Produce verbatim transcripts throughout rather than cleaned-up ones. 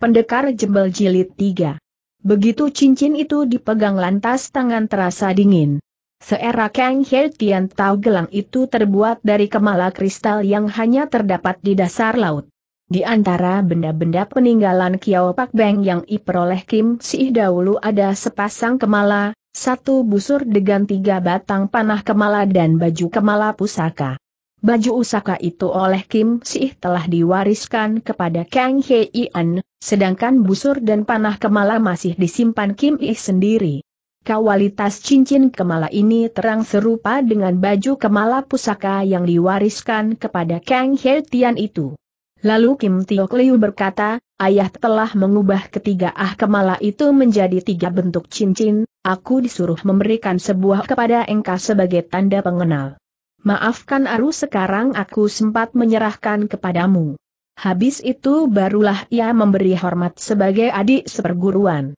Pendekar Jembel Jilid tiga. Begitu cincin itu dipegang lantas tangan terasa dingin. Seera Kang He Tian tahu gelang itu terbuat dari kemala kristal yang hanya terdapat di dasar laut. Di antara benda-benda peninggalan Kiao Pak Beng yang diperoleh Kim Sih dahulu ada sepasang kemala, satu busur dengan tiga batang panah kemala dan baju kemala pusaka. Baju pusaka itu oleh Kim Sih telah diwariskan kepada Kang He Ian, sedangkan busur dan panah kemala masih disimpan Kim Sih sendiri. Kualitas cincin kemala ini terang serupa dengan baju kemala pusaka yang diwariskan kepada Kang He Tian itu. Lalu Kim Tio Kliu berkata, "Ayah telah mengubah ketiga ah kemala itu menjadi tiga bentuk cincin, aku disuruh memberikan sebuah kepada engkau sebagai tanda pengenal. Maafkan Aru, sekarang aku sempat menyerahkan kepadamu." Habis itu barulah ia memberi hormat sebagai adik seperguruan.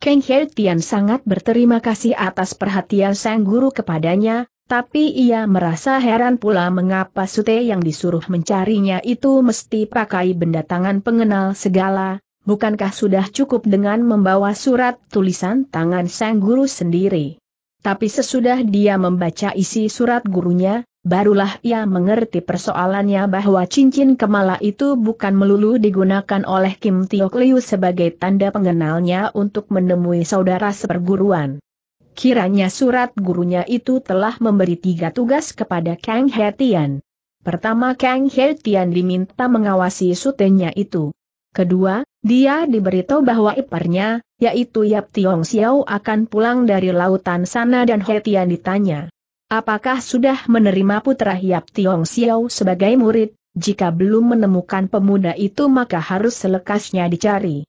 Kang He Tian sangat berterima kasih atas perhatian sang guru kepadanya, tapi ia merasa heran pula mengapa Sute yang disuruh mencarinya itu mesti pakai benda tangan pengenal segala, bukankah sudah cukup dengan membawa surat tulisan tangan sang guru sendiri. Tapi sesudah dia membaca isi surat gurunya, barulah ia mengerti persoalannya bahwa cincin kemala itu bukan melulu digunakan oleh Kim Tio Kliu sebagai tanda pengenalnya untuk menemui saudara seperguruan. Kiranya surat gurunya itu telah memberi tiga tugas kepada Kang He Tian. Pertama, Kang He Tian diminta mengawasi sutenya itu. Kedua, dia diberitahu bahwa iparnya, yaitu Yap Tiong Xiao, akan pulang dari lautan sana dan He Tian ditanya, apakah sudah menerima putra Yap Tiong Xiao sebagai murid? Jika belum menemukan pemuda itu maka harus selekasnya dicari.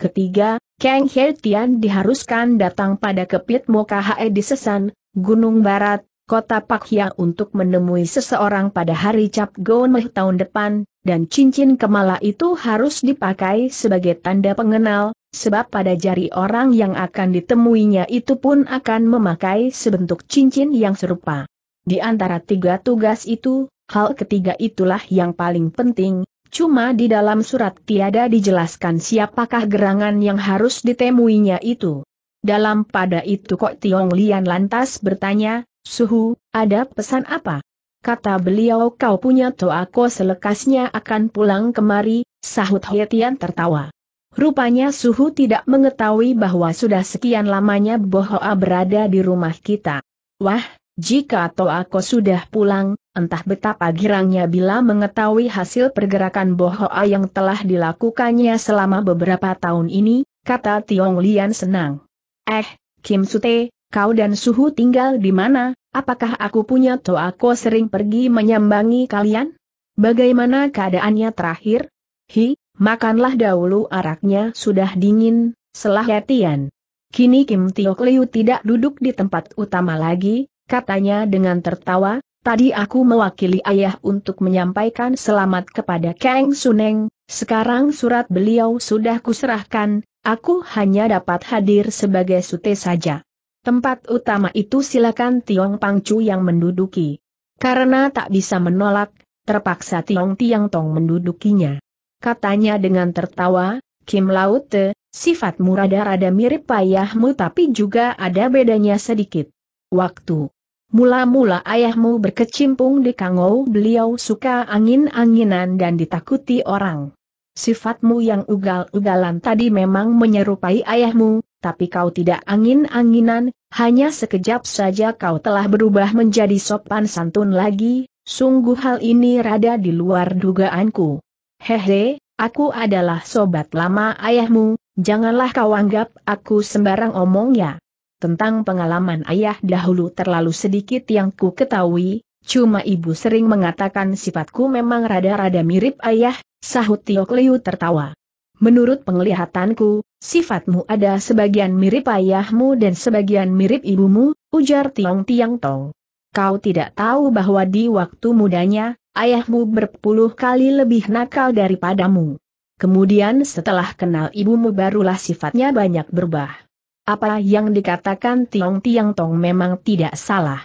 Ketiga, Kang He Tian diharuskan datang pada Kepit Moka Hae di Sesan, Gunung Barat, Kota Pakhia untuk menemui seseorang pada hari Cap Go Meh tahun depan, dan cincin kemala itu harus dipakai sebagai tanda pengenal, sebab pada jari orang yang akan ditemuinya itu pun akan memakai sebentuk cincin yang serupa. Di antara tiga tugas itu, hal ketiga itulah yang paling penting, cuma di dalam surat tiada dijelaskan siapakah gerangan yang harus ditemuinya itu. Dalam pada itu Kok Tiong Lian lantas bertanya, "Suhu, ada pesan apa?" Kata beliau, "Kau punya toako selekasnya akan pulang kemari," sahut He Tian tertawa. Rupanya Suhu tidak mengetahui bahwa sudah sekian lamanya Bohoa berada di rumah kita. Wah, jika toako sudah pulang, entah betapa girangnya bila mengetahui hasil pergerakan Bohoa yang telah dilakukannya selama beberapa tahun ini, kata Tiong Lian senang. "Eh, Kim Sute, kau dan Suhu tinggal di mana? Apakah aku punya toako sering pergi menyambangi kalian? Bagaimana keadaannya terakhir?" "Hi, makanlah dahulu araknya, sudah dingin," selah He Tian. Kini Kim Tio Kliu tidak duduk di tempat utama lagi, katanya dengan tertawa, "Tadi aku mewakili ayah untuk menyampaikan selamat kepada Kang Suneng, sekarang surat beliau sudah kuserahkan, aku hanya dapat hadir sebagai sute saja. Tempat utama itu silakan Tiong Pangcu yang menduduki." Karena tak bisa menolak, terpaksa Tiong Tiang Tong mendudukinya. Katanya dengan tertawa, "Kim Laute, sifatmu rada-rada mirip ayahmu tapi juga ada bedanya sedikit. Waktu mula-mula ayahmu berkecimpung di Kangou beliau suka angin-anginan dan ditakuti orang. Sifatmu yang ugal-ugalan tadi memang menyerupai ayahmu, tapi kau tidak angin-anginan, hanya sekejap saja kau telah berubah menjadi sopan santun lagi, sungguh hal ini rada di luar dugaanku." "Hehe, aku adalah sobat lama ayahmu, janganlah kau anggap aku sembarang omong ya. Tentang pengalaman ayah dahulu terlalu sedikit yang ku ketahui, cuma ibu sering mengatakan sifatku memang rada-rada mirip ayah," sahut Tio Kliu tertawa. "Menurut penglihatanku, sifatmu ada sebagian mirip ayahmu dan sebagian mirip ibumu," ujar Tiong Tiang Tong. "Kau tidak tahu bahwa di waktu mudanya, ayahmu berpuluh kali lebih nakal daripadamu. Kemudian setelah kenal ibumu barulah sifatnya banyak berubah." Apa yang dikatakan Tiong Tiang Tong memang tidak salah.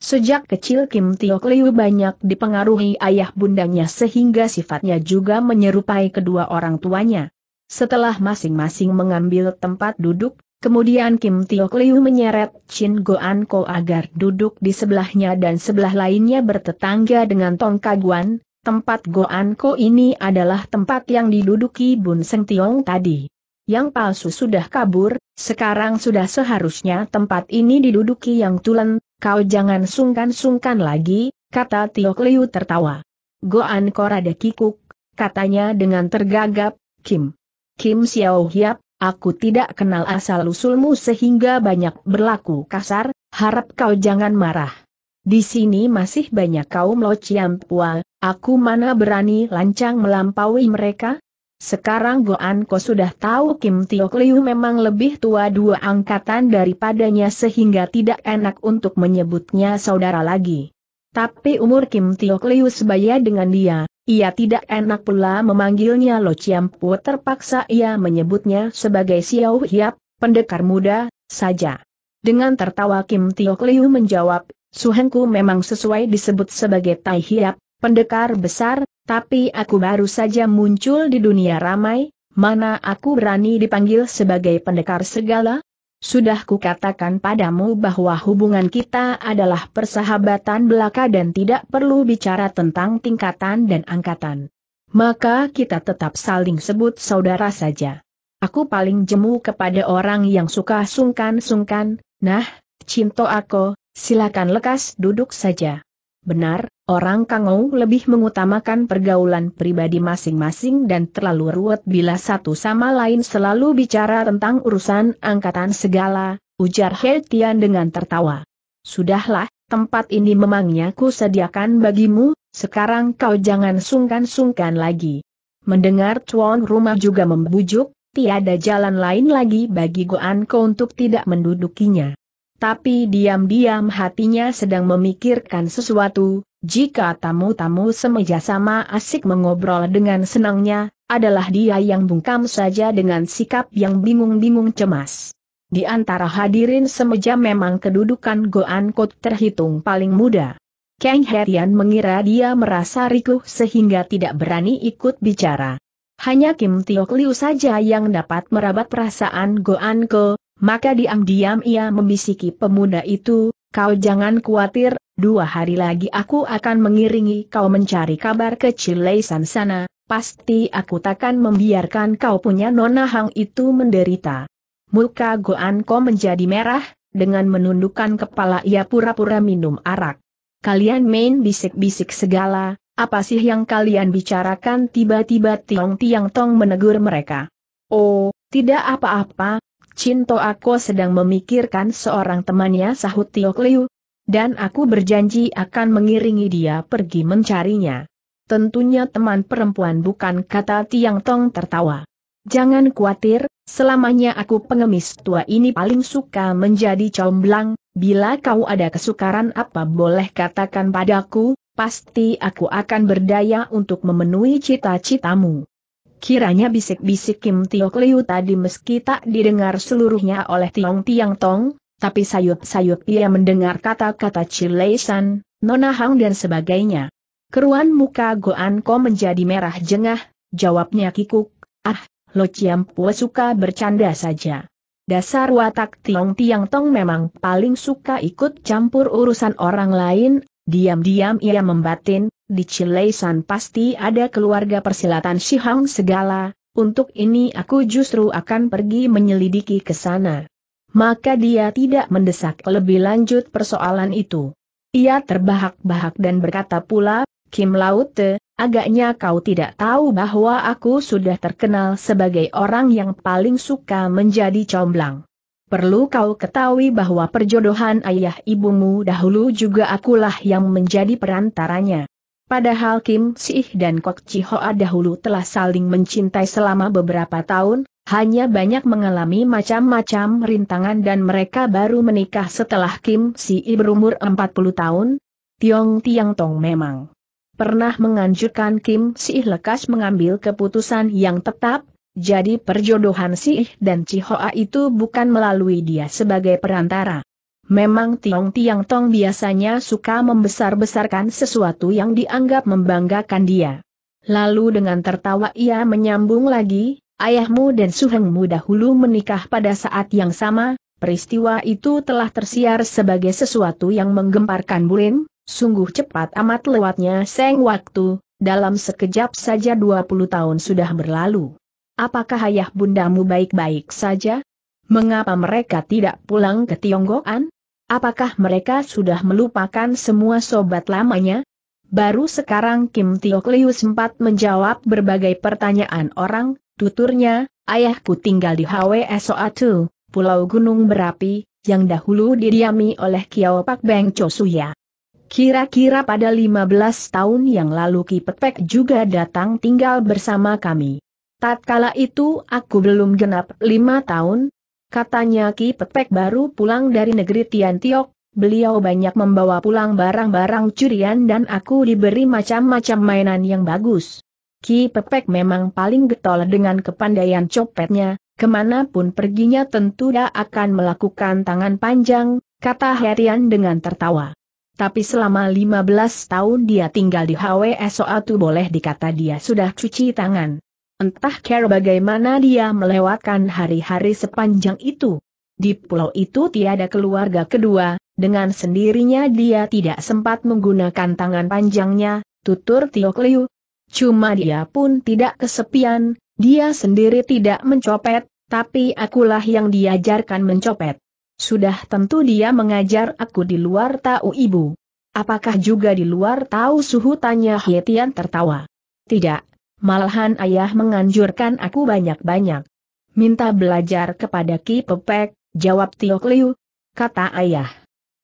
Sejak kecil Kim Tio Kliu banyak dipengaruhi ayah bundanya sehingga sifatnya juga menyerupai kedua orang tuanya. Setelah masing-masing mengambil tempat duduk, kemudian Kim Tio Kliu menyeret Chin Goan Ko agar duduk di sebelahnya dan sebelah lainnya bertetangga dengan Tong Kaguan. Tempat Goan Ko ini adalah tempat yang diduduki Bun Seng Tiong tadi. Yang palsu sudah kabur, sekarang sudah seharusnya tempat ini diduduki yang tulen. Kau jangan sungkan-sungkan lagi, kata Tio Kliu tertawa. Goan Ko rada kikuk, katanya dengan tergagap, Kim. Kim Xiao Hiap, aku tidak kenal asal-usulmu sehingga banyak berlaku kasar, harap kau jangan marah. Di sini masih banyak kaum Lo Ciam Pua, aku mana berani lancang melampaui mereka? Sekarang Goan Ko sudah tahu Kim Tio Kliu memang lebih tua dua angkatan daripadanya sehingga tidak enak untuk menyebutnya saudara lagi. Tapi umur Kim Tio Kliu sebaya dengan dia. Ia tidak enak pula memanggilnya Lo Ciam Pua, terpaksa ia menyebutnya sebagai Xiao Hiap, pendekar muda, saja. Dengan tertawa Kim Tio Kliu menjawab, Suhengku memang sesuai disebut sebagai Tai Hiap, pendekar besar, tapi aku baru saja muncul di dunia ramai, mana aku berani dipanggil sebagai pendekar segala? Sudah kukatakan padamu bahwa hubungan kita adalah persahabatan belaka dan tidak perlu bicara tentang tingkatan dan angkatan. Maka kita tetap saling sebut saudara saja. Aku paling jemu kepada orang yang suka sungkan-sungkan, nah, cinto aku, silakan lekas duduk saja. Benar, orang Kangou lebih mengutamakan pergaulan pribadi masing-masing dan terlalu ruwet bila satu sama lain selalu bicara tentang urusan angkatan segala, ujar He Tian dengan tertawa. Sudahlah, tempat ini memangnya ku sediakan bagimu, sekarang kau jangan sungkan-sungkan lagi. Mendengar tuan rumah juga membujuk, tiada jalan lain lagi bagi Goan Ko untuk tidak mendudukinya. Tapi diam-diam hatinya sedang memikirkan sesuatu, jika tamu-tamu semeja sama asik mengobrol dengan senangnya, adalah dia yang bungkam saja dengan sikap yang bingung-bingung cemas. Di antara hadirin semeja memang kedudukan Goan Ko terhitung paling muda. Kang Herian mengira dia merasa rikuh sehingga tidak berani ikut bicara. Hanya Kim Tio Kliu saja yang dapat merabat perasaan Goan Ko. Maka diam-diam ia membisiki pemuda itu, kau jangan khawatir, dua hari lagi aku akan mengiringi kau mencari kabar ke Cileisan sana, pasti aku takkan membiarkan kau punya nona Hang itu menderita. Muka Goan Ko menjadi merah, dengan menundukkan kepala ia pura-pura minum arak. Kalian main bisik-bisik segala, apa sih yang kalian bicarakan? Tiba-tiba Tiong Tiang Tong menegur mereka. Oh, tidak apa-apa. Cinto aku sedang memikirkan seorang temannya, sahut Tio Kliu, dan aku berjanji akan mengiringi dia pergi mencarinya. Tentunya teman perempuan bukan, kata Tiang Tong tertawa. Jangan khawatir, selamanya aku pengemis tua ini paling suka menjadi comblang, bila kau ada kesukaran apa boleh katakan padaku, pasti aku akan berdaya untuk memenuhi cita-citamu. Kiranya bisik-bisik Kim Tio Kliu tadi meski tak didengar seluruhnya oleh Tiong Tiang Tong, tapi sayup-sayup ia mendengar kata-kata Cileisan, Nona Hang dan sebagainya. Keruan muka Goan Ko menjadi merah jengah, jawabnya kikuk, ah, Lo Ciam Pua suka bercanda saja. Dasar watak Tiong Tiang Tong memang paling suka ikut campur urusan orang lain, diam-diam ia membatin. Di Cileisan pasti ada keluarga persilatan Shi Hang segala, untuk ini aku justru akan pergi menyelidiki ke sana. Maka dia tidak mendesak lebih lanjut persoalan itu. Ia terbahak-bahak dan berkata pula, Kim Laute, agaknya kau tidak tahu bahwa aku sudah terkenal sebagai orang yang paling suka menjadi comblang. Perlu kau ketahui bahwa perjodohan ayah ibumu dahulu juga akulah yang menjadi perantaranya. Padahal Kim Sih dan Kok Chi Hoa dahulu telah saling mencintai selama beberapa tahun, hanya banyak mengalami macam-macam rintangan dan mereka baru menikah setelah Kim Sih berumur empat puluh tahun. Tiong Tiang Tong memang pernah menganjurkan Kim Sih lekas mengambil keputusan yang tetap, jadi perjodohan Sih dan Chi Hoa itu bukan melalui dia sebagai perantara. Memang Tiong Tiang Tong biasanya suka membesar-besarkan sesuatu yang dianggap membanggakan dia. Lalu dengan tertawa ia menyambung lagi, Ayahmu dan suhengmu dahulu menikah pada saat yang sama, peristiwa itu telah tersiar sebagai sesuatu yang menggemparkan Bulim, sungguh cepat amat lewatnya seng waktu, dalam sekejap saja dua puluh tahun sudah berlalu. Apakah ayah bundamu baik-baik saja? Mengapa mereka tidak pulang ke Tionggoan? Apakah mereka sudah melupakan semua sobat lamanya? Baru sekarang Kim Tio Kliu sempat menjawab berbagai pertanyaan orang, tuturnya, ayahku tinggal di Hwee Soatu, Pulau Gunung Berapi, yang dahulu didiami oleh Kiao Pak Beng Cho Suya. Kira-kira pada lima belas tahun yang lalu Ki Pek Pek juga datang tinggal bersama kami. Tatkala itu aku belum genap lima tahun, katanya Ki Pek Pek baru pulang dari negeri Tian Tiok. Beliau banyak membawa pulang barang-barang curian dan aku diberi macam-macam mainan yang bagus. Ki Pek Pek memang paling getol dengan kepandaian copetnya, kemanapun perginya tentu dia akan melakukan tangan panjang, kata Herian dengan tertawa. Tapi selama lima belas tahun dia tinggal di Hwee Soatu boleh dikata dia sudah cuci tangan. Entah care bagaimana dia melewatkan hari-hari sepanjang itu. Di pulau itu tiada keluarga kedua, dengan sendirinya dia tidak sempat menggunakan tangan panjangnya, tutur Tio Kliu. Cuma dia pun tidak kesepian, dia sendiri tidak mencopet, tapi akulah yang diajarkan mencopet. Sudah tentu dia mengajar aku di luar tahu ibu. Apakah juga di luar tahu suhu, tanya Hetian tertawa. Tidak, malahan ayah menganjurkan aku banyak-banyak. Minta belajar kepada Ki Pek Pek. Jawab Tio Kliu, kata ayah.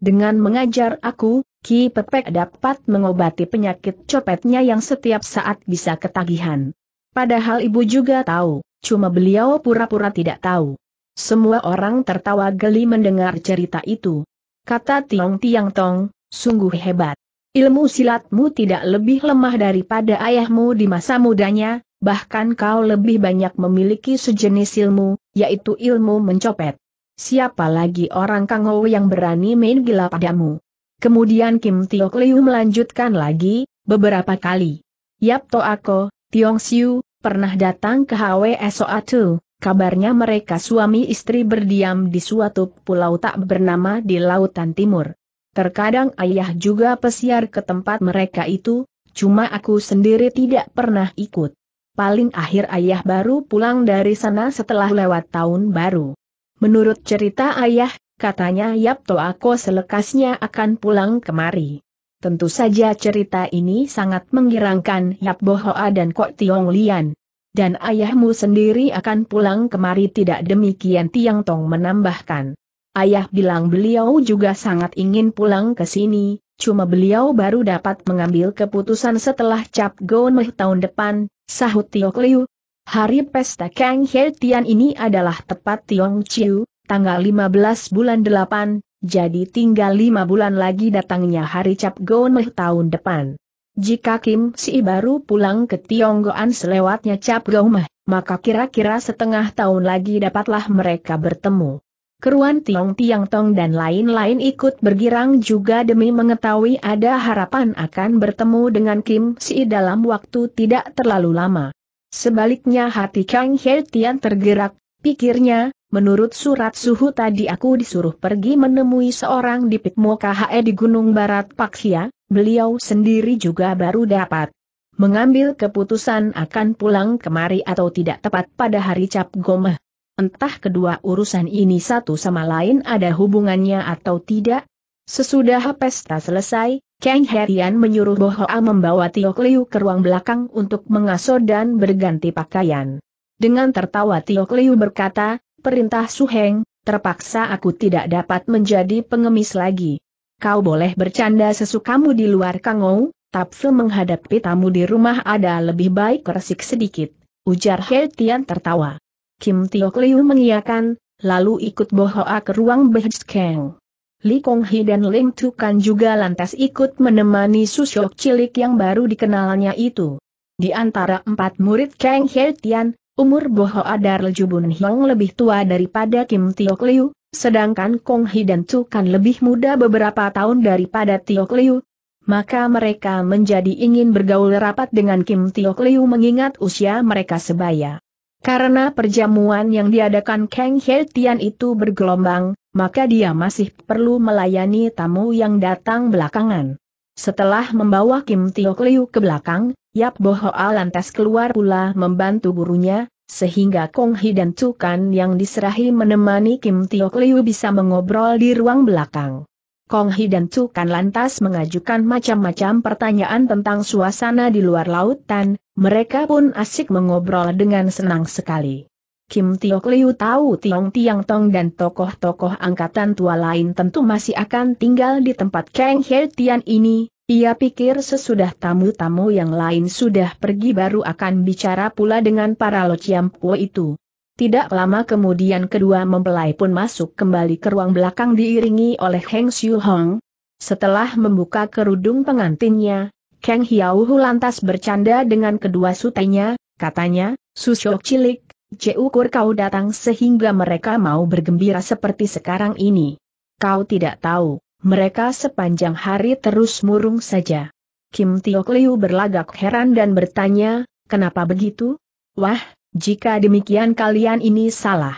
Dengan mengajar aku, Ki Pek Pek dapat mengobati penyakit copetnya yang setiap saat bisa ketagihan. Padahal ibu juga tahu, cuma beliau pura-pura tidak tahu. Semua orang tertawa geli mendengar cerita itu. Kata Tiong Tiang Tong, sungguh hebat. Ilmu silatmu tidak lebih lemah daripada ayahmu di masa mudanya, bahkan kau lebih banyak memiliki sejenis ilmu, yaitu ilmu mencopet. Siapa lagi orang Kangou yang berani main gila padamu? Kemudian Kim Tio Kliu melanjutkan lagi, beberapa kali. Yap To Ako, Tiong Siu, pernah datang ke Hwee Soatu, kabarnya mereka suami istri berdiam di suatu pulau tak bernama di Lautan Timur. Terkadang ayah juga pesiar ke tempat mereka itu, cuma aku sendiri tidak pernah ikut. Paling akhir ayah baru pulang dari sana setelah lewat tahun baru. Menurut cerita ayah, katanya Yap To Ako selekasnya akan pulang kemari. Tentu saja cerita ini sangat menggirangkan Yap Bo Hoa dan Kok Tiong Lian. Dan ayahmu sendiri akan pulang kemari tidak, demikian Tiang Tong menambahkan. Ayah bilang beliau juga sangat ingin pulang ke sini, cuma beliau baru dapat mengambil keputusan setelah Cap Goon Meh tahun depan, sahut Tio Kliu. Hari pesta Kang Hetian ini adalah tepat Tiong Chiu, tanggal lima belas bulan delapan, jadi tinggal lima bulan lagi datangnya hari Cap Goon Meh tahun depan. Jika Kim Si baru pulang ke Tionggoan selewatnya Cap Goon Meh, maka kira-kira setengah tahun lagi dapatlah mereka bertemu. Keruan Tiong Tiang Tong dan lain-lain ikut bergirang juga demi mengetahui ada harapan akan bertemu dengan Kim Si dalam waktu tidak terlalu lama. Sebaliknya hati Kang Hetian tergerak, pikirnya, menurut surat suhu tadi aku disuruh pergi menemui seorang dipik Moka Hae di Gunung Barat Paksia, beliau sendiri juga baru dapat mengambil keputusan akan pulang kemari atau tidak tepat pada hari Cap Goon Meh. Entah kedua urusan ini satu sama lain ada hubungannya atau tidak. Sesudah pesta selesai, Kang Hetian menyuruh Bo Hoa membawa Tio Kliu ke ruang belakang untuk mengasuh dan berganti pakaian. Dengan tertawa Tio Kliu berkata, perintah Suheng, terpaksa aku tidak dapat menjadi pengemis lagi. Kau boleh bercanda sesukamu di luar Kangou, tapi menghadapi tamu di rumah ada lebih baik resik sedikit, ujar Hetian tertawa. Kim Tio Kliu mengiyakan, lalu ikut Bo Hoa ke ruang Bhskeng. Li Kong Hee dan Lim Tu Kan juga lantas ikut menemani susyok cilik yang baru dikenalnya itu. Di antara empat murid Kang Hetian, umur Bo Hoa Darul Jubun Hiong lebih tua daripada Kim Tio Kliu, sedangkan Kong Hee dan Tu Kan lebih muda beberapa tahun daripada Tio Kliu. Maka mereka menjadi ingin bergaul rapat dengan Kim Tio Kliu mengingat usia mereka sebaya. Karena perjamuan yang diadakan Kang He Tian itu bergelombang, maka dia masih perlu melayani tamu yang datang belakangan. Setelah membawa Kim Tio Kliu ke belakang, Yap Bo Hoa lantas keluar pula membantu gurunya, sehingga Kong Hi dan Cukan yang diserahi menemani Kim Tio Kliu bisa mengobrol di ruang belakang. Kong Hi dan Cukan lantas mengajukan macam-macam pertanyaan tentang suasana di luar lautan, mereka pun asik mengobrol dengan senang sekali. Kim Tio Kliu tahu Tiong Tiang Tong dan tokoh-tokoh angkatan tua lain tentu masih akan tinggal di tempat Kang He Tian ini, ia pikir sesudah tamu-tamu yang lain sudah pergi baru akan bicara pula dengan para lociampu itu. Tidak lama kemudian kedua mempelai pun masuk kembali ke ruang belakang diiringi oleh Heng Siu Hong. Setelah membuka kerudung pengantinnya, Kang Hiau Hu lantas bercanda dengan kedua sutenya, katanya, "Susok cilik, Cukur kau datang sehingga mereka mau bergembira seperti sekarang ini. Kau tidak tahu, mereka sepanjang hari terus murung saja." Kim Tio Kliu berlagak heran dan bertanya, "Kenapa begitu?" "Wah, jika demikian kalian ini salah.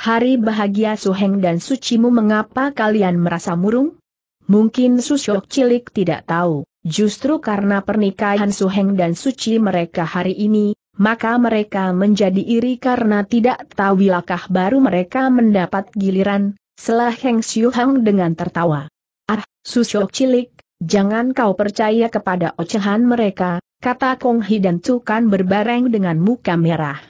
Hari bahagia Suheng dan Sucimu, mengapa kalian merasa murung? Mungkin Susok cilik tidak tahu, justru karena pernikahan Suheng dan Suci mereka hari ini, maka mereka menjadi iri karena tidak tahu bilakah baru mereka mendapat giliran," selah Heng Siu Hang dengan tertawa. "Ah, Susok cilik, jangan kau percaya kepada ocehan mereka," kata Kong Hi dan Cukan berbareng dengan muka merah.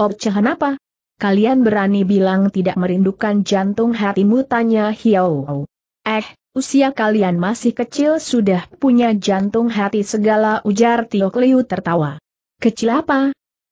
"Ocehan apa? Kalian berani bilang tidak merindukan jantung hatimu?" tanya Hiao. "Eh, usia kalian masih kecil sudah punya jantung hati segala," ujar Tio Kliu tertawa. "Kecil apa?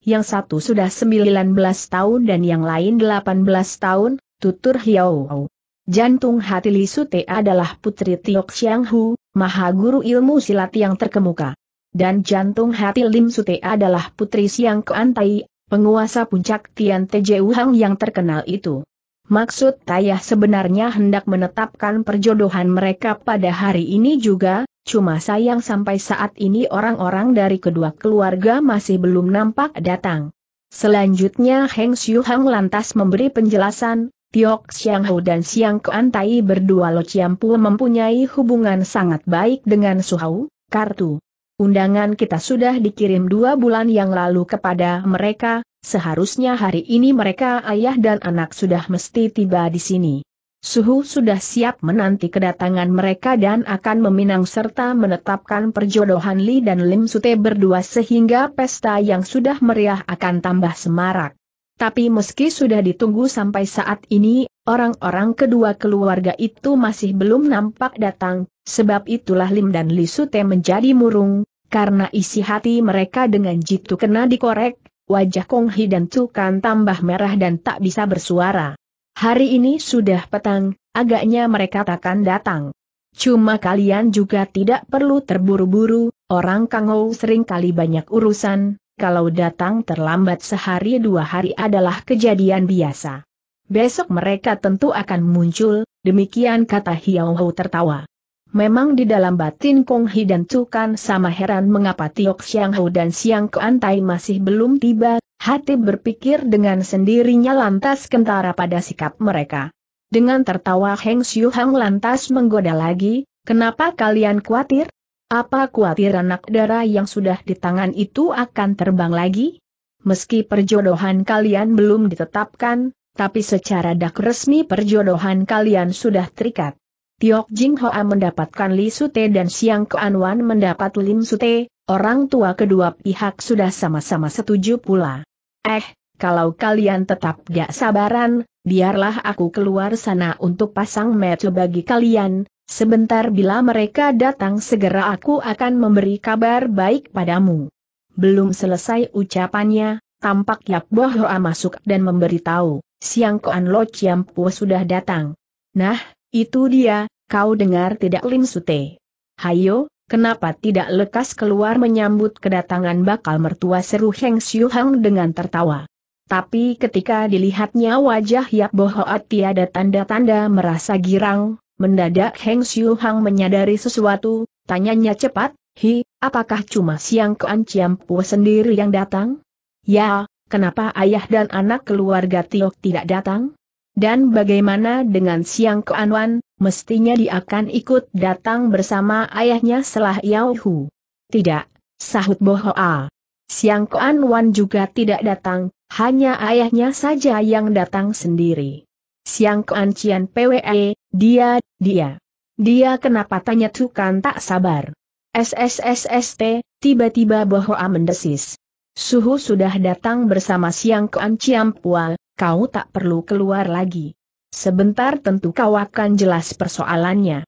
Yang satu sudah sembilan belas tahun dan yang lain delapan belas tahun," tutur Hiao. "Jantung hati Li Sute adalah putri Tiok Xiang Hu, maha guru ilmu silat yang terkemuka. Dan jantung hati Lim Sute adalah putri Siang Kuan Tai, penguasa puncak Tian Tju Hang yang terkenal itu. Maksud Tayah sebenarnya hendak menetapkan perjodohan mereka pada hari ini juga, cuma sayang sampai saat ini orang-orang dari kedua keluarga masih belum nampak datang." Selanjutnya Heng Siu Hang lantas memberi penjelasan, "Tiok Xiang Hu dan Siang Kuan Tai berdua lociampu mempunyai hubungan sangat baik dengan Suhau. Kartu undangan kita sudah dikirim dua bulan yang lalu kepada mereka, seharusnya hari ini mereka ayah dan anak sudah mesti tiba di sini. Suhu sudah siap menanti kedatangan mereka dan akan meminang serta menetapkan perjodohan Li dan Lim Sute berdua sehingga pesta yang sudah meriah akan tambah semarak. Tapi meski sudah ditunggu sampai saat ini, orang-orang kedua keluarga itu masih belum nampak datang, sebab itulah Lim dan Li Sute menjadi murung, karena isi hati mereka dengan jitu kena dikorek." Wajah Kong Hi dan Cukan tambah merah dan tak bisa bersuara. "Hari ini sudah petang, agaknya mereka takkan datang. Cuma kalian juga tidak perlu terburu-buru, orang Kangou sering kali banyak urusan, kalau datang terlambat sehari dua hari adalah kejadian biasa. Besok mereka tentu akan muncul," demikian kata Hiao Hu tertawa. Memang di dalam batin Kong Hi dan Cukan sama heran mengapa Tiok Xiang Hu dan Siang Kuan Tai masih belum tiba. Hati berpikir dengan sendirinya lantas kentara pada sikap mereka. Dengan tertawa Heng Siu Hang lantas menggoda lagi, "Kenapa kalian khawatir? Apa khawatir anak dara yang sudah di tangan itu akan terbang lagi? Meski perjodohan kalian belum ditetapkan, tapi secara dak resmi perjodohan kalian sudah terikat. Tiok Jing Hoa mendapatkan Li Sute dan Siang Kuan Wan mendapat Lim Sute, orang tua kedua pihak sudah sama-sama setuju pula. Eh, kalau kalian tetap gak sabaran, biarlah aku keluar sana untuk pasang mata bagi kalian, sebentar bila mereka datang segera aku akan memberi kabar baik padamu." Belum selesai ucapannya, tampak Yap Bo Hoa masuk dan memberitahu, "Siang Kuan Lo Ciampu sudah datang." "Nah, itu dia, kau dengar tidak Lim Sute? Hayo, kenapa tidak lekas keluar menyambut kedatangan bakal mertua?" seru Heng Siu Hang dengan tertawa. Tapi ketika dilihatnya wajah Yap Bo Hoa tiada tanda-tanda merasa girang, mendadak Heng Siu Hang menyadari sesuatu, tanyanya cepat, "Hi, apakah cuma Siang Kuan Ciampu sendiri yang datang?" "Ya, Kenapa ayah dan anak keluarga Tiok tidak datang? Dan bagaimana dengan Siang Keanwan, mestinya dia akan ikut datang bersama ayahnya setelah Yao Hu. Tidak, sahut Bo Hoa. Siang Keanwan juga tidak datang, hanya ayahnya saja yang datang sendiri. Siang Kean Cian Pwe, dia, dia. Dia kenapa, tanya Tukan tak sabar. SSSST, tiba-tiba Bo Hoa mendesis. Suhu sudah datang bersama Siang Kean Cian Pua. Kau tak perlu keluar lagi. Sebentar tentu kau akan jelas persoalannya.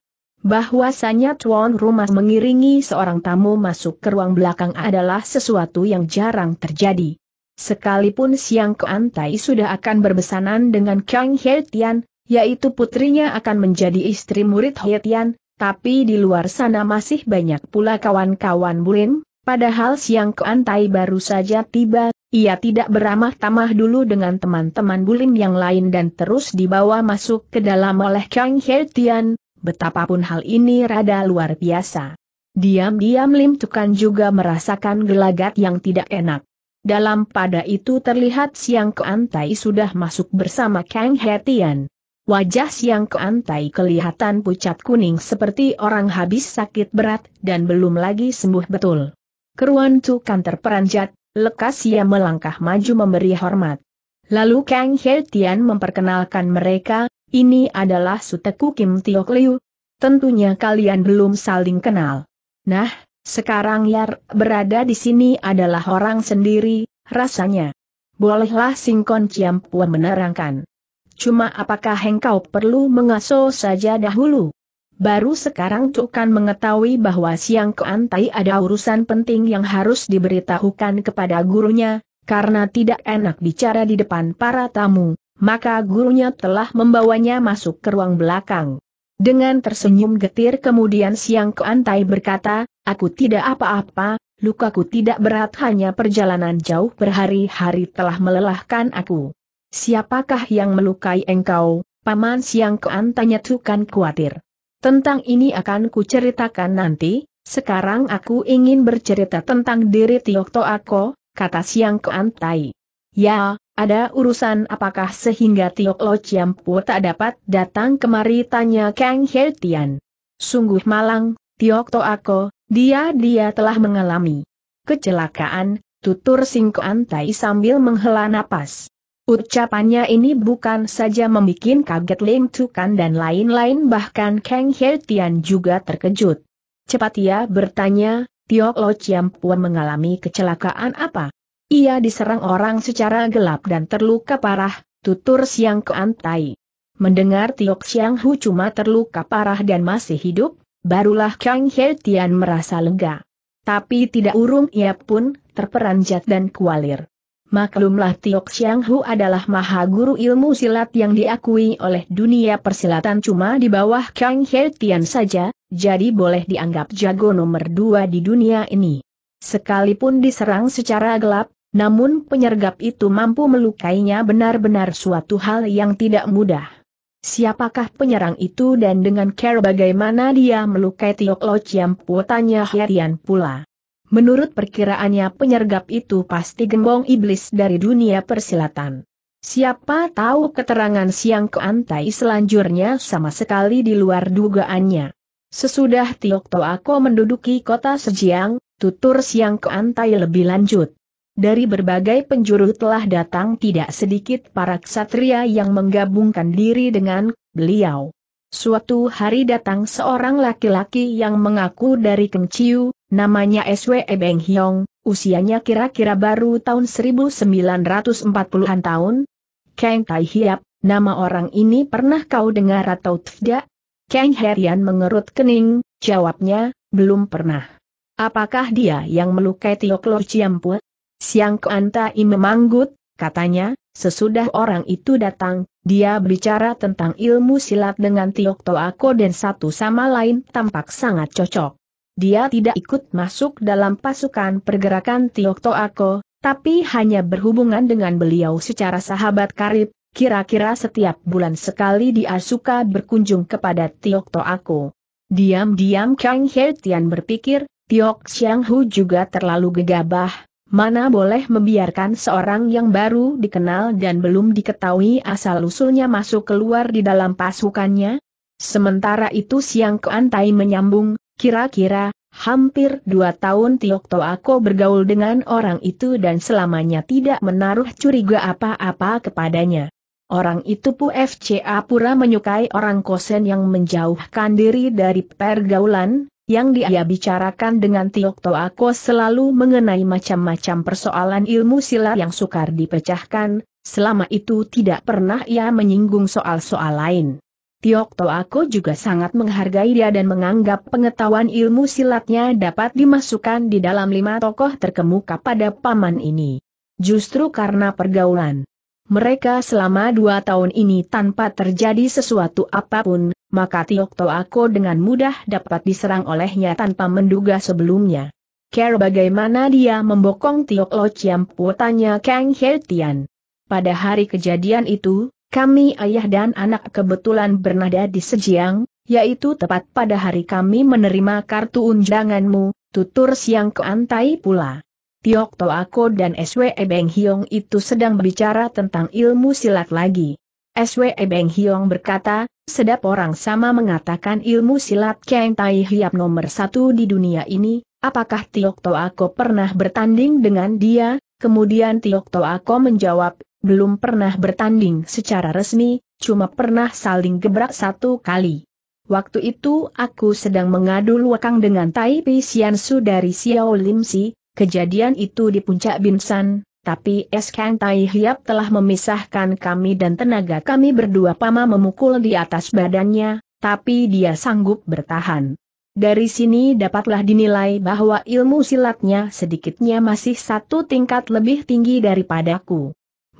Bahwasanya tuan rumah mengiringi seorang tamu masuk ke ruang belakang adalah sesuatu yang jarang terjadi. Sekalipun Siang Kean Tai sudah akan berbesanan dengan Kang He Tian, yaitu putrinya akan menjadi istri murid He Tian, tapi di luar sana masih banyak pula kawan-kawan Bulim. Padahal Siang Kean Tai baru saja tiba. Ia tidak beramah-tamah dulu dengan teman-teman Bulim yang lain dan terus dibawa masuk ke dalam oleh Kang He Tian, betapapun hal ini rada luar biasa. Diam-diam Lim Tukan juga merasakan gelagat yang tidak enak. Dalam pada itu terlihat Siang Kean Tai sudah masuk bersama Kang He Tian. Wajah Siang Kean Tai kelihatan pucat kuning seperti orang habis sakit berat dan belum lagi sembuh betul. Keruan Tukan terperanjat. Lekas ia melangkah maju memberi hormat. Lalu Kang He Tian memperkenalkan mereka, ini adalah Suteku Kim Tiok Liu. Tentunya kalian belum saling kenal. Nah, sekarang yang berada di sini adalah orang sendiri, rasanya. Bolehlah Singkon Ciam Pua menerangkan. Cuma apakah engkau perlu mengasuh saja dahulu? Baru sekarang Tukan mengetahui bahwa Siang Kean Tai ada urusan penting yang harus diberitahukan kepada gurunya, karena tidak enak bicara di depan para tamu, maka gurunya telah membawanya masuk ke ruang belakang. Dengan tersenyum getir kemudian Siang Kean Tai berkata, aku tidak apa-apa, lukaku tidak berat hanya perjalanan jauh berhari-hari telah melelahkan aku. Siapakah yang melukai engkau, Paman Siang Kean, tanya Tukan khawatir. Tentang ini akan kuceritakan nanti, sekarang aku ingin bercerita tentang diri Tiok Toako, kata Siang Kean Tai. Ya, ada urusan apakah sehingga Tiok Lo Ciam Pua tak dapat datang kemari, tanya Kang He Tian. Sungguh malang, Tiok Toako, dia-dia telah mengalami kecelakaan, tutur Siang Kean Tai sambil menghela napas. Ucapannya ini bukan saja membuat kaget Lim Tukan dan lain-lain, bahkan Kang He Tian juga terkejut. Cepat ia bertanya, Tiok Lo Ciam Pua mengalami kecelakaan apa? Ia diserang orang secara gelap dan terluka parah, tutur Siang Kean Tai. Mendengar Tiok Siang Hu cuma terluka parah dan masih hidup, barulah Kang He Tian merasa lega. Tapi tidak urung ia pun terperanjat dan kualir. Maklumlah Tiok Siang Hu adalah maha guru ilmu silat yang diakui oleh dunia persilatan cuma di bawah Kang He Tian saja, jadi boleh dianggap jago nomor dua di dunia ini. Sekalipun diserang secara gelap, namun penyergap itu mampu melukainya benar-benar suatu hal yang tidak mudah. Siapakah penyerang itu dan dengan cara bagaimana dia melukai Tiok Lo Ciam Pua, tanya He Tian pula. Menurut perkiraannya penyergap itu pasti gembong iblis dari dunia persilatan. Siapa tahu keterangan Siang Kean Tai selanjutnya sama sekali di luar dugaannya. Sesudah Tiok Toako menduduki kota Sejiang, tutur Siang Kean Tai lebih lanjut. Dari berbagai penjuru telah datang tidak sedikit para ksatria yang menggabungkan diri dengan beliau. Suatu hari datang seorang laki-laki yang mengaku dari Keng Chiu, namanya S W Beng Hiong, usianya kira-kira baru tahun seribu sembilan ratus empat puluhan tahun. Kang Tai Hiap, nama orang ini pernah kau dengar atau tidak? Kang He Tian mengerut kening, jawabnya, belum pernah. Apakah dia yang melukai Tiok Lo Ciam Pua? Siang Kean Tai memanggut, katanya, sesudah orang itu datang, dia berbicara tentang ilmu silat dengan Tiok Toako dan satu sama lain tampak sangat cocok. Dia tidak ikut masuk dalam pasukan pergerakan Tiok Toako, tapi hanya berhubungan dengan beliau secara sahabat karib, kira-kira setiap bulan sekali dia suka berkunjung kepada Tiok Toako. Diam-diam Kang He Tian berpikir, Tiok Siang Hu juga terlalu gegabah, mana boleh membiarkan seorang yang baru dikenal dan belum diketahui asal-usulnya masuk keluar di dalam pasukannya? Sementara itu Siang Kuantai menyambung, kira-kira, hampir dua tahun Tiok Toako bergaul dengan orang itu dan selamanya tidak menaruh curiga apa-apa kepadanya. Orang itu Pu F C A pura menyukai orang Kosen yang menjauhkan diri dari pergaulan, yang dia bicarakan dengan Tiok Toako selalu mengenai macam-macam persoalan ilmu silat yang sukar dipecahkan, selama itu tidak pernah ia menyinggung soal-soal lain. Tiok Toako juga sangat menghargai dia dan menganggap pengetahuan ilmu silatnya dapat dimasukkan di dalam lima tokoh terkemuka pada paman ini. Justru karena pergaulan mereka selama dua tahun ini tanpa terjadi sesuatu apapun, maka Tiok Toako dengan mudah dapat diserang olehnya tanpa menduga sebelumnya. Kira bagaimana dia membokong Tiok Lo Chiam Pu, tanya Kang He Tian. Pada hari kejadian itu, kami ayah dan anak kebetulan bernada di Sejiang, yaitu tepat pada hari kami menerima kartu undanganmu, tutur Siang Kuantai pula. Tiok Toako dan S W E Beng Hiong itu sedang berbicara tentang ilmu silat lagi. S W E Beng Hiong berkata, sedap orang sama mengatakan ilmu silat Kang Tai Hiap nomor satu di dunia ini, apakah Tiok Toako pernah bertanding dengan dia? Kemudian Tiok Toako menjawab, belum pernah bertanding secara resmi, cuma pernah saling gebrak satu kali. Waktu itu aku sedang mengadu luakang dengan Tai Pi Sian Su dari Xiao Lim Si, kejadian itu di puncak Binsan, tapi Es Kang Tai Hiap telah memisahkan kami dan tenaga kami berdua. Pama memukul di atas badannya, tapi dia sanggup bertahan. Dari sini dapatlah dinilai bahwa ilmu silatnya sedikitnya masih satu tingkat lebih tinggi daripadaku.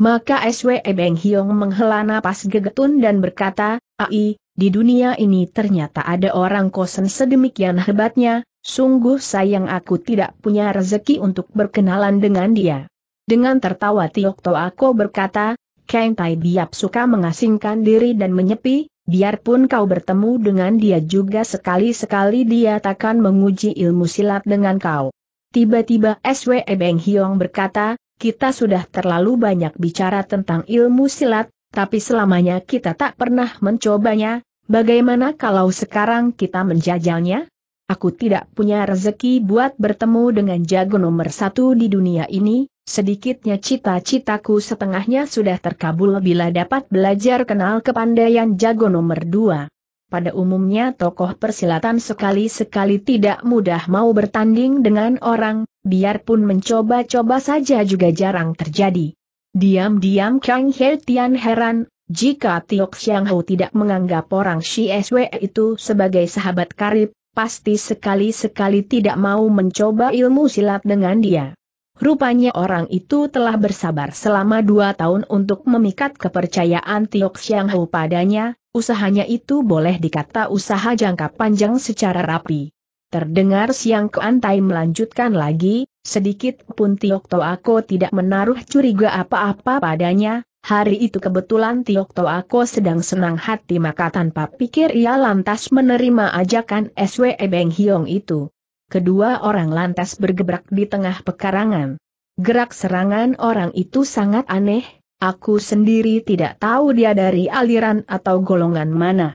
Maka S W E Beng Hiong menghela napas gegetun dan berkata, "Ai, di dunia ini ternyata ada orang Kosen sedemikian hebatnya, sungguh sayang aku tidak punya rezeki untuk berkenalan dengan dia." Dengan tertawa Tiok Toako berkata, "Kang Tai Biap suka mengasingkan diri dan menyepi. Biarpun kau bertemu dengan dia juga sekali-sekali dia takkan menguji ilmu silat dengan kau." Tiba-tiba S W E Beng Hiong berkata, kita sudah terlalu banyak bicara tentang ilmu silat, tapi selamanya kita tak pernah mencobanya, bagaimana kalau sekarang kita menjajalnya? Aku tidak punya rezeki buat bertemu dengan jago nomor satu di dunia ini, sedikitnya cita-citaku setengahnya sudah terkabul bila dapat belajar kenal kepandaian jago nomor dua. Pada umumnya tokoh persilatan sekali-sekali tidak mudah mau bertanding dengan orang, biarpun mencoba-coba saja juga jarang terjadi. Diam-diam Kang He Tian heran, jika Tiok Xiang Hou tidak menganggap orang Shi S W itu sebagai sahabat karib, pasti sekali-sekali tidak mau mencoba ilmu silat dengan dia. Rupanya orang itu telah bersabar selama dua tahun untuk memikat kepercayaan Tiok Xiang Hou padanya, usahanya itu boleh dikata usaha jangka panjang secara rapi. Terdengar Siang Kuantai melanjutkan lagi, sedikit pun Tiok Toako tidak menaruh curiga apa-apa padanya, hari itu kebetulan Tiok Toako sedang senang hati maka tanpa pikir ia lantas menerima ajakan S W E Beng Hiong itu. Kedua orang lantas bergebrak di tengah pekarangan. Gerak serangan orang itu sangat aneh, aku sendiri tidak tahu dia dari aliran atau golongan mana.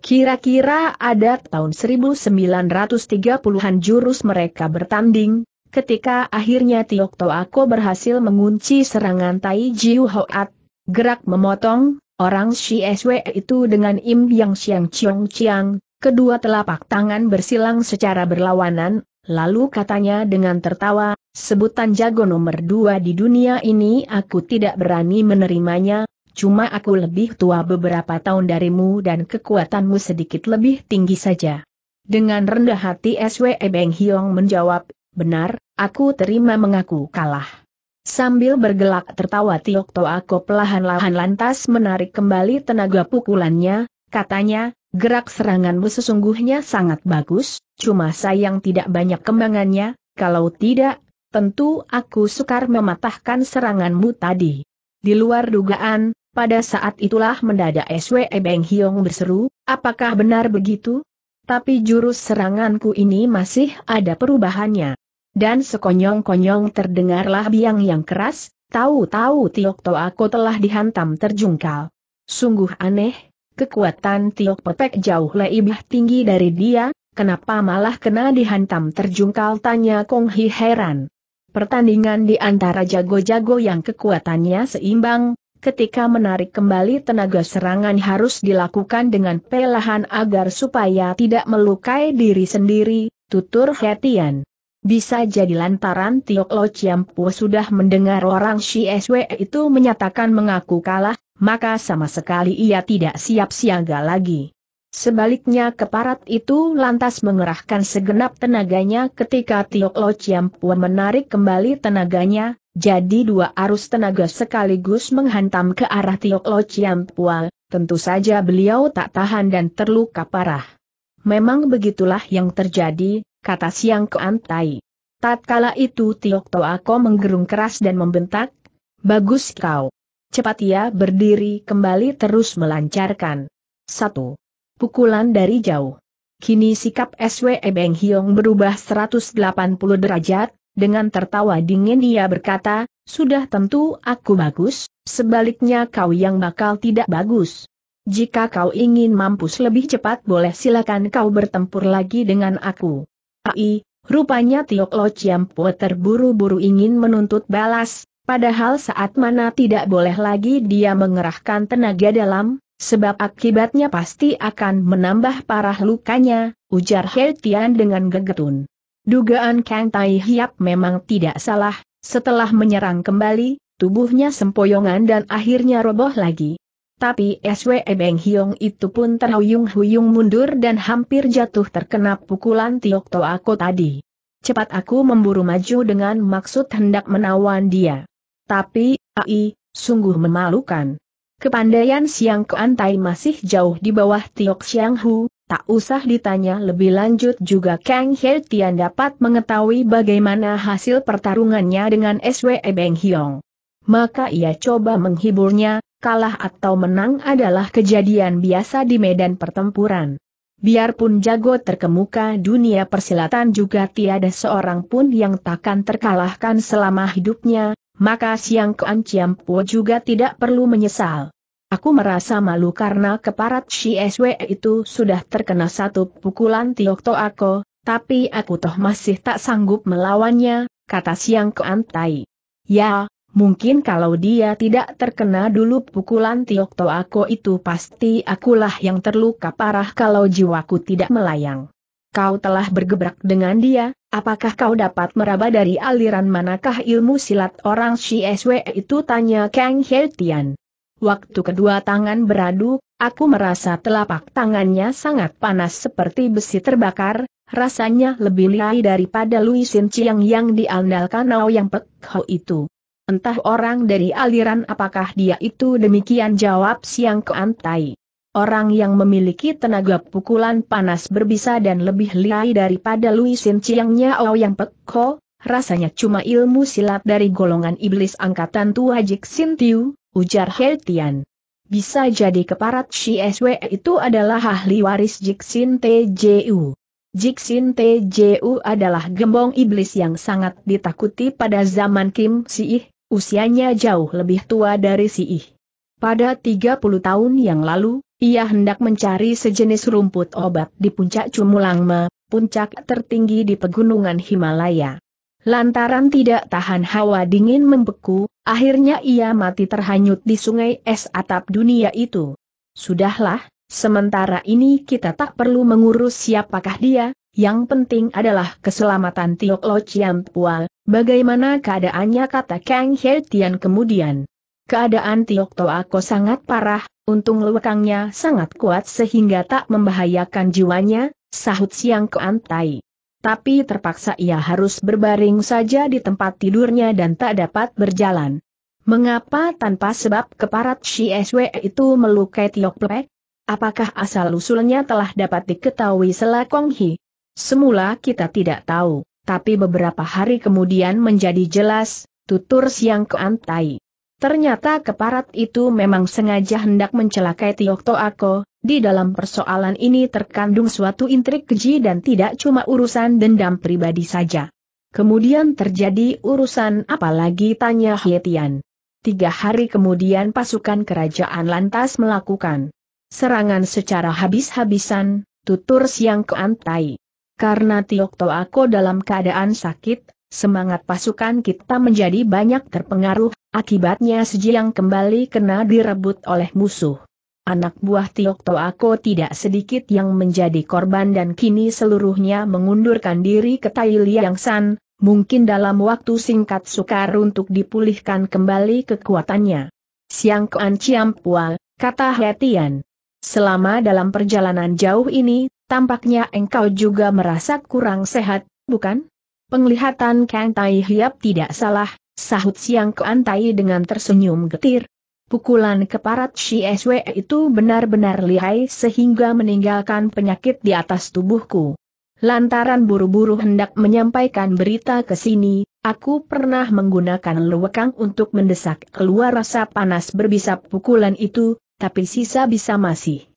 Kira-kira ada tahun seribu sembilan ratus tiga puluhan jurus mereka bertanding, ketika akhirnya Tiok Toako berhasil mengunci serangan Tai Jiu Hoat, gerak memotong, orang Shi S W itu dengan Im Yang Xiang Chiong Chiang, kedua telapak tangan bersilang secara berlawanan, lalu katanya dengan tertawa, sebutan jago nomor dua di dunia ini aku tidak berani menerimanya, cuma aku lebih tua beberapa tahun darimu dan kekuatanmu sedikit lebih tinggi saja. Dengan rendah hati S W E Beng Hiong menjawab, benar, aku terima mengaku kalah. Sambil bergelak tertawa Tiok Toako pelahan-lahan lantas menarik kembali tenaga pukulannya, katanya, gerak seranganmu sesungguhnya sangat bagus, cuma sayang tidak banyak kembangannya, kalau tidak, tentu aku sukar mematahkan seranganmu tadi. Di luar dugaan, pada saat itulah mendadak S W E Beng Hiong berseru, apakah benar begitu? Tapi jurus seranganku ini masih ada perubahannya. dan sekonyong-konyong terdengarlah biang yang keras, tahu-tahu Tiok Toako telah dihantam terjungkal. Sungguh aneh, kekuatan Tiok Pepek jauh lebih tinggi dari dia, kenapa malah kena dihantam terjungkal, tanya Kong Hi heran. Pertandingan di antara jago-jago yang kekuatannya seimbang, ketika menarik kembali tenaga serangan harus dilakukan dengan perlahan agar supaya tidak melukai diri sendiri, tutur Hetian. Bisa jadi lantaran Tiok Lo Ciampu sudah mendengar orang C S W itu menyatakan mengaku kalah, maka sama sekali ia tidak siap siaga lagi. Sebaliknya keparat itu lantas mengerahkan segenap tenaganya ketika Tiok Lo Ciampu menarik kembali tenaganya, jadi dua arus tenaga sekaligus menghantam ke arah Tiok Lo Ciampu. Tentu saja beliau tak tahan dan terluka parah. Memang begitulah yang terjadi, kata Siang Kuan Tai. Tatkala itu Tiok Toako menggerung keras dan membentak, "Bagus kau!" Cepat ia berdiri kembali terus melancarkan satu pukulan dari jauh. Kini sikap S W E Beng Hiong berubah seratus delapan puluh derajat, dengan tertawa dingin ia berkata, "Sudah tentu aku bagus, sebaliknya kau yang bakal tidak bagus. Jika kau ingin mampus lebih cepat boleh silakan kau bertempur lagi dengan aku." Ai, rupanya Tiok Lo Ciampu terburu-buru ingin menuntut balas, padahal saat mana tidak boleh lagi dia mengerahkan tenaga dalam, sebab akibatnya pasti akan menambah parah lukanya, ujar He Tian dengan gegetun. Dugaan Kang Tai Hiap memang tidak salah, setelah menyerang kembali, tubuhnya sempoyongan dan akhirnya roboh lagi. Tapi S W E Beng Hiong itu pun terhuyung-huyung mundur dan hampir jatuh terkena pukulan Tiok Toako tadi. Cepat aku memburu maju dengan maksud hendak menawan dia. Tapi, ai, sungguh memalukan. Kepandaian Siang Kuan Tai masih jauh di bawah Tiok Xiang Hu, tak usah ditanya lebih lanjut juga Kang He Tian dapat mengetahui bagaimana hasil pertarungannya dengan S W E Beng Hiong. Maka ia coba menghiburnya, kalah atau menang adalah kejadian biasa di medan pertempuran. Biarpun jago terkemuka dunia persilatan juga tiada seorang pun yang takkan terkalahkan selama hidupnya, maka Siang Kuan Ciampu juga tidak perlu menyesal. Aku merasa malu karena keparat C S W itu sudah terkena satu pukulan Tiok Toako, tapi aku toh masih tak sanggup melawannya, kata Siang Kuan Tai. Ya, mungkin kalau dia tidak terkena dulu pukulan Tiok Toako itu pasti akulah yang terluka parah kalau jiwaku tidak melayang. Kau telah bergebrak dengan dia, apakah kau dapat meraba dari aliran manakah ilmu silat orang C S W itu, tanya Kang He Tian. Waktu kedua tangan beradu, aku merasa telapak tangannya sangat panas seperti besi terbakar, rasanya lebih lihai daripada Lui Sin Chiang yang diandalkan Ouyang Pek Ho itu. Entah orang dari aliran apakah dia itu, demikian jawab Siang Kuan Tai. Orang yang memiliki tenaga pukulan panas berbisa dan lebih lihai daripada Lui Sin Chiangnya Ouyang Pek Ho, rasanya cuma ilmu silat dari golongan iblis angkatan tua Jik Sin Tiu, ujar He Tian. Bisa jadi keparat C S W itu adalah ahli waris Jik Sin T J U. Jik Sin T J U adalah gembong iblis yang sangat ditakuti pada zaman Kim Si-ih. Usianya jauh lebih tua dari Si-ih. Pada tiga puluh tahun yang lalu, ia hendak mencari sejenis rumput obat di puncak Cumulangma, puncak tertinggi di pegunungan Himalaya. Lantaran tidak tahan hawa dingin membeku, akhirnya ia mati terhanyut di sungai es atap dunia itu. Sudahlah, sementara ini kita tak perlu mengurus siapakah dia, yang penting adalah keselamatan Tiok Lo Ciampu. Bagaimana keadaannya, kata Kang He Tian kemudian. Keadaan Tiok Toako sangat parah, untung lekangnya sangat kuat sehingga tak membahayakan jiwanya, sahut Siang Kuan Tai. Tapi terpaksa ia harus berbaring saja di tempat tidurnya dan tak dapat berjalan. Mengapa tanpa sebab keparat C S W itu melukai Tiok Pepek? Apakah asal-usulnya telah dapat diketahui selakong hi? Semula kita tidak tahu, tapi beberapa hari kemudian menjadi jelas, tutur Siang Kuan Tai. Ternyata keparat itu memang sengaja hendak mencelakai Tiok Toako, di dalam persoalan ini terkandung suatu intrik keji dan tidak cuma urusan dendam pribadi saja. Kemudian terjadi urusan apa lagi, tanya Hye Tian. Tiga hari kemudian pasukan kerajaan lantas melakukan serangan secara habis-habisan, tutur Siang Kean Tai. Karena Tiok Toako dalam keadaan sakit, semangat pasukan kita menjadi banyak terpengaruh, akibatnya Sijang kembali kena direbut oleh musuh. Anak buah Tiok Toako tidak sedikit yang menjadi korban dan kini seluruhnya mengundurkan diri ke Tai Liang San, mungkin dalam waktu singkat sukar untuk dipulihkan kembali kekuatannya. Siang Kean Ciam Pua, kata Hye Tian. Selama dalam perjalanan jauh ini, tampaknya engkau juga merasa kurang sehat, bukan? Penglihatan Kang Tai Hiap tidak salah, sahut Siang Kean Tai dengan tersenyum getir. Pukulan keparat si S W itu benar-benar lihai sehingga meninggalkan penyakit di atas tubuhku. Lantaran buru-buru hendak menyampaikan berita ke sini, aku pernah menggunakan lewekang untuk mendesak keluar rasa panas berbisap pukulan itu, tapi sisa bisa masih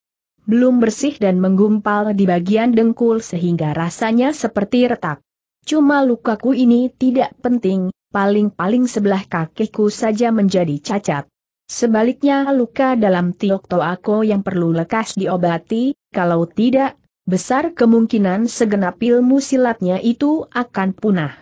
belum bersih dan menggumpal di bagian dengkul sehingga rasanya seperti retak. Cuma lukaku ini tidak penting, paling-paling sebelah kakiku saja menjadi cacat. Sebaliknya luka dalam Tiok Toako yang perlu lekas diobati, kalau tidak, besar kemungkinan segenap ilmu silatnya itu akan punah.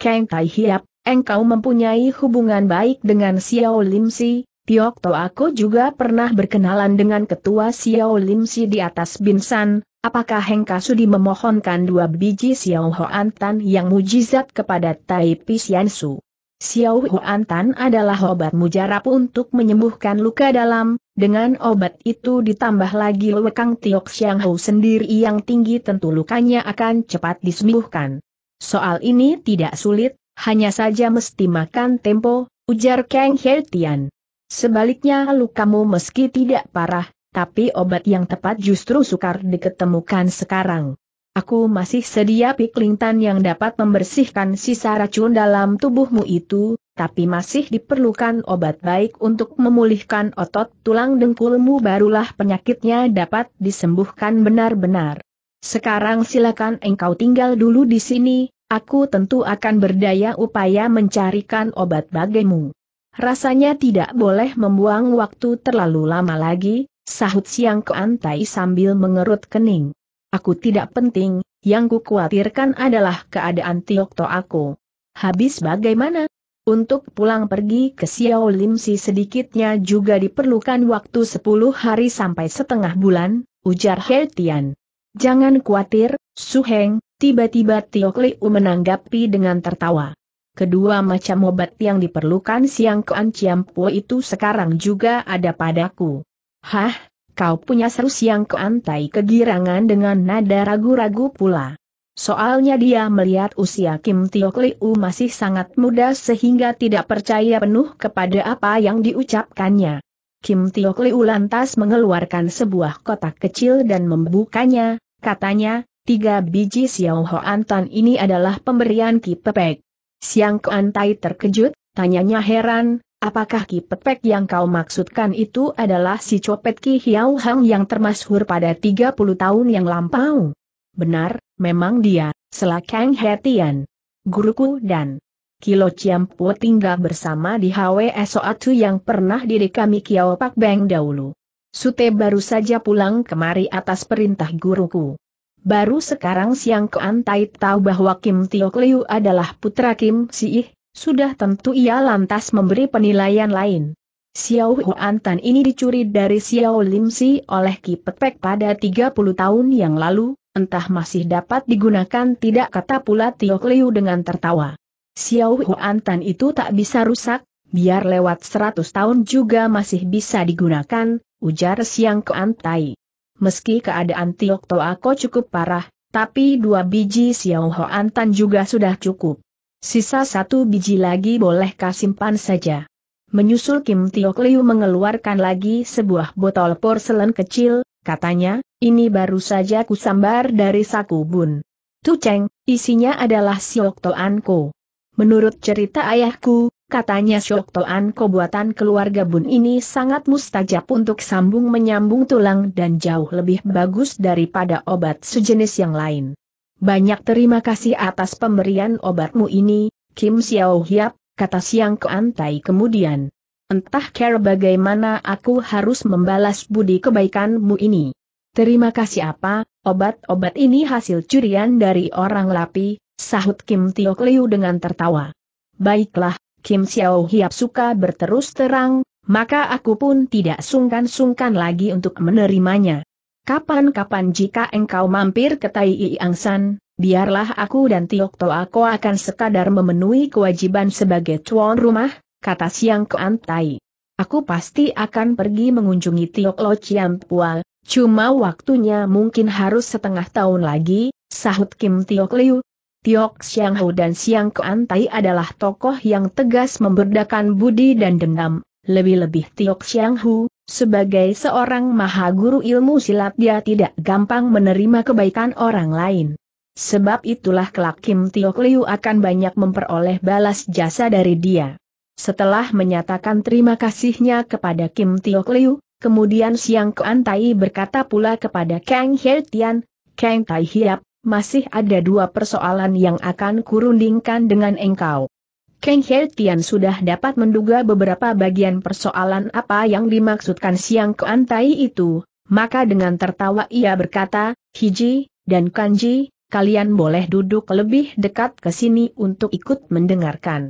Kang Tai Hiap, engkau mempunyai hubungan baik dengan Xiao Lim Si, Tiok Toako juga pernah berkenalan dengan ketua Xiao Lim Si di atas Binsan, apakah engkau sudi memohonkan dua biji Xiao Hoan Tan yang mujizat kepada Tai Pi Sian Su? Xiao Huan Tan adalah obat mujarab untuk menyembuhkan luka dalam, dengan obat itu ditambah lagi lewekang Tiok Siang Hou sendiri yang tinggi tentu lukanya akan cepat disembuhkan. Soal ini tidak sulit, hanya saja mesti makan tempo, ujar Kang Hye Tian. Sebaliknya lukamu meski tidak parah, tapi obat yang tepat justru sukar diketemukan sekarang. Aku masih sedia piklingtan yang dapat membersihkan sisa racun dalam tubuhmu itu, tapi masih diperlukan obat baik untuk memulihkan otot tulang dengkulmu, barulah penyakitnya dapat disembuhkan benar-benar. Sekarang silakan engkau tinggal dulu di sini, aku tentu akan berdaya upaya mencarikan obat bagimu. Rasanya tidak boleh membuang waktu terlalu lama lagi, sahut Siang Kean Tai sambil mengerut kening. Aku tidak penting, yang kukhawatirkan adalah keadaan Tiok Toako. Habis bagaimana? Untuk pulang pergi ke Xiao Lim Si sedikitnya juga diperlukan waktu sepuluh hari sampai setengah bulan, ujar Hye Tian. Jangan khawatir, Su Heng, tiba-tiba Tiok Liu menanggapi dengan tertawa. Kedua macam obat yang diperlukan Siang Kean Ciam Pua itu sekarang juga ada padaku. Hah? Kau punya, seru Siang Kean Tai kegirangan dengan nada ragu-ragu pula. Soalnya dia melihat usia Kim Tiok Liu masih sangat muda sehingga tidak percaya penuh kepada apa yang diucapkannya. Kim Tiok Liu lantas mengeluarkan sebuah kotak kecil dan membukanya, katanya, tiga biji Xiao Hoan Tan ini adalah pemberian Ki Pepek. Siang Kean Tai terkejut, tanyanya heran. Apakah Ki Pepek yang kau maksudkan itu adalah si copet Ki Hiau Hang yang termasyhur pada tiga puluh tahun yang lampau? Benar, memang dia, sela Kang Hye Tian. Guruku dan Kilo Ciam Pua tinggal bersama di H W S O A dua yang pernah diri kami Kiao Pak Beng dahulu. Sute baru saja pulang kemari atas perintah guruku. Baru sekarang Siang Kean Tai tahu bahwa Kim Tiok Liu adalah putra Kim Siih. Sudah tentu ia lantas memberi penilaian lain. Xiao Huan Tan ini dicuri dari Xiao Lim Si oleh Ki Pepek pada tiga puluh tahun yang lalu, entah masih dapat digunakan tidak, kata pula Tiok Liu dengan tertawa. Xiao Huan Tan itu tak bisa rusak, biar lewat seratus tahun juga masih bisa digunakan, ujar Siang Kean Tai. Meski keadaan Tiok Toako cukup parah, tapi dua biji Xiao Huan Tan juga sudah cukup. Sisa satu biji lagi boleh kasimpan saja. Menyusul Kim Tiok Liu mengeluarkan lagi sebuah botol porselen kecil, katanya, ini baru saja kusambar dari saku bun. Tu Cheng, isinya adalah Siok Toanko. Menurut cerita ayahku, katanya Siok Toanko buatan keluarga bun ini sangat mustajab untuk sambung menyambung tulang dan jauh lebih bagus daripada obat sejenis yang lain. "Banyak terima kasih atas pemberian obatmu ini, Kim Xiao Hiap," kata Siang Kuan Tai kemudian. "Entah care bagaimana aku harus membalas budi kebaikanmu ini." "Terima kasih apa, obat-obat ini hasil curian dari orang Lapi," sahut Kim Tio Kliu dengan tertawa. "Baiklah, Kim Xiao Hiap suka berterus terang, maka aku pun tidak sungkan-sungkan lagi untuk menerimanya. Kapan-kapan jika engkau mampir ke Tai Iang San, biarlah aku dan Tiok Toako akan sekadar memenuhi kewajiban sebagai tuan rumah," kata Siang Kuan Tai. "Aku pasti akan pergi mengunjungi Tiok Lo Chiam Pual, cuma waktunya mungkin harus setengah tahun lagi," sahut Kim Tio Kliu. Tiok Xiang Hou dan Siang Kuan Tai adalah tokoh yang tegas membedakan budi dan dendam, lebih-lebih Tiok Xiang Hou, sebagai seorang maha guru ilmu silat dia tidak gampang menerima kebaikan orang lain. Sebab itulah kelak Kim Tio Kliu akan banyak memperoleh balas jasa dari dia. Setelah menyatakan terima kasihnya kepada Kim Tio Kliu, kemudian Siang Kuan Tai berkata pula kepada Kang He Tian, "Kang Tai Hiap, masih ada dua persoalan yang akan kurundingkan dengan engkau." Kang He Tian sudah dapat menduga beberapa bagian persoalan apa yang dimaksudkan Siang Kuan Tai itu, maka dengan tertawa ia berkata, "Hiji, dan Kanji, kalian boleh duduk lebih dekat ke sini untuk ikut mendengarkan."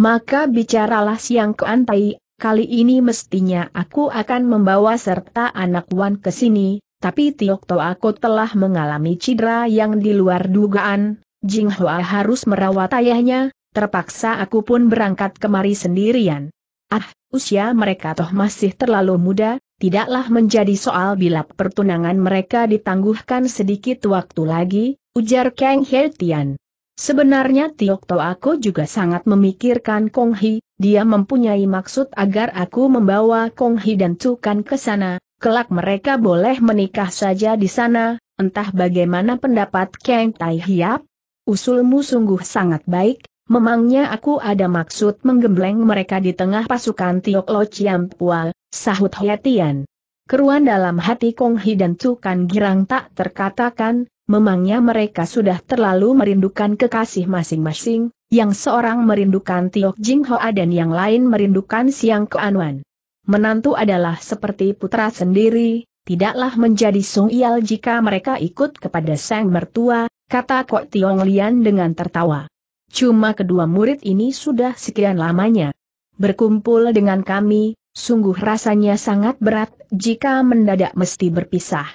Maka bicaralah Siang Kuan Tai, "Kali ini mestinya aku akan membawa serta anak Wan ke sini, tapi Tiok Toako telah mengalami cedera yang di luar dugaan, Jing Hua harus merawat ayahnya, terpaksa aku pun berangkat kemari sendirian. Ah, usia mereka toh masih terlalu muda, tidaklah menjadi soal bila pertunangan mereka ditangguhkan sedikit waktu lagi," ujar Kang He Tian. "Sebenarnya Tiok Toako juga sangat memikirkan Kong Hi, dia mempunyai maksud agar aku membawa Kong Hi dan Tukan ke sana. Kelak mereka boleh menikah saja di sana." "Entah bagaimana pendapat Kang Tai Hiap? Usulmu sungguh sangat baik, memangnya aku ada maksud menggembleng mereka di tengah pasukan Tiok Lo Chiam Pual," sahut He Tian. Keruan dalam hati Kong Hi dan Tukan girang tak terkatakan, memangnya mereka sudah terlalu merindukan kekasih masing-masing, yang seorang merindukan Tiok Jing Hoa dan yang lain merindukan Siang Kuan Wan. Menantu adalah seperti putra sendiri, tidaklah menjadi sungguh jika mereka ikut kepada sang mertua, kata Kok Tiong Lian dengan tertawa. "Cuma kedua murid ini sudah sekian lamanya berkumpul dengan kami, sungguh rasanya sangat berat jika mendadak mesti berpisah.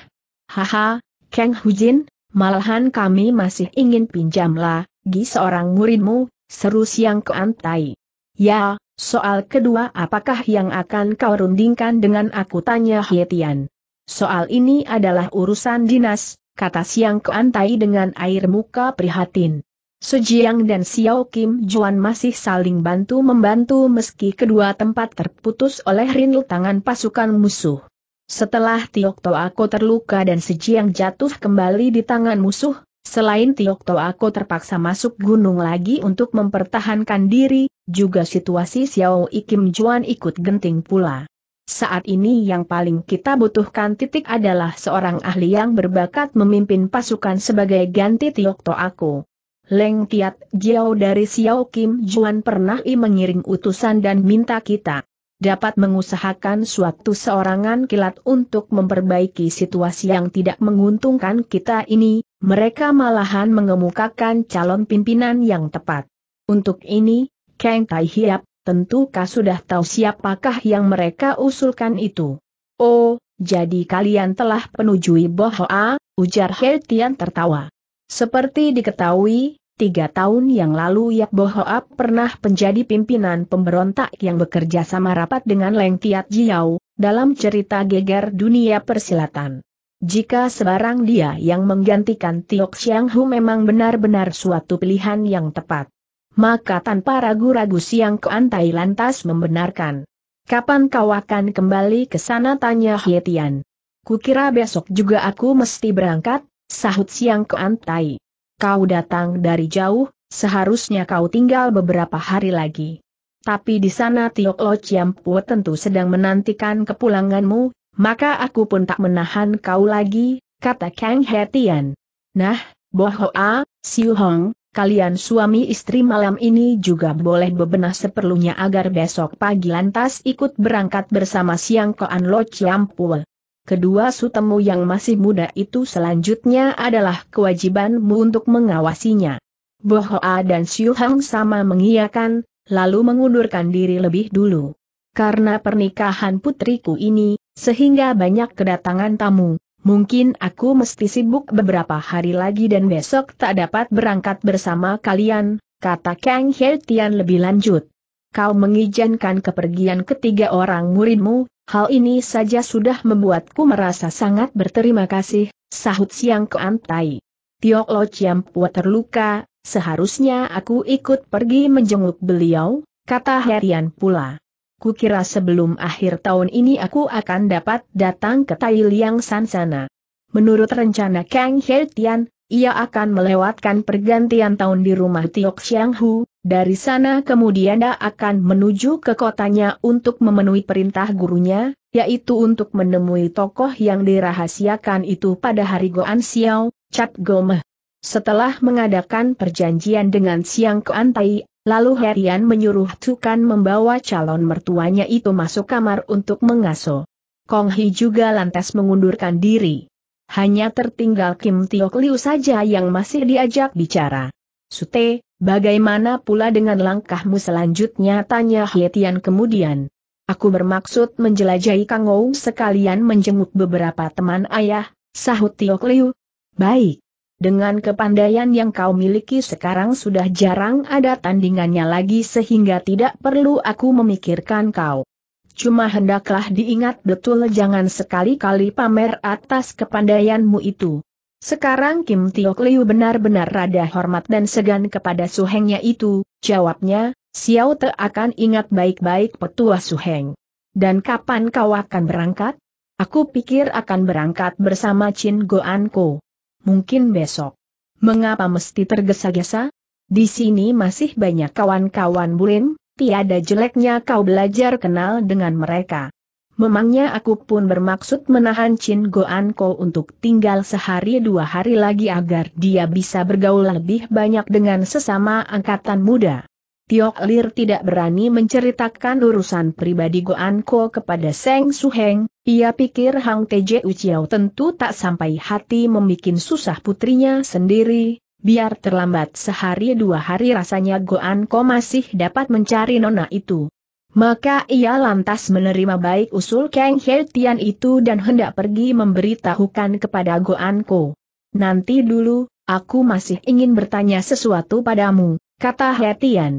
Haha, Kang Hujin, malahan kami masih ingin pinjamlah gi seorang muridmu," seru Siang Kuan Tai. "Ya, soal kedua apakah yang akan kau rundingkan dengan aku?" tanya He Tian. "Soal ini adalah urusan dinas," kata Siang Kuan Tai dengan air muka prihatin. Sujiang dan Xiao Kim Juan masih saling bantu-membantu meski kedua tempat terputus oleh rindu tangan pasukan musuh. Setelah Tiok Toako terluka dan Sujiang jatuh kembali di tangan musuh, selain Tiok Toako terpaksa masuk gunung lagi untuk mempertahankan diri, juga situasi Xiao Kim Juan ikut genting pula. Saat ini yang paling kita butuhkan titik adalah seorang ahli yang berbakat memimpin pasukan sebagai ganti Tiok Toako. Leng Tiat Jiao dari Xiao Kim Juan pernah mengirim utusan dan minta kita dapat mengusahakan suatu seorangan kilat untuk memperbaiki situasi yang tidak menguntungkan kita ini. Mereka malahan mengemukakan calon pimpinan yang tepat. Untuk ini, Kang Tai Hiap, tentukah sudah tahu siapakah yang mereka usulkan itu?" "Oh, jadi kalian telah penujui Bohoa," ujar He Tian tertawa. Seperti diketahui, tiga tahun yang lalu Yak Bohoa pernah menjadi pimpinan pemberontak yang bekerja sama rapat dengan Leng Tiat Jiao, dalam cerita geger dunia persilatan. Jika sebarang dia yang menggantikan Tiok Xiang Hu memang benar-benar suatu pilihan yang tepat, maka tanpa ragu-ragu Siang Kuan Tai lantas membenarkan. "Kapan kau akan kembali ke sana?" tanya He Tian. "Kukira besok juga aku mesti berangkat," sahut Siang Kuan Tai. "Kau datang dari jauh, seharusnya kau tinggal beberapa hari lagi. Tapi di sana Tiok Lo Chiam Puo tentu sedang menantikan kepulanganmu. Maka aku pun tak menahan kau lagi," kata Kang He Tian. "Nah, Bohoa, Siu Hong, kalian suami istri malam ini juga boleh bebenah seperlunya agar besok pagi lantas ikut berangkat bersama Siang Koan Lo Chiam Pul. Kedua sutemu yang masih muda itu selanjutnya adalah kewajibanmu untuk mengawasinya. Bohoa dan Siu Hong sama mengiyakan, lalu mengundurkan diri lebih dulu. Karena pernikahan putriku ini, sehingga banyak kedatangan tamu. Mungkin aku mesti sibuk beberapa hari lagi dan besok tak dapat berangkat bersama kalian, kata Kang He Tian lebih lanjut. Kau mengizinkan kepergian ketiga orang muridmu, hal ini saja sudah membuatku merasa sangat berterima kasih, sahut Siang Koan Tai. Tio Lo Chiam Pua terluka, seharusnya aku ikut pergi menjenguk beliau, kata He Tian pula. Kukira sebelum akhir tahun ini aku akan dapat datang ke Tai Liang San sana. Menurut rencana Kang He Tian, ia akan melewatkan pergantian tahun di rumah Tiok Xiang Hu. Dari sana kemudian dia akan menuju ke kotanya untuk memenuhi perintah gurunya, yaitu untuk menemui tokoh yang dirahasiakan itu pada hari Goan Xiao, Cap Gomeh. Setelah mengadakan perjanjian dengan Siang Koan Tai, lalu He Tian menyuruh Tukan membawa calon mertuanya itu masuk kamar untuk mengaso. Kong Hee juga lantas mengundurkan diri. Hanya tertinggal Kim Tiok Liu saja yang masih diajak bicara. Sute, bagaimana pula dengan langkahmu selanjutnya? Tanya He Tian kemudian. Aku bermaksud menjelajahi Kangou sekalian menjenguk beberapa teman ayah, sahut Tiok Liu. Baik. Dengan kepandaian yang kau miliki sekarang sudah jarang ada tandingannya lagi sehingga tidak perlu aku memikirkan kau. Cuma hendaklah diingat betul jangan sekali-kali pamer atas kepandaianmu itu. Sekarang Kim Tiok Liu benar-benar rada hormat dan segan kepada Su Hengnya itu, jawabnya, Xiao Te akan ingat baik-baik petua Su Heng. Dan kapan kau akan berangkat? Aku pikir akan berangkat bersama Chin Goan Ko. Mungkin besok. Mengapa mesti tergesa-gesa? Di sini masih banyak kawan-kawan murid, tiada jeleknya kau belajar kenal dengan mereka. Memangnya aku pun bermaksud menahan Chin Goan Ko untuk tinggal sehari dua hari lagi agar dia bisa bergaul lebih banyak dengan sesama angkatan muda. Tiok Lir tidak berani menceritakan urusan pribadi Goan Ko kepada Seng Su Heng. Ia pikir Hang T J Uciao tentu tak sampai hati membikin susah putrinya sendiri, biar terlambat sehari dua hari rasanya Goan Ko masih dapat mencari nona itu. Maka ia lantas menerima baik usul Kang He Tian itu dan hendak pergi memberitahukan kepada Goan Ko. Nanti dulu, aku masih ingin bertanya sesuatu padamu, kata He Tian.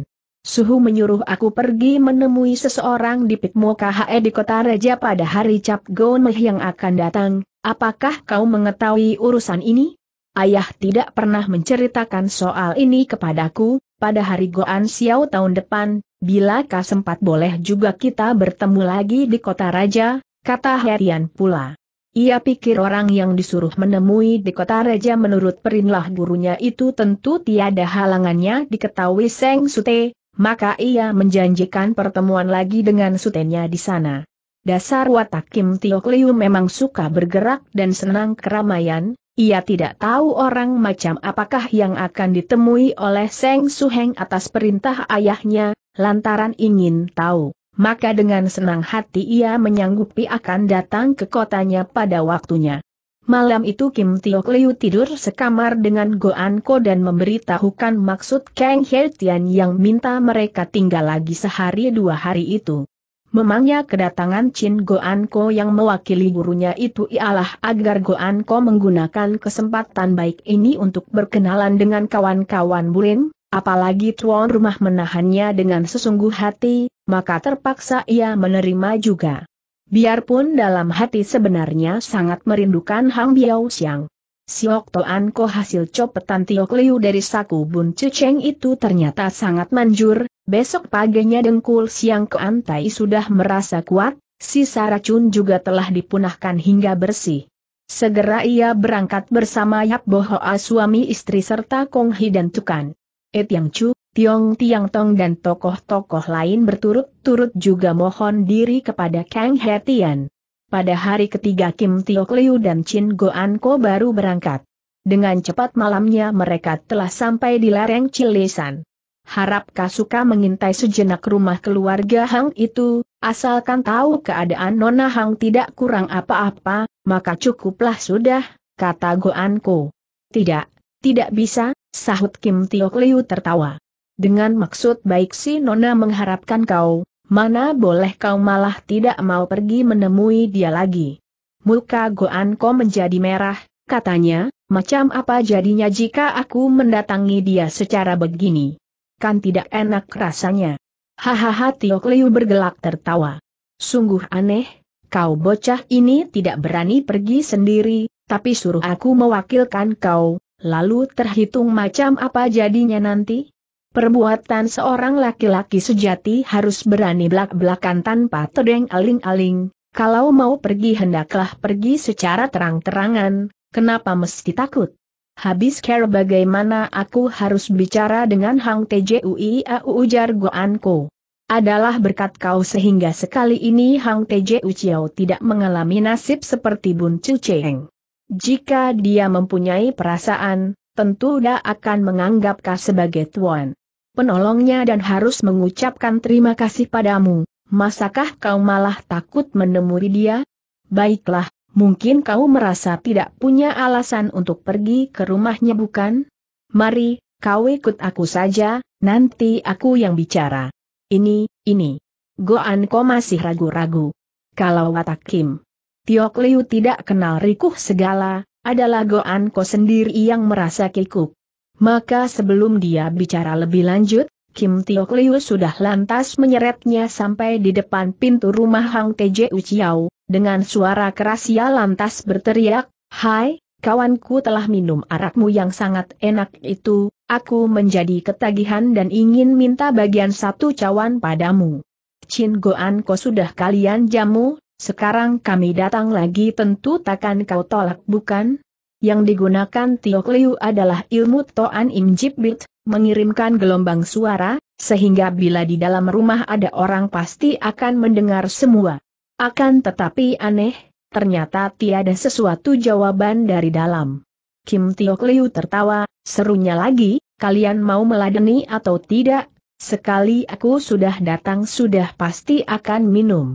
Suhu menyuruh aku pergi menemui seseorang di Pikmo K H E di kota Raja pada hari Cap Gomeh yang akan datang, apakah kau mengetahui urusan ini? Ayah tidak pernah menceritakan soal ini kepadaku, pada hari Goan Xiao tahun depan, bila kau sempat boleh juga kita bertemu lagi di kota Raja, kata He Tian pula. Ia pikir orang yang disuruh menemui di kota Raja menurut perintah gurunya itu tentu tiada halangannya diketahui Seng Sute. Maka ia menjanjikan pertemuan lagi dengan sutenya di sana. Dasar watak Kim Tiok Liu memang suka bergerak dan senang keramaian, ia tidak tahu orang macam apakah yang akan ditemui oleh Seng Su Heng atas perintah ayahnya, lantaran ingin tahu. Maka dengan senang hati ia menyanggupi akan datang ke kotanya pada waktunya. Malam itu Kim Tiok Liu tidur sekamar dengan Goan Ko dan memberitahukan maksud Kang He Tian yang minta mereka tinggal lagi sehari dua hari itu. Memangnya kedatangan Chin Goan Ko yang mewakili gurunya itu ialah agar Goan Ko menggunakan kesempatan baik ini untuk berkenalan dengan kawan-kawan murid, apalagi tuan rumah menahannya dengan sesungguh hati, maka terpaksa ia menerima juga. Biarpun dalam hati sebenarnya sangat merindukan Hang Biao Xiang. Siok Toan Ko hasil copetan Tiok Liu dari saku Bun Cuceng itu ternyata sangat manjur, besok paginya dengkul Siang Koan Tai sudah merasa kuat, sisa racun juga telah dipunahkan hingga bersih. Segera ia berangkat bersama Yap Bohoa suami istri serta Kong Hee dan Tukan Et Yang Chu, Tiong Tiang Tong dan tokoh-tokoh lain berturut-turut juga mohon diri kepada Kang He Tian. Pada hari ketiga Kim Tiok Liu dan Chin Goan Ko baru berangkat. Dengan cepat malamnya mereka telah sampai di lereng Cilesan. Harap Kasuka mengintai sejenak rumah keluarga Hang itu, asalkan tahu keadaan Nona Hang tidak kurang apa-apa, maka cukuplah sudah, kata Goanko. Tidak, tidak bisa, sahut Kim Tiok Liu tertawa. Dengan maksud baik si Nona mengharapkan kau, mana boleh kau malah tidak mau pergi menemui dia lagi. Muka Goanko menjadi merah, katanya. Macam apa jadinya jika aku mendatangi dia secara begini? Kan tidak enak rasanya. Hahaha, Tiok Liu bergelak tertawa. Sungguh aneh, kau bocah ini tidak berani pergi sendiri, tapi suruh aku mewakilkan kau, lalu terhitung macam apa jadinya nanti? Perbuatan seorang laki-laki sejati harus berani belak-belakan tanpa tedeng aling-aling, kalau mau pergi hendaklah pergi secara terang-terangan. Kenapa mesti takut? Habis care bagaimana aku harus bicara dengan Hang T J U I A, ujar Goanko. Adalah berkat kau sehingga sekali ini Hang T J U Ciao tidak mengalami nasib seperti Bun Chu Cheng. Jika dia mempunyai perasaan, tentu dia akan menganggap kau sebagai tuan penolongnya dan harus mengucapkan terima kasih padamu. Masakah kau malah takut menemui dia? Baiklah. Mungkin kau merasa tidak punya alasan untuk pergi ke rumahnya, bukan? Mari, kau ikut aku saja, nanti aku yang bicara. Ini, ini. Goanko masih ragu-ragu. Kalau watak Kim Tiok Liu tidak kenal rikuh segala, adalah Goanko sendiri yang merasa kikuk. Maka sebelum dia bicara lebih lanjut, Kim Tiok Liu sudah lantas menyeretnya sampai di depan pintu rumah Hang T J U Ciao. Dengan suara keras ia lantas berteriak, "Hai, kawanku, telah minum arakmu yang sangat enak itu, aku menjadi ketagihan dan ingin minta bagian satu cawan padamu. Chin Goanko sudah kalian jamu, sekarang kami datang lagi, tentu takkan kau tolak, bukan?" Yang digunakan Tiok Liu adalah ilmu Toan Im Jip Bit, mengirimkan gelombang suara, sehingga bila di dalam rumah ada orang pasti akan mendengar semua. Akan tetapi aneh, ternyata tiada sesuatu jawaban dari dalam. Kim Tiok Liu tertawa, serunya lagi, kalian mau meladeni atau tidak, sekali aku sudah datang sudah pasti akan minum.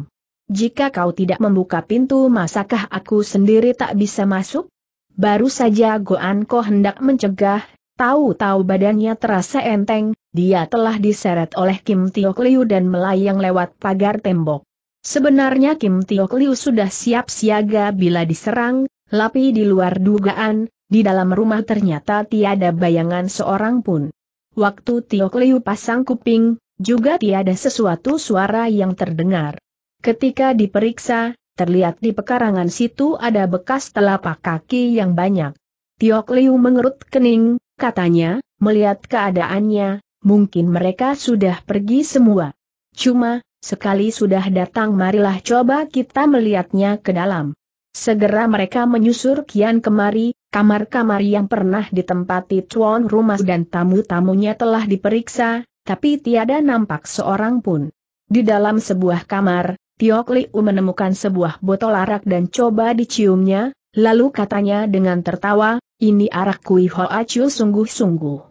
Jika kau tidak membuka pintu, masakah aku sendiri tak bisa masuk? Baru saja Goanko hendak mencegah, tahu-tahu badannya terasa enteng, dia telah diseret oleh Kim Tiok Liu dan melayang lewat pagar tembok. Sebenarnya Kim Tiok Liu sudah siap siaga bila diserang, tapi di luar dugaan, di dalam rumah ternyata tiada bayangan seorang pun. Waktu Tiok Liu pasang kuping, juga tiada sesuatu suara yang terdengar. Ketika diperiksa, terlihat di pekarangan situ ada bekas telapak kaki yang banyak. Tiok Liu mengerut kening, katanya, melihat keadaannya, mungkin mereka sudah pergi semua. Cuma, sekali sudah datang marilah coba kita melihatnya ke dalam. Segera mereka menyusur kian kemari, kamar-kamar yang pernah ditempati tuan rumah dan tamu-tamunya telah diperiksa, tapi tiada nampak seorang pun. Di dalam sebuah kamar, Tiok Liu menemukan sebuah botol arak dan coba diciumnya, lalu katanya dengan tertawa, ini arak Kui Hoa Chu sungguh-sungguh.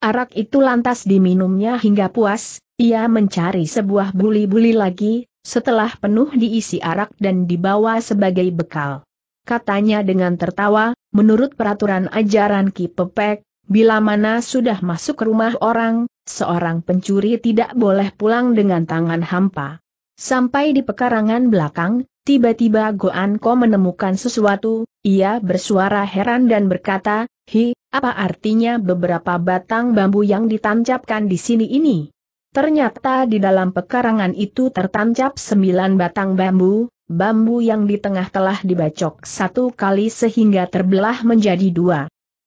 Arak itu lantas diminumnya hingga puas, ia mencari sebuah buli-buli lagi, setelah penuh diisi arak dan dibawa sebagai bekal. Katanya dengan tertawa, menurut peraturan ajaran Ki Pepek, bila mana sudah masuk rumah orang, seorang pencuri tidak boleh pulang dengan tangan hampa. Sampai di pekarangan belakang, tiba-tiba Goanko menemukan sesuatu, ia bersuara heran dan berkata, "Hi, apa artinya beberapa batang bambu yang ditancapkan di sini ini?" Ternyata di dalam pekarangan itu tertancap sembilan batang bambu, bambu yang di tengah telah dibacok satu kali sehingga terbelah menjadi dua.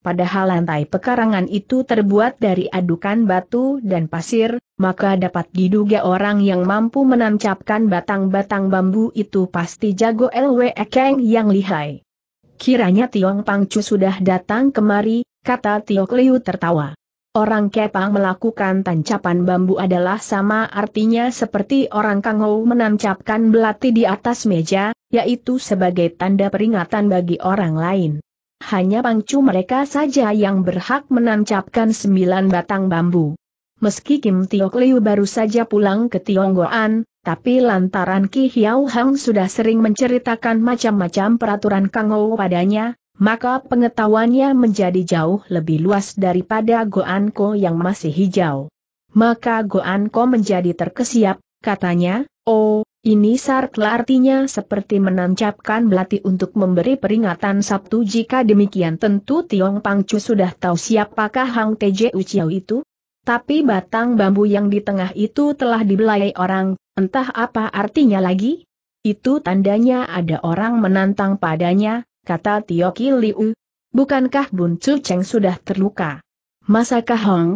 Padahal lantai pekarangan itu terbuat dari adukan batu dan pasir, maka dapat diduga orang yang mampu menancapkan batang-batang bambu itu pasti jago Lwe Keng yang lihai. Kiranya Tiong Pangcu sudah datang kemari, kata Tiok Liu tertawa. Orang Kepang melakukan tancapan bambu adalah sama artinya seperti orang Kangou menancapkan belati di atas meja, yaitu sebagai tanda peringatan bagi orang lain. hanya Pangcu mereka saja yang berhak menancapkan sembilan batang bambu. Meski Kim Tiok Liu baru saja pulang ke Tionggoan, tapi lantaran Ki Hiau Hang sudah sering menceritakan macam-macam peraturan Kang Ou padanya, maka pengetahuannya menjadi jauh lebih luas daripada Goan Ko yang masih hijau. Maka Goan Ko menjadi terkesiap, katanya, "Oh, ini sarkla artinya seperti menancapkan belati untuk memberi peringatan Sabtu. Jika demikian tentu Tiong Pangcu sudah tahu siapakah Hang T J Uciao itu." Tapi batang bambu yang di tengah itu telah dibelai orang, entah apa artinya lagi? "Itu tandanya ada orang menantang padanya," kata Tio Kiliu. "Bukankah Bun Chu Cheng sudah terluka? Masakah Hang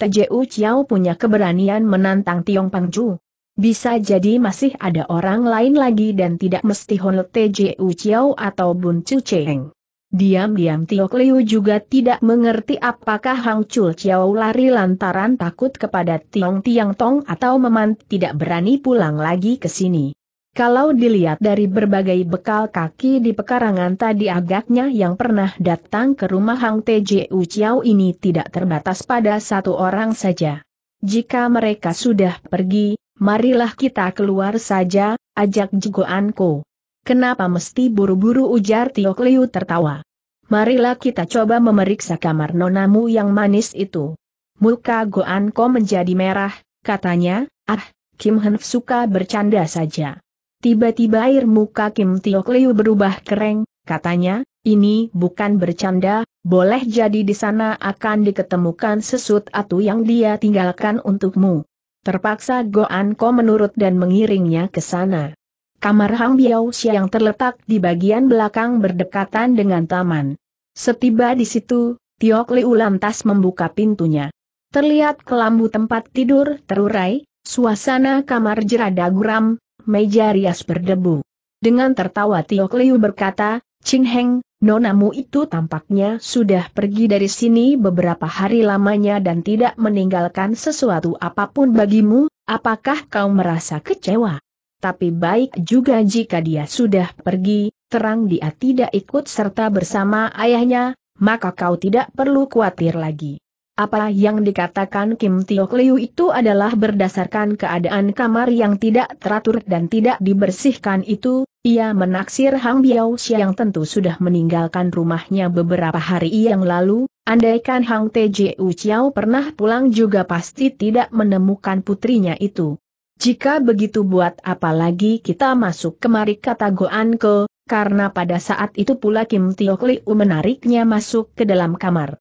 T J Uciao punya keberanian menantang Tiong Pangcu? Bisa jadi masih ada orang lain lagi dan tidak mesti Hon T J Uciao atau Bun Chu Cheng." Diam-diam Tiok Liu juga tidak mengerti apakah Hang Chul Chiao lari lantaran takut kepada Tiong Tiang Tong atau memang tidak berani pulang lagi ke sini. Kalau dilihat dari berbagai bekal kaki di pekarangan tadi, agaknya yang pernah datang ke rumah Hang T J Uciao ini tidak terbatas pada satu orang saja. "Jika mereka sudah pergi, marilah kita keluar saja," ajak Goan Ko. "Kenapa mesti buru-buru?" ujar Tiok Liu tertawa. "Marilah kita coba memeriksa kamar nonamu yang manis itu." Muka Goan Ko menjadi merah, katanya, "Ah, Kim Henf suka bercanda saja." Tiba-tiba air muka Kim Tiok Liu berubah kering, katanya, "Ini bukan bercanda, boleh jadi di sana akan diketemukan sesuatu yang dia tinggalkan untukmu." Terpaksa Goan Ko menurut dan mengiringnya ke sana. Kamar Hang Biao Xia yang terletak di bagian belakang berdekatan dengan taman. Setiba di situ, Tiok Liu lantas membuka pintunya. Terlihat kelambu tempat tidur terurai, suasana kamar jerada guram, meja rias berdebu. Dengan tertawa Tiok Liu berkata, "Ching Heng, nonamu itu tampaknya sudah pergi dari sini beberapa hari lamanya dan tidak meninggalkan sesuatu apapun bagimu. Apakah kau merasa kecewa? Tapi baik juga jika dia sudah pergi, terang dia tidak ikut serta bersama ayahnya, maka kau tidak perlu khawatir lagi." Apa yang dikatakan Kim Tiok Liu itu adalah berdasarkan keadaan kamar yang tidak teratur dan tidak dibersihkan itu. Ia menaksir Hang Biao Xia yang tentu sudah meninggalkan rumahnya beberapa hari yang lalu. Andaikan Hang T J Uciao pernah pulang juga pasti tidak menemukan putrinya itu. "Jika begitu buat apa lagi kita masuk kemari," kata Goan Ko, karena pada saat itu pula Kim Tiok Liu menariknya masuk ke dalam kamar.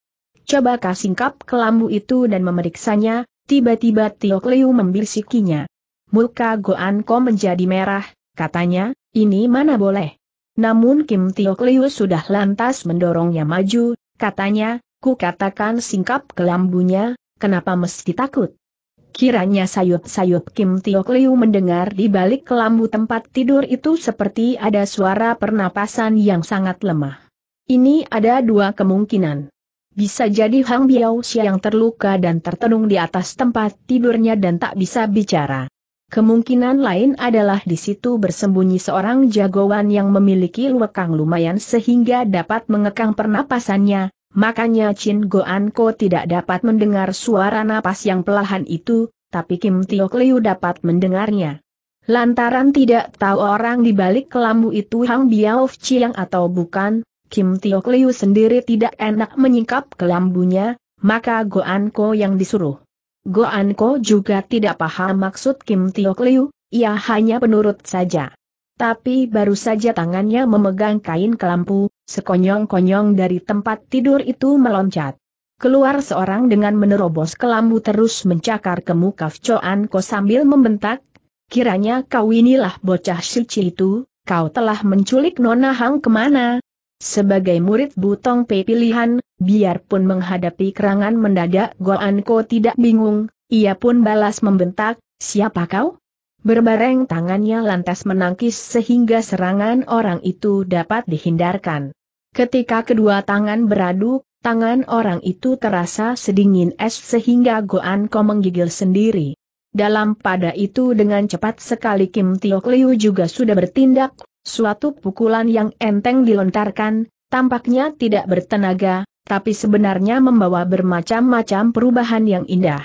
"Coba kau singkap kelambu itu dan memeriksanya," tiba-tiba Tiok Liu membisikinya. Muka Goan Ko menjadi merah, katanya, "Ini mana boleh." Namun Kim Tiok Liu sudah lantas mendorongnya maju, katanya, "Ku katakan singkap kelambunya, kenapa mesti takut?" Kiranya sayup-sayup Kim Tiok Liu mendengar di balik kelambu tempat tidur itu seperti ada suara pernapasan yang sangat lemah. Ini ada dua kemungkinan. Bisa jadi Hang Biao Xia yang terluka dan tertenung di atas tempat tidurnya dan tak bisa bicara. Kemungkinan lain adalah di situ bersembunyi seorang jagoan yang memiliki lekang lumayan sehingga dapat mengekang pernapasannya, makanya Chin Goan Ko tidak dapat mendengar suara napas yang perlahan itu, tapi Kim Tiok Liu dapat mendengarnya. Lantaran tidak tahu orang di balik kelambu itu Hang Biao Xia atau bukan, Kim Tiok Liu sendiri tidak enak menyingkap kelambunya, maka Goan Ko yang disuruh. Goan Ko juga tidak paham maksud Kim Tiok Liu, ia hanya penurut saja. Tapi baru saja tangannya memegang kain kelambu, sekonyong-konyong dari tempat tidur itu meloncat keluar seorang dengan menerobos kelambu terus mencakar ke muka Goan Ko sambil membentak, "Kiranya kau inilah bocah suci itu, kau telah menculik Nona Hang kemana?" Sebagai murid Butong P pilihan, biarpun menghadapi kerangan mendadak Goan Ko tidak bingung, ia pun balas membentak, "Siapa kau?" Berbareng tangannya lantas menangkis sehingga serangan orang itu dapat dihindarkan. Ketika kedua tangan beradu, tangan orang itu terasa sedingin es sehingga Goan Ko menggigil sendiri. Dalam pada itu dengan cepat sekali Kim Tiok Liu juga sudah bertindak. Suatu pukulan yang enteng dilontarkan, Tampaknya tidak bertenaga, tapi sebenarnya membawa bermacam-macam perubahan yang indah.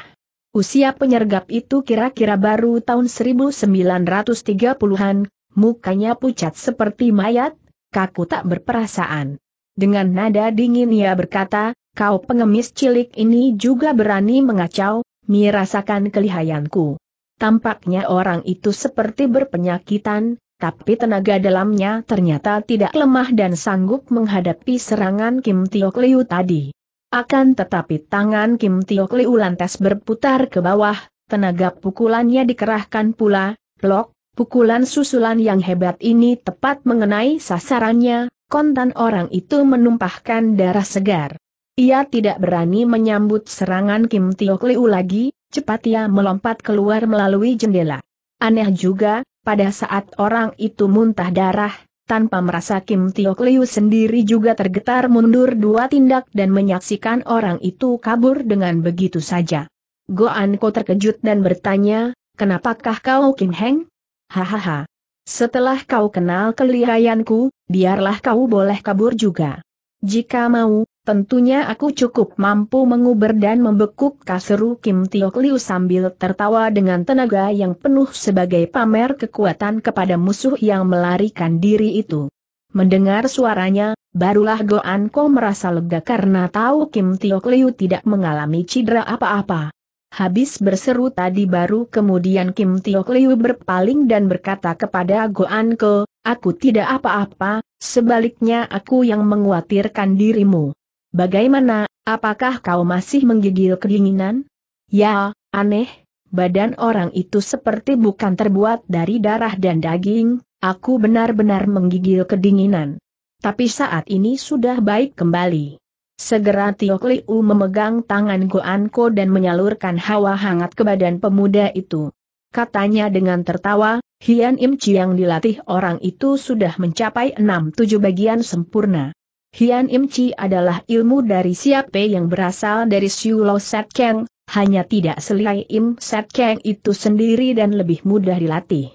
Usia penyergap itu kira-kira baru tahun seribu sembilan ratus tiga puluhan, mukanya pucat seperti mayat, kaku tak berperasaan. Dengan nada dingin ia berkata, "Kau pengemis cilik ini juga berani mengacau, merasakan kelihayanku." Tampaknya orang itu seperti berpenyakitan, tapi tenaga dalamnya ternyata tidak lemah dan sanggup menghadapi serangan Kim Tiok Liu tadi. Akan tetapi tangan Kim Tiok Liu lantas berputar ke bawah, tenaga pukulannya dikerahkan pula, plok, pukulan susulan yang hebat ini tepat mengenai sasarannya, kontan orang itu menumpahkan darah segar. Ia tidak berani menyambut serangan Kim Tiok Liu lagi, cepat ia melompat keluar melalui jendela. Aneh juga, pada saat orang itu muntah darah, tanpa merasa Kim Tiok Liu sendiri juga tergetar mundur dua tindak dan menyaksikan orang itu kabur dengan begitu saja. Goan Ko terkejut dan bertanya, "Kenapakah kau, Kim Heng?" "Hahaha. Setelah kau kenal kelihayanku, biarlah kau boleh kabur juga. Jika mau, tentunya aku cukup mampu menguber dan membekuk," kaseru Kim Tiok Liu sambil tertawa dengan tenaga yang penuh sebagai pamer kekuatan kepada musuh yang melarikan diri itu. Mendengar suaranya, barulah Goan Ko merasa lega karena tahu Kim Tiok Liu tidak mengalami cedera apa-apa. Habis berseru tadi baru kemudian Kim Tiok Liu berpaling dan berkata kepada Goan Ko, "Aku tidak apa-apa, sebaliknya aku yang mengkhawatirkan dirimu. Bagaimana, apakah kau masih menggigil kedinginan?" "Ya, aneh, badan orang itu seperti bukan terbuat dari darah dan daging, aku benar-benar menggigil kedinginan. Tapi saat ini sudah baik kembali." Segera Tiok Liu memegang tangan Goan Ko dan menyalurkan hawa hangat ke badan pemuda itu. Katanya dengan tertawa, "Hian Im Chi yang dilatih orang itu sudah mencapai enam tujuh bagian sempurna. Hian Im Chi adalah ilmu dari Siape yang berasal dari Siu Lo Set Keng, hanya tidak selai Im Set Keng itu sendiri dan lebih mudah dilatih.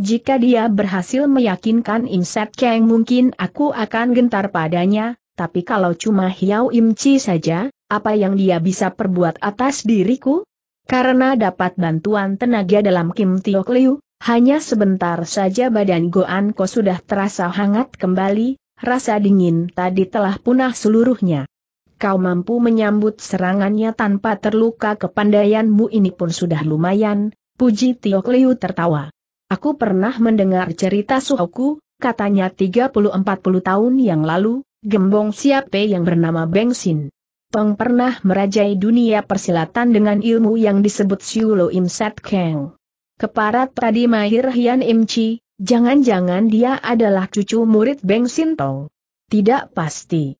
Jika dia berhasil meyakinkan Im Set Keng mungkin aku akan gentar padanya, tapi kalau cuma Hiao Im Chi saja, apa yang dia bisa perbuat atas diriku?" Karena dapat bantuan tenaga dalam Kim Tiok Liu, hanya sebentar saja badan Goan Ko sudah terasa hangat kembali. Rasa dingin tadi telah punah seluruhnya. "Kau mampu menyambut serangannya tanpa terluka, kepandaianmu ini pun sudah lumayan," puji Tiok Liu tertawa. "Aku pernah mendengar cerita suhuku, katanya tiga puluh sampai empat puluh tahun yang lalu, gembong siape yang bernama Beng Sin Tong pernah merajai dunia persilatan dengan ilmu yang disebut Siu Lo Im Set Keng. Keparat tadi mahir Hian Im Chi. Jangan-jangan dia adalah cucu murid Beng Sin Tong. Tidak pasti.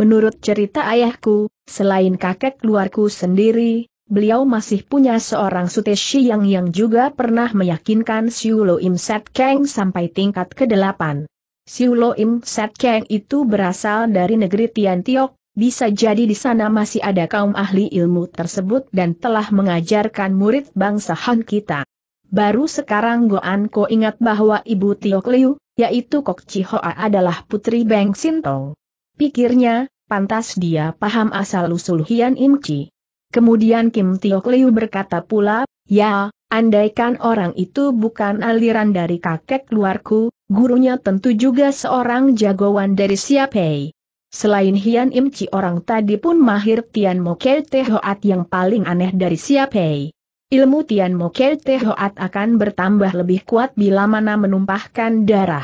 Menurut cerita ayahku, selain kakek keluarku sendiri, beliau masih punya seorang suteshi yang yang juga pernah meyakinkan Siu Lo Im Set Keng sampai tingkat kedelapan. Siu Lo Im Set Keng itu berasal dari negeri Tian Tiok, bisa jadi di sana masih ada kaum ahli ilmu tersebut dan telah mengajarkan murid bangsa Han kita." Baru sekarang Goan Ko ingat bahwa ibu Tiok Liu, yaitu Kok Chi Hoa adalah putri Beng Sin Tong. Pikirnya, pantas dia paham asal-usul Hian Im Chi. Kemudian Kim Tiok Liu berkata pula, "Ya, andaikan orang itu bukan aliran dari kakek keluarku, gurunya tentu juga seorang jagoan dari Siapei. Selain Hian Im Chi orang tadi pun mahir Tian Mo Ke Te Hoat yang paling aneh dari Siapei. Ilmu Tian Mo Ke Te Hoat akan bertambah lebih kuat bila mana menumpahkan darah."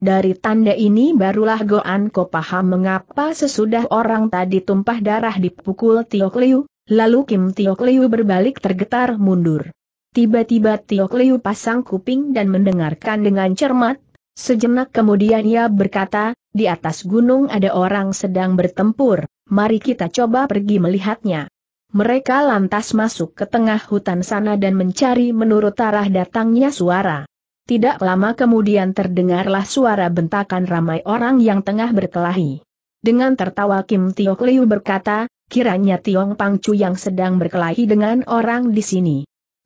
Dari tanda ini barulah Goan Ko paham mengapa sesudah orang tadi tumpah darah dipukul Tiok Liu, lalu Kim Tiok Liu berbalik tergetar mundur. Tiba-tiba Tiok Liu pasang kuping dan mendengarkan dengan cermat, sejenak kemudian ia berkata, "Di atas gunung ada orang sedang bertempur, mari kita coba pergi melihatnya." Mereka lantas masuk ke tengah hutan sana dan mencari menurut arah datangnya suara. Tidak lama kemudian terdengarlah suara bentakan ramai orang yang tengah berkelahi. Dengan tertawa Kim Tiok Liu berkata, "Kiranya Tiong Pangcu yang sedang berkelahi dengan orang di sini.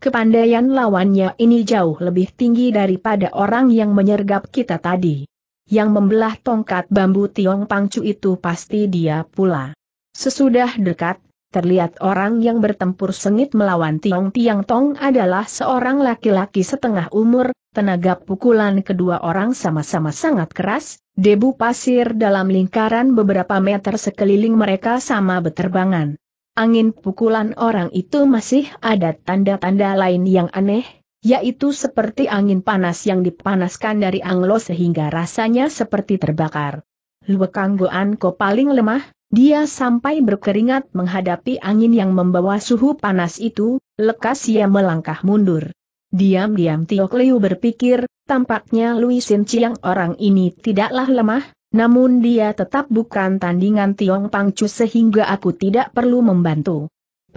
Kepandaian lawannya ini jauh lebih tinggi daripada orang yang menyergap kita tadi. yang membelah tongkat bambu Tiong Pangcu itu pasti dia pula. Sesudah dekat, terlihat orang yang bertempur sengit melawan Tiong Tiang Tong adalah seorang laki-laki setengah umur, tenaga pukulan kedua orang sama-sama sangat keras, debu pasir dalam lingkaran beberapa meter sekeliling mereka sama beterbangan. Angin pukulan orang itu masih ada tanda-tanda lain yang aneh, yaitu seperti angin panas yang dipanaskan dari anglo sehingga rasanya seperti terbakar. Lue Kang Goan Ko paling lemah, dia sampai berkeringat menghadapi angin yang membawa suhu panas itu, lekas ia melangkah mundur. Diam-diam Tio Kliu berpikir, tampaknya Lui Sin Chiang orang ini tidaklah lemah, namun dia tetap bukan tandingan Tiong Pangcu sehingga aku tidak perlu membantu.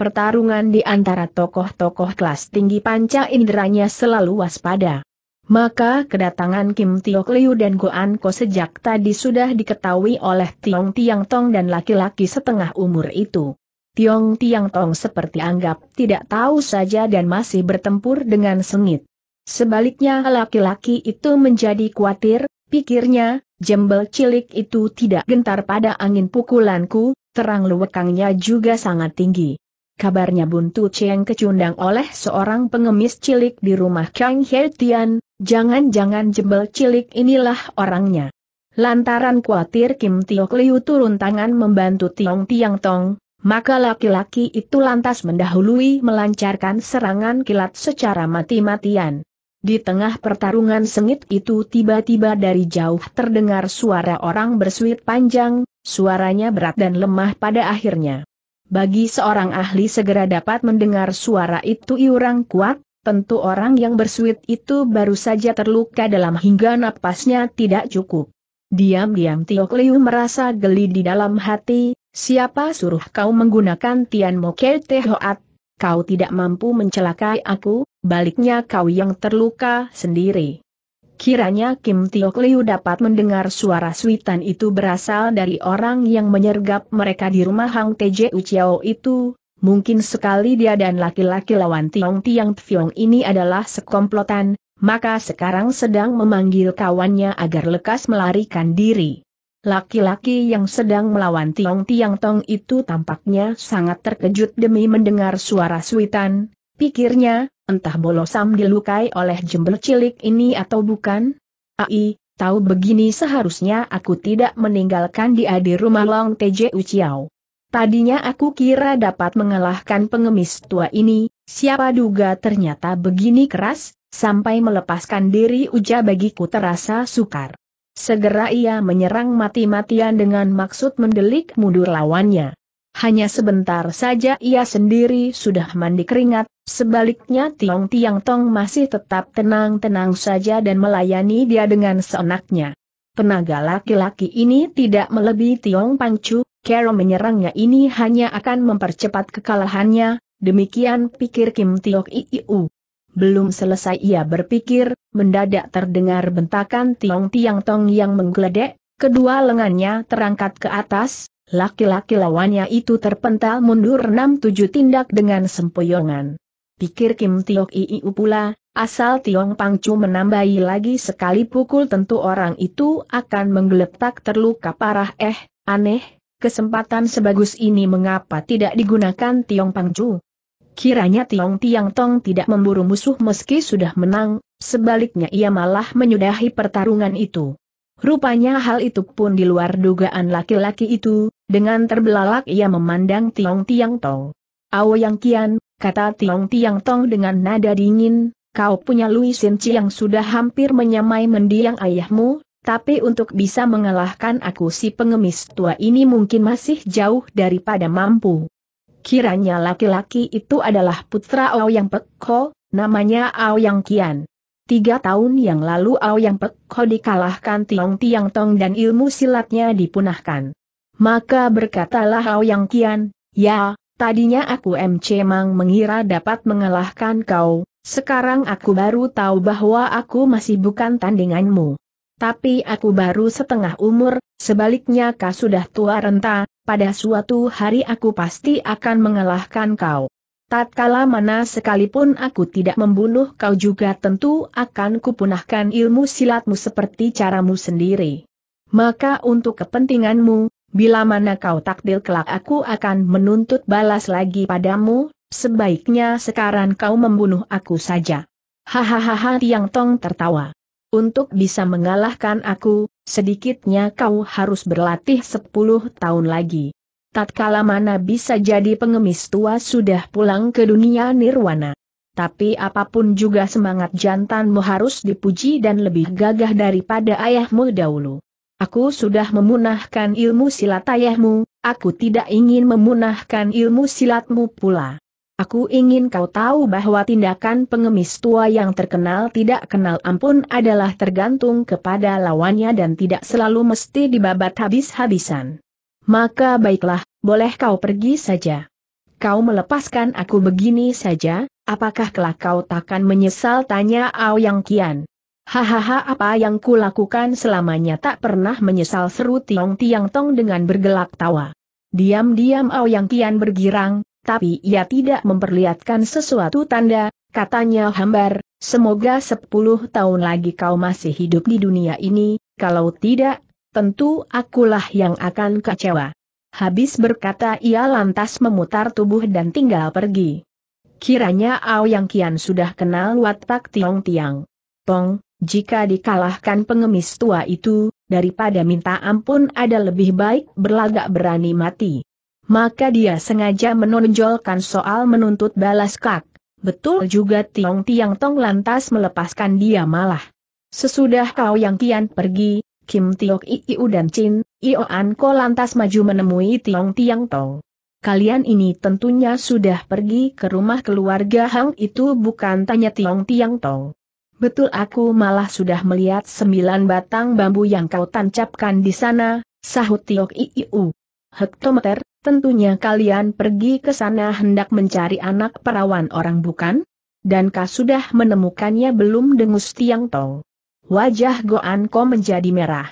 Pertarungan di antara tokoh-tokoh kelas tinggi panca inderanya selalu waspada. Maka kedatangan Kim Tio Kliu dan Goan Ko sejak tadi sudah diketahui oleh Tiong Tiang Tong dan laki-laki setengah umur itu. Tiong Tiang Tong seperti anggap tidak tahu saja dan masih bertempur dengan sengit. Sebaliknya laki-laki itu menjadi khawatir, pikirnya, jembel cilik itu tidak gentar pada angin pukulanku, terang luwekangnya juga sangat tinggi. Kabarnya Buntu Cheng kecundang oleh seorang pengemis cilik di rumah Kang He Tian, jangan-jangan jembel cilik inilah orangnya. Lantaran khawatir Kim Tio Kliu turun tangan membantu Tiong Tiang Tong, maka laki-laki itu lantas mendahului melancarkan serangan kilat secara mati-matian. Di tengah pertarungan sengit itu tiba-tiba dari jauh terdengar suara orang bersuit panjang, suaranya berat dan lemah pada akhirnya. Bagi seorang ahli segera dapat mendengar suara itu iurang kuat, tentu orang yang bersuit itu baru saja terluka dalam hingga napasnya tidak cukup. Diam-diam Tio Kliu merasa geli di dalam hati, siapa suruh kau menggunakan Tian Mo Ke Te Hoat, kau tidak mampu mencelakai aku, baliknya kau yang terluka sendiri. Kiranya Kim Tio Kliu dapat mendengar suara suitan itu berasal dari orang yang menyergap mereka di rumah Hang T J U Chiao itu, mungkin sekali dia dan laki-laki lawan Tiong Tiang Tfiong ini adalah sekomplotan, maka sekarang sedang memanggil kawannya agar lekas melarikan diri. Laki-laki yang sedang melawan Tiong Tiang Tong itu tampaknya sangat terkejut demi mendengar suara suitan, pikirnya, entah bolosam dilukai oleh jembel cilik ini atau bukan? Ai, tahu begini seharusnya aku tidak meninggalkan dia di rumah Long T J U Chiao. Tadinya aku kira dapat mengalahkan pengemis tua ini, siapa duga ternyata begini keras, sampai melepaskan diri uja bagiku terasa sukar. Segera ia menyerang mati-matian dengan maksud mendelik mundur lawannya. Hanya sebentar saja ia sendiri sudah mandi keringat, sebaliknya Tiong Tiang Tong masih tetap tenang-tenang saja dan melayani dia dengan seenaknya. Tenaga laki-laki ini tidak melebihi Tiong Pangcu, cara menyerangnya ini hanya akan mempercepat kekalahannya, demikian pikir Kim Tio Kliu. Belum selesai ia berpikir, mendadak terdengar bentakan Tiong Tiang Tong yang menggeledek, kedua lengannya terangkat ke atas. Laki-laki lawannya itu terpental mundur enam tujuh tindak dengan sempoyongan. Pikir Kim Tio Kliu pula, asal Tiong Pangcu menambahi lagi sekali pukul tentu orang itu akan menggeletak terluka parah. Eh, aneh, kesempatan sebagus ini mengapa tidak digunakan Tiong Pangcu? Kiranya Tiong Tiang Tong tidak memburu musuh meski sudah menang, sebaliknya ia malah menyudahi pertarungan itu. Rupanya hal itu pun di luar dugaan laki-laki itu, dengan terbelalak ia memandang Tiong Tiang Tong. "Aoyang Kian," kata Tiong Tiang Tong dengan nada dingin, "kau punya Lui Sin Chiang yang sudah hampir menyamai mendiang ayahmu, tapi untuk bisa mengalahkan aku si pengemis tua ini mungkin masih jauh daripada mampu." Kiranya laki-laki itu adalah putra Aoyang Pek Ho, namanya Aoyang Kian. Tiga tahun yang lalu Aoyang Pek Ho dikalahkan Tiong Tiang Tong dan ilmu silatnya dipunahkan. Maka berkatalah Aoyang Kian, "Ya, tadinya aku M C Mang mengira dapat mengalahkan kau, sekarang aku baru tahu bahwa aku masih bukan tandinganmu. Tapi aku baru setengah umur, sebaliknya kau sudah tua renta, pada suatu hari aku pasti akan mengalahkan kau. Tatkala mana sekalipun aku tidak membunuh kau juga tentu akan kupunahkan ilmu silatmu seperti caramu sendiri. Maka untuk kepentinganmu, bila mana kau takdir kelak aku akan menuntut balas lagi padamu, sebaiknya sekarang kau membunuh aku saja. Hahaha, Tiang Tong tertawa. Untuk bisa mengalahkan aku, sedikitnya kau harus berlatih sepuluh tahun lagi. Tatkala mana bisa jadi pengemis tua sudah pulang ke dunia nirwana. Tapi apapun juga semangat jantanmu harus dipuji dan lebih gagah daripada ayahmu dahulu. Aku sudah memunahkan ilmu silat ayahmu, aku tidak ingin memunahkan ilmu silatmu pula. Aku ingin kau tahu bahwa tindakan pengemis tua yang terkenal tidak kenal ampun adalah tergantung kepada lawannya dan tidak selalu mesti dibabat habis-habisan. Maka baiklah, boleh kau pergi saja. Kau melepaskan aku begini saja, apakah kelak kau takkan menyesal? Tanya Aoyang Kian. Hahaha, apa yang kulakukan selamanya tak pernah menyesal, seru Tiong Tiang Tong dengan bergelak tawa. Diam-diam Aoyang Kian bergirang, tapi ia tidak memperlihatkan sesuatu tanda, katanya hambar, semoga sepuluh tahun lagi kau masih hidup di dunia ini, kalau tidak, tentu akulah yang akan kecewa. Habis berkata ia lantas memutar tubuh dan tinggal pergi. Kiranya Aoyang Kian sudah kenal watak Tiong Tiang Tong, jika dikalahkan pengemis tua itu, daripada minta ampun ada lebih baik berlagak berani mati. Maka dia sengaja menonjolkan soal menuntut balas kak. Betul juga Tiong Tiang Tong lantas melepaskan dia malah. Sesudah Aoyang Kian pergi, Kim Tiok Iu dan Chin Ioan Ko lantas maju menemui Tiong Tiang Tong. Kalian ini tentunya sudah pergi ke rumah keluarga Hang itu bukan? Tanya Tiong Tiang Tong. Betul, aku malah sudah melihat sembilan batang bambu yang kau tancapkan di sana, sahut Tiok Iu. Hektometer, tentunya kalian pergi ke sana hendak mencari anak perawan orang bukan? Dan kau sudah menemukannya belum? Dengus Tiang Tong. Wajah Goan Ko menjadi merah.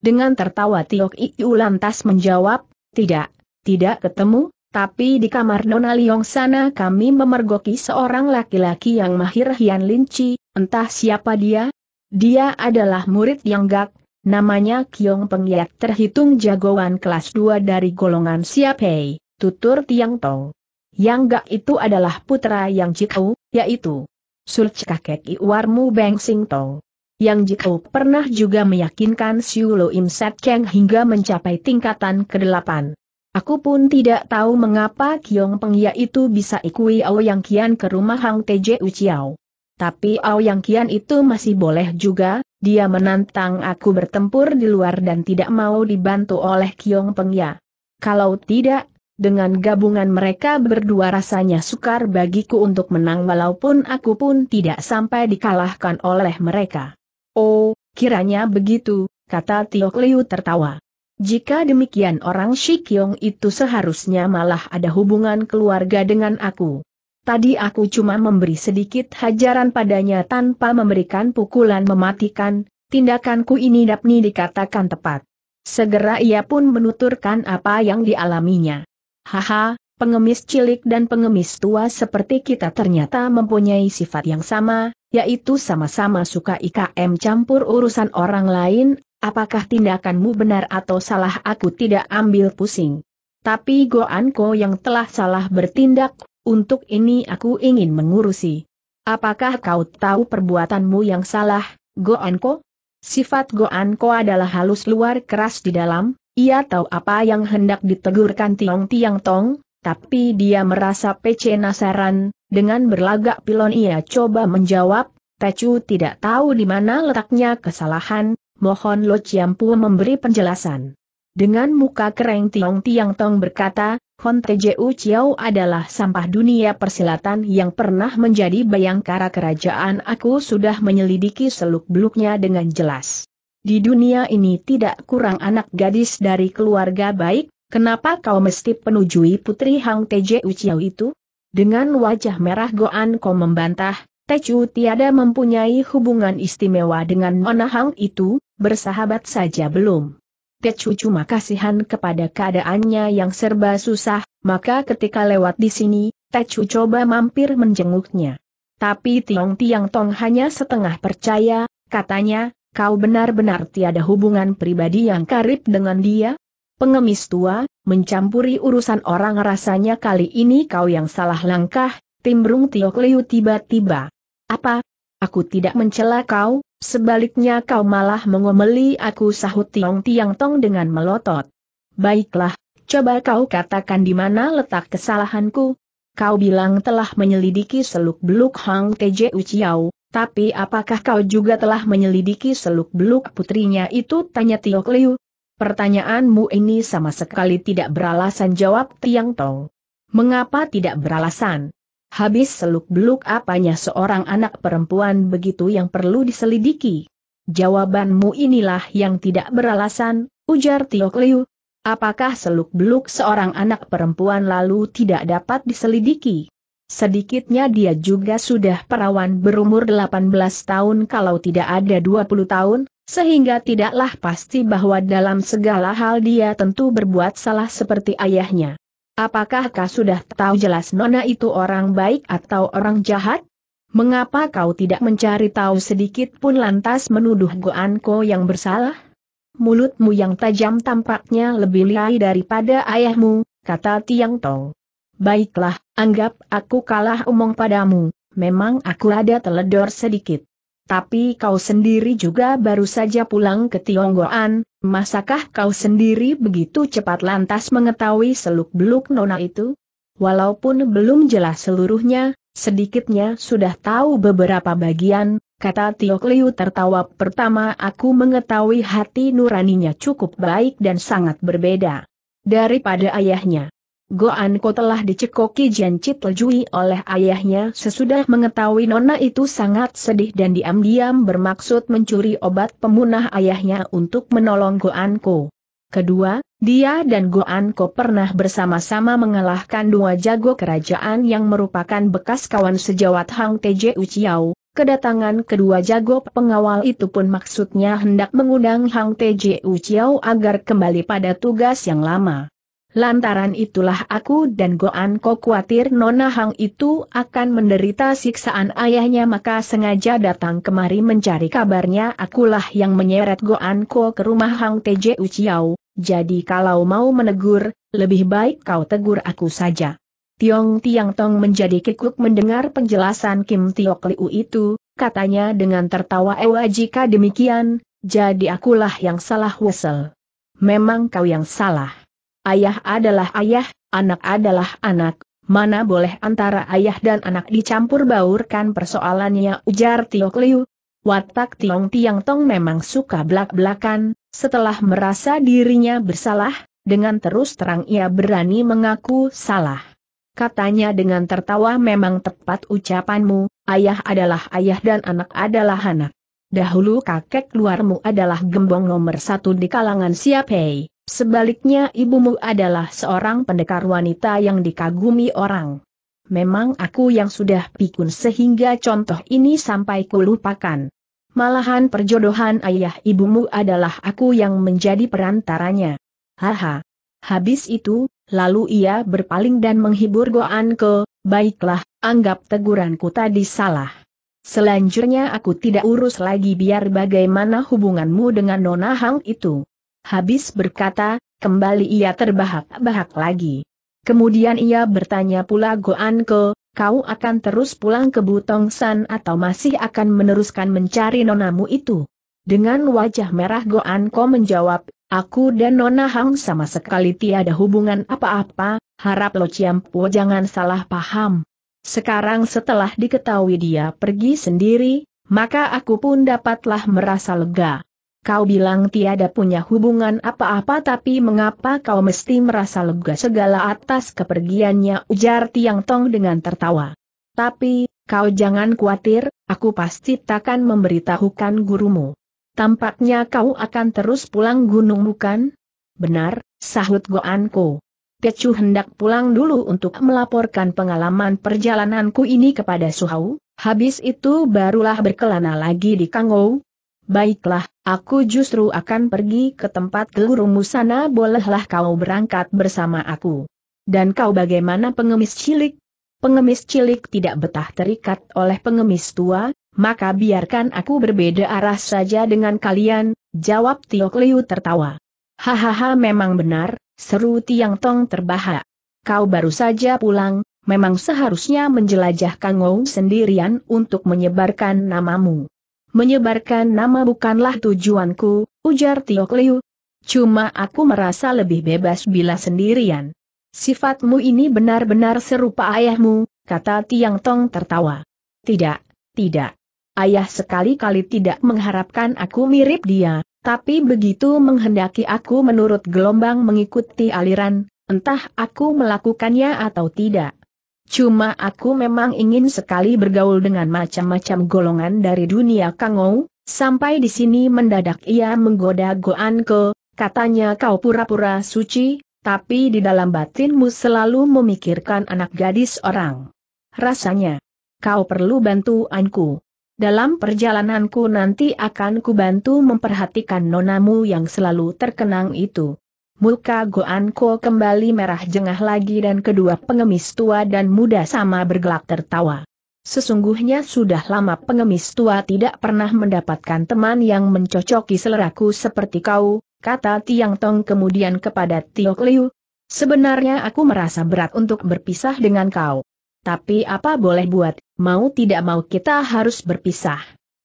Dengan tertawa Tiok Iu lantas menjawab, tidak, tidak ketemu, tapi di kamar Nona Liong sana kami memergoki seorang laki-laki yang mahir hian linci, entah siapa dia. Dia adalah murid yang gak, namanya Kiong Pengyak, terhitung jagoan kelas dua dari golongan Siap Hei, tutur Tiang Tong. Yang gak itu adalah putra yang Jikou, yaitu Surch kakek Iwarmu Beng Sing Tong. Yang Jikou pernah juga meyakinkan Siu Lo Im Set Cheng hingga mencapai tingkatan kedelapan. Aku pun tidak tahu mengapa Kiong Pengya itu bisa ikui Aoyang Kian ke rumah Hang T J U Chiao. Tapi Aoyang Kian itu masih boleh juga, dia menantang aku bertempur di luar dan tidak mau dibantu oleh Kiong Pengya. Kalau tidak, dengan gabungan mereka berdua rasanya sukar bagiku untuk menang walaupun aku pun tidak sampai dikalahkan oleh mereka. Oh, kiranya begitu, kata Tiok Liu tertawa. Jika demikian orang Shi Kiong itu seharusnya malah ada hubungan keluarga dengan aku. Tadi aku cuma memberi sedikit hajaran padanya tanpa memberikan pukulan mematikan, tindakanku ini dapni dikatakan tepat. Segera ia pun menuturkan apa yang dialaminya. Haha, pengemis cilik dan pengemis tua seperti kita ternyata mempunyai sifat yang sama, yaitu sama-sama suka ikm campur urusan orang lain, apakah tindakanmu benar atau salah aku tidak ambil pusing. Tapi Goan Ko yang telah salah bertindak, untuk ini aku ingin mengurusi. Apakah kau tahu perbuatanmu yang salah, Goan Ko? Sifat Goan Ko adalah halus luar keras di dalam, ia tahu apa yang hendak ditegurkan Tiong Tiang Tong, tapi dia merasa pece nasaran, dengan berlagak pilon ia coba menjawab, Tecu tidak tahu di mana letaknya kesalahan, mohon Lo Ciampu memberi penjelasan. Dengan muka kereng Tiong Tiang Tong berkata, Hon T J U Chiao adalah sampah dunia persilatan yang pernah menjadi bayangkara kerajaan. Aku sudah menyelidiki seluk-beluknya dengan jelas. Di dunia ini tidak kurang anak gadis dari keluarga baik, kenapa kau mesti penujui putri Hang T J U Chiao itu? Dengan wajah merah Goan Ko membantah, Tecu tiada mempunyai hubungan istimewa dengan Nona Hang itu, bersahabat saja belum. Tecu cuma kasihan kepada keadaannya yang serba susah, maka ketika lewat di sini, Tecu coba mampir menjenguknya. Tapi Tiong Tiang Tong hanya setengah percaya, katanya, kau benar-benar tiada hubungan pribadi yang karib dengan dia? Pengemis tua, mencampuri urusan orang, rasanya kali ini kau yang salah langkah, timbrung Tiok Liu tiba-tiba. Apa? Aku tidak mencela kau, sebaliknya kau malah mengomeli aku, sahut Tiong Tiang Tong dengan melotot. Baiklah, coba kau katakan di mana letak kesalahanku. Kau bilang telah menyelidiki seluk-beluk Hang T J U Chiao, tapi apakah kau juga telah menyelidiki seluk-beluk putrinya itu, tanya Tiok Liu. Pertanyaanmu ini sama sekali tidak beralasan, jawab Tiang Tong. Mengapa tidak beralasan? Habis seluk-beluk apanya seorang anak perempuan begitu yang perlu diselidiki? Jawabanmu inilah yang tidak beralasan, ujar Tiok Liu. Apakah seluk-beluk seorang anak perempuan lalu tidak dapat diselidiki? Sedikitnya dia juga sudah perawan berumur delapan belas tahun kalau tidak ada dua puluh tahun. Sehingga tidaklah pasti bahwa dalam segala hal dia tentu berbuat salah seperti ayahnya. Apakah kau sudah tahu jelas nona itu orang baik atau orang jahat? Mengapa kau tidak mencari tahu sedikit pun lantas menuduh Goanko yang bersalah? Mulutmu yang tajam tampaknya lebih lihai daripada ayahmu, kata Tiang Tong. Baiklah, anggap aku kalah omong padamu, memang aku ada teledor sedikit. Tapi kau sendiri juga baru saja pulang ke Tionggoan, masakah kau sendiri begitu cepat lantas mengetahui seluk-beluk nona itu? Walaupun belum jelas seluruhnya, sedikitnya sudah tahu beberapa bagian, kata Tiok Liu tertawa. Pertama aku mengetahui hati nuraninya cukup baik dan sangat berbeda daripada ayahnya. Goanko telah dicekoki Jian Chit Lejui oleh ayahnya. Sesudah mengetahui nona itu sangat sedih dan diam-diam bermaksud mencuri obat pemunah ayahnya untuk menolong Goanko. Kedua, dia dan Goanko pernah bersama-sama mengalahkan dua jago kerajaan yang merupakan bekas kawan sejawat Hang T J U Chiao. Kedatangan kedua jago pengawal itu pun maksudnya hendak mengundang Hang T J U Chiao agar kembali pada tugas yang lama. Lantaran itulah aku dan Goanko khawatir nona Hang itu akan menderita siksaan ayahnya, maka sengaja datang kemari mencari kabarnya. Akulah yang menyeret Goanko ke rumah Hang T J U Chiao, jadi kalau mau menegur, lebih baik kau tegur aku saja. Tiong Tiang Tong menjadi kikuk mendengar penjelasan Kim Tiok Liu itu, katanya dengan tertawa ewa, jika demikian, jadi akulah yang salah. Wesel. Memang kau yang salah. Ayah adalah ayah, anak adalah anak, mana boleh antara ayah dan anak dicampur baurkan persoalannya, ujar Tiok Liu. Watak Tiong Tiang Tong memang suka belak-belakan, setelah merasa dirinya bersalah, dengan terus terang ia berani mengaku salah. Katanya dengan tertawa, memang tepat ucapanmu, ayah adalah ayah dan anak adalah anak. Dahulu kakek luarmu adalah gembong nomor satu di kalangan Siapei. Sebaliknya ibumu adalah seorang pendekar wanita yang dikagumi orang. Memang aku yang sudah pikun sehingga contoh ini sampai kulupakan. Malahan perjodohan ayah ibumu adalah aku yang menjadi perantaranya. Haha. Habis itu, lalu ia berpaling dan menghibur Goanko. Baiklah, anggap teguranku tadi salah. Selanjutnya aku tidak urus lagi, biar bagaimana hubunganmu dengan nona Hang itu. Habis berkata, kembali ia terbahak-bahak lagi. Kemudian ia bertanya pula, Goanko, kau akan terus pulang ke Butongsan atau masih akan meneruskan mencari nonamu itu? Dengan wajah merah Goanko menjawab, aku dan nona Hang sama sekali tiada hubungan apa-apa, harap Lo Ciampu jangan salah paham. Sekarang setelah diketahui dia pergi sendiri, maka aku pun dapatlah merasa lega. Kau bilang tiada punya hubungan apa-apa, tapi mengapa kau mesti merasa lega segala atas kepergiannya, ujar Tiang Tong dengan tertawa. Tapi, kau jangan khawatir, aku pasti takkan memberitahukan gurumu. Tampaknya kau akan terus pulang gunung bukan? Benar, sahut Goanko. Kecu hendak pulang dulu untuk melaporkan pengalaman perjalananku ini kepada Suhau, habis itu barulah berkelana lagi di Kangou. Baiklah, aku justru akan pergi ke tempat gurumu sana, bolehlah kau berangkat bersama aku. Dan kau bagaimana pengemis cilik? pengemis cilik tidak betah terikat oleh pengemis tua, maka biarkan aku berbeda arah saja dengan kalian, jawab Tiok Liu tertawa. Hahaha, memang benar, seru Tiang Tong terbahak. Kau baru saja pulang, memang seharusnya menjelajah Kangou sendirian untuk menyebarkan namamu. Menyebarkan nama bukanlah tujuanku, ujar Tiok Liu. Cuma aku merasa lebih bebas bila sendirian. Sifatmu ini benar-benar serupa ayahmu, kata Tiang Tong tertawa. Tidak, tidak. Ayah sekali-kali tidak mengharapkan aku mirip dia, tapi begitu menghendaki aku menurut gelombang mengikuti aliran, entah aku melakukannya atau tidak. Cuma aku memang ingin sekali bergaul dengan macam-macam golongan dari dunia Kangou. Sampai di sini mendadak ia menggoda Goanko, katanya kau pura-pura suci, tapi di dalam batinmu selalu memikirkan anak gadis orang. Rasanya, kau perlu bantuanku. Dalam perjalananku nanti akan kubantu memperhatikan nonamu yang selalu terkenang itu. Muka Goanko kembali merah jengah lagi dan kedua pengemis tua dan muda sama bergelak tertawa. Sesungguhnya sudah lama pengemis tua tidak pernah mendapatkan teman yang mencocoki seleraku seperti kau, kata Tiang Tong kemudian kepada Tiok Liu. Sebenarnya aku merasa berat untuk berpisah dengan kau. Tapi apa boleh buat, mau tidak mau kita harus berpisah.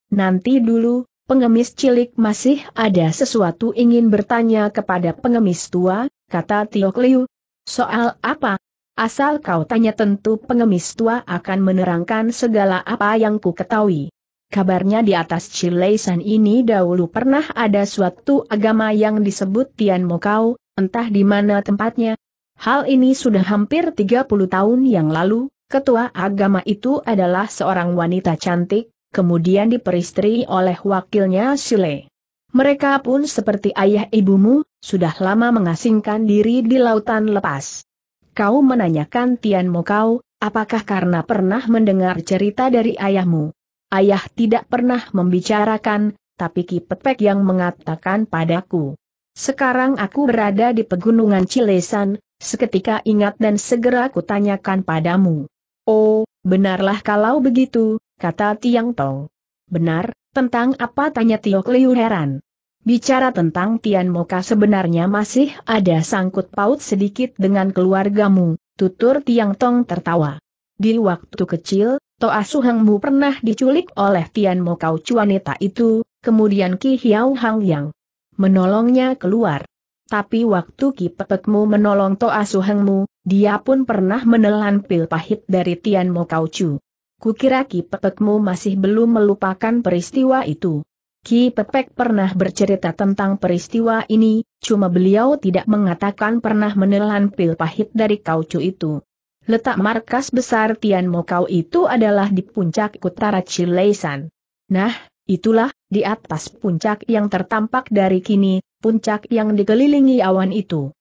Nanti dulu. Pengemis cilik masih ada sesuatu ingin bertanya kepada pengemis tua, kata Tiok Liu. Soal apa? Asal kau tanya tentu pengemis tua akan menerangkan segala apa yang ku ketahui. Kabarnya di atas Cileisan ini dahulu pernah ada suatu agama yang disebut Tian Mokau, entah di mana tempatnya. Hal ini sudah hampir tiga puluh tahun yang lalu, ketua agama itu adalah seorang wanita cantik. Kemudian diperistri oleh wakilnya Sile. Mereka pun seperti ayah ibumu, sudah lama mengasingkan diri di lautan lepas. Kau menanyakan Tian Mokau, apakah karena pernah mendengar cerita dari ayahmu? Ayah tidak pernah membicarakan, tapi Ki Pepek yang mengatakan padaku. Sekarang aku berada di pegunungan Cilesan, seketika ingat dan segera kutanyakan padamu. Oh, benarlah kalau begitu, kata Tiang Tong. Benar, tentang apa, tanya Tiok Liu heran. Bicara tentang Tian Mokau sebenarnya masih ada sangkut paut sedikit dengan keluargamu, tutur Tiang Tong tertawa. Di waktu kecil, Toa Suhangmu pernah diculik oleh Tian Mokau wanita itu, kemudian Ki Hiau Hang yang menolongnya keluar. Tapi waktu Ki Pepekmu menolong Toa Suhangmu, dia pun pernah menelan pil pahit dari Tian Mokau. Kukira Ki Pepekmu masih belum melupakan peristiwa itu. Ki Pepek pernah bercerita tentang peristiwa ini, cuma beliau tidak mengatakan pernah menelan pil pahit dari Kaucu itu. Letak markas besar Tian Mokau itu adalah di puncak utara Cileisan. Nah, itulah, di atas puncak yang tertampak dari kini, puncak yang dikelilingi awan itu.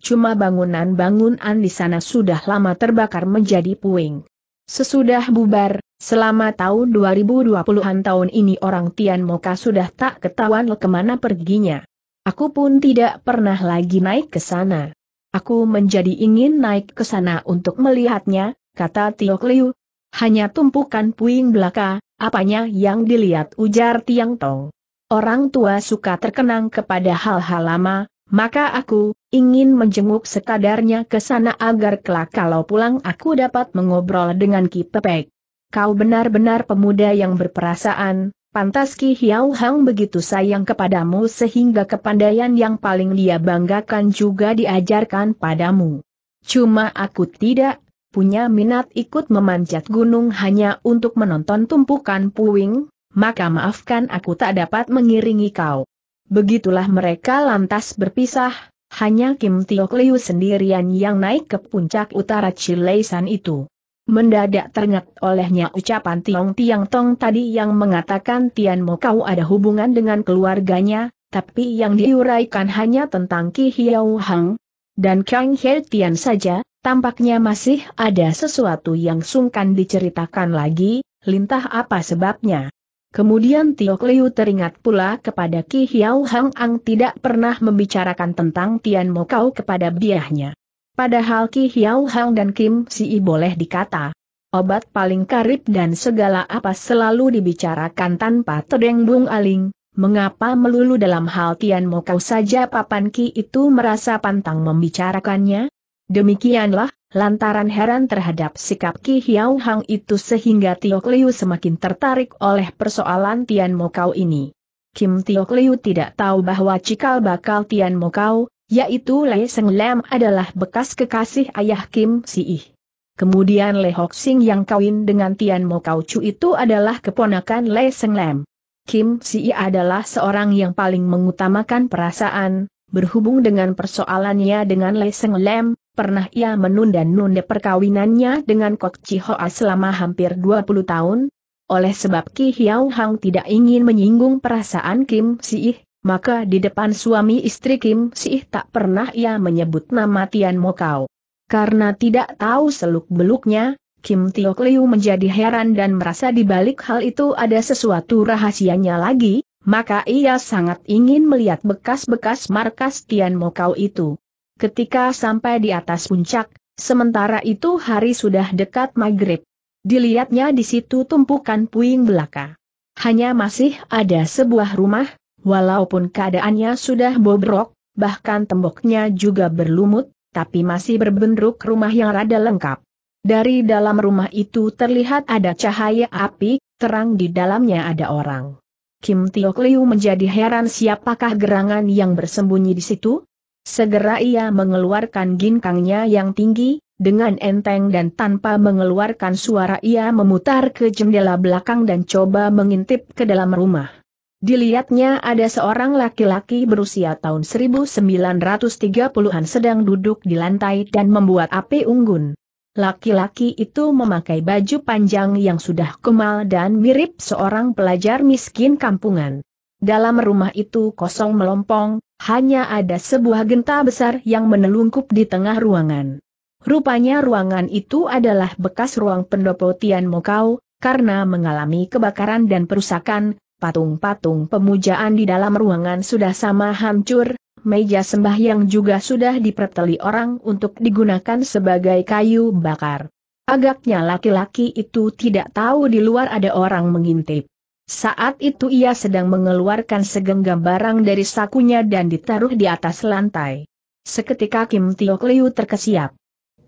Cuma bangunan-bangunan di sana sudah lama terbakar menjadi puing. Sesudah bubar, selama tahun dua ribu dua puluhan tahun ini orang Tian Mokau sudah tak ketahuan kemana perginya. Aku pun tidak pernah lagi naik ke sana. Aku menjadi ingin naik ke sana untuk melihatnya, kata Tiok Liu. Hanya tumpukan puing belaka, apanya yang dilihat, ujar Tiang Tong. Orang tua suka terkenang kepada hal-hal lama, maka aku ingin menjenguk sekadarnya ke sana agar kelak kalau pulang aku dapat mengobrol dengan Ki Pepek. Kau benar-benar pemuda yang berperasaan, pantas Ki Hiau Hang begitu sayang kepadamu sehingga kepandaian yang paling dia banggakan juga diajarkan padamu. Cuma aku tidak punya minat ikut memanjat gunung hanya untuk menonton tumpukan puing, maka maafkan aku tak dapat mengiringi kau. Begitulah mereka lantas berpisah. Hanya Kim Tiok Liu sendirian yang naik ke puncak utara Cileisan itu. Mendadak teringat olehnya ucapan Tiong Tiang Tong tadi yang mengatakan Tian Mokau ada hubungan dengan keluarganya, tapi yang diuraikan hanya tentang Ki Hiau Hang dan Kang He Tian saja. Tampaknya masih ada sesuatu yang sungkan diceritakan lagi, lintah apa sebabnya. Kemudian Tiok Liu teringat pula kepada Ki Hiau Hang Ang tidak pernah membicarakan tentang Tian Mokau kepada biahnya. Padahal Ki Hiau Hang dan Kim Si boleh dikata obat paling karib dan segala apa selalu dibicarakan tanpa terdeng-bung aling, mengapa melulu dalam hal Tian Mo kau saja Papan Ki itu merasa pantang membicarakannya? Demikianlah, lantaran heran terhadap sikap Ki Hiau Hang itu sehingga Tio Kliu semakin tertarik oleh persoalan Tian Mo kau ini. Kim Tio Kliu tidak tahu bahwa cikal bakal Tian Mo kau, yaitu Lei Seng Lam adalah bekas kekasih ayah Kim Si Ih. Kemudian Lei Hok Sing yang kawin dengan Tian Mo Kau Chu itu adalah keponakan Lei Seng Lam. Kim Si Ih adalah seorang yang paling mengutamakan perasaan, berhubung dengan persoalannya dengan Lei Seng Lam, pernah ia menunda-nunda perkawinannya dengan Kok Chi Hoa selama hampir dua puluh tahun. Oleh sebab Ki Hiau Hang tidak ingin menyinggung perasaan Kim Si Ih, maka di depan suami istri Kim Si Ih tak pernah ia menyebut nama Tian Mo Kau. Karena tidak tahu seluk-beluknya, Kim Tio Kliu menjadi heran dan merasa di balik hal itu ada sesuatu rahasianya lagi, maka ia sangat ingin melihat bekas-bekas markas Tian Mo Kau itu. Ketika sampai di atas puncak, sementara itu hari sudah dekat maghrib. Dilihatnya di situ tumpukan puing belaka. Hanya masih ada sebuah rumah, walaupun keadaannya sudah bobrok, bahkan temboknya juga berlumut, tapi masih berbentuk rumah yang rada lengkap. Dari dalam rumah itu terlihat ada cahaya api, terang di dalamnya ada orang. Kim Tio Kliu menjadi heran siapakah gerangan yang bersembunyi di situ? Segera ia mengeluarkan ginkangnya yang tinggi, dengan enteng dan tanpa mengeluarkan suara ia memutar ke jendela belakang dan coba mengintip ke dalam rumah. Dilihatnya ada seorang laki-laki berusia tahun seribu sembilan ratus tiga puluhan sedang duduk di lantai dan membuat api unggun. Laki-laki itu memakai baju panjang yang sudah kumal dan mirip seorang pelajar miskin kampungan. Dalam rumah itu kosong melompong, hanya ada sebuah genta besar yang menelungkup di tengah ruangan. Rupanya ruangan itu adalah bekas ruang pendopo Tian Mo Kau, karena mengalami kebakaran dan perusakan. Patung-patung pemujaan di dalam ruangan sudah sama hancur, meja sembahyang juga sudah diperteli orang untuk digunakan sebagai kayu bakar. Agaknya laki-laki itu tidak tahu di luar ada orang mengintip. Saat itu ia sedang mengeluarkan segenggam barang dari sakunya dan ditaruh di atas lantai. Seketika Kim Tio Kliu terkesiap.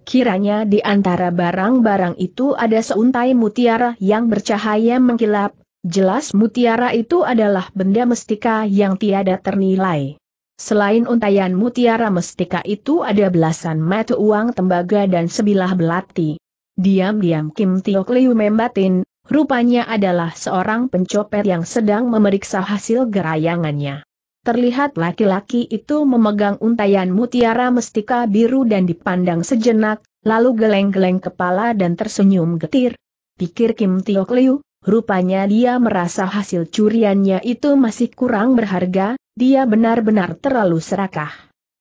Kiranya di antara barang-barang itu ada seuntai mutiara yang bercahaya mengkilap. Jelas mutiara itu adalah benda mestika yang tiada ternilai. Selain untaian mutiara mestika itu ada belasan mata uang tembaga dan sebilah belati. Diam-diam Kim Tio Kliu membatin, rupanya adalah seorang pencopet yang sedang memeriksa hasil gerayangannya. Terlihat laki-laki itu memegang untaian mutiara mestika biru dan dipandang sejenak, lalu geleng-geleng kepala dan tersenyum getir. Pikir Kim Tio Kliu. Rupanya dia merasa hasil curiannya itu masih kurang berharga, dia benar-benar terlalu serakah.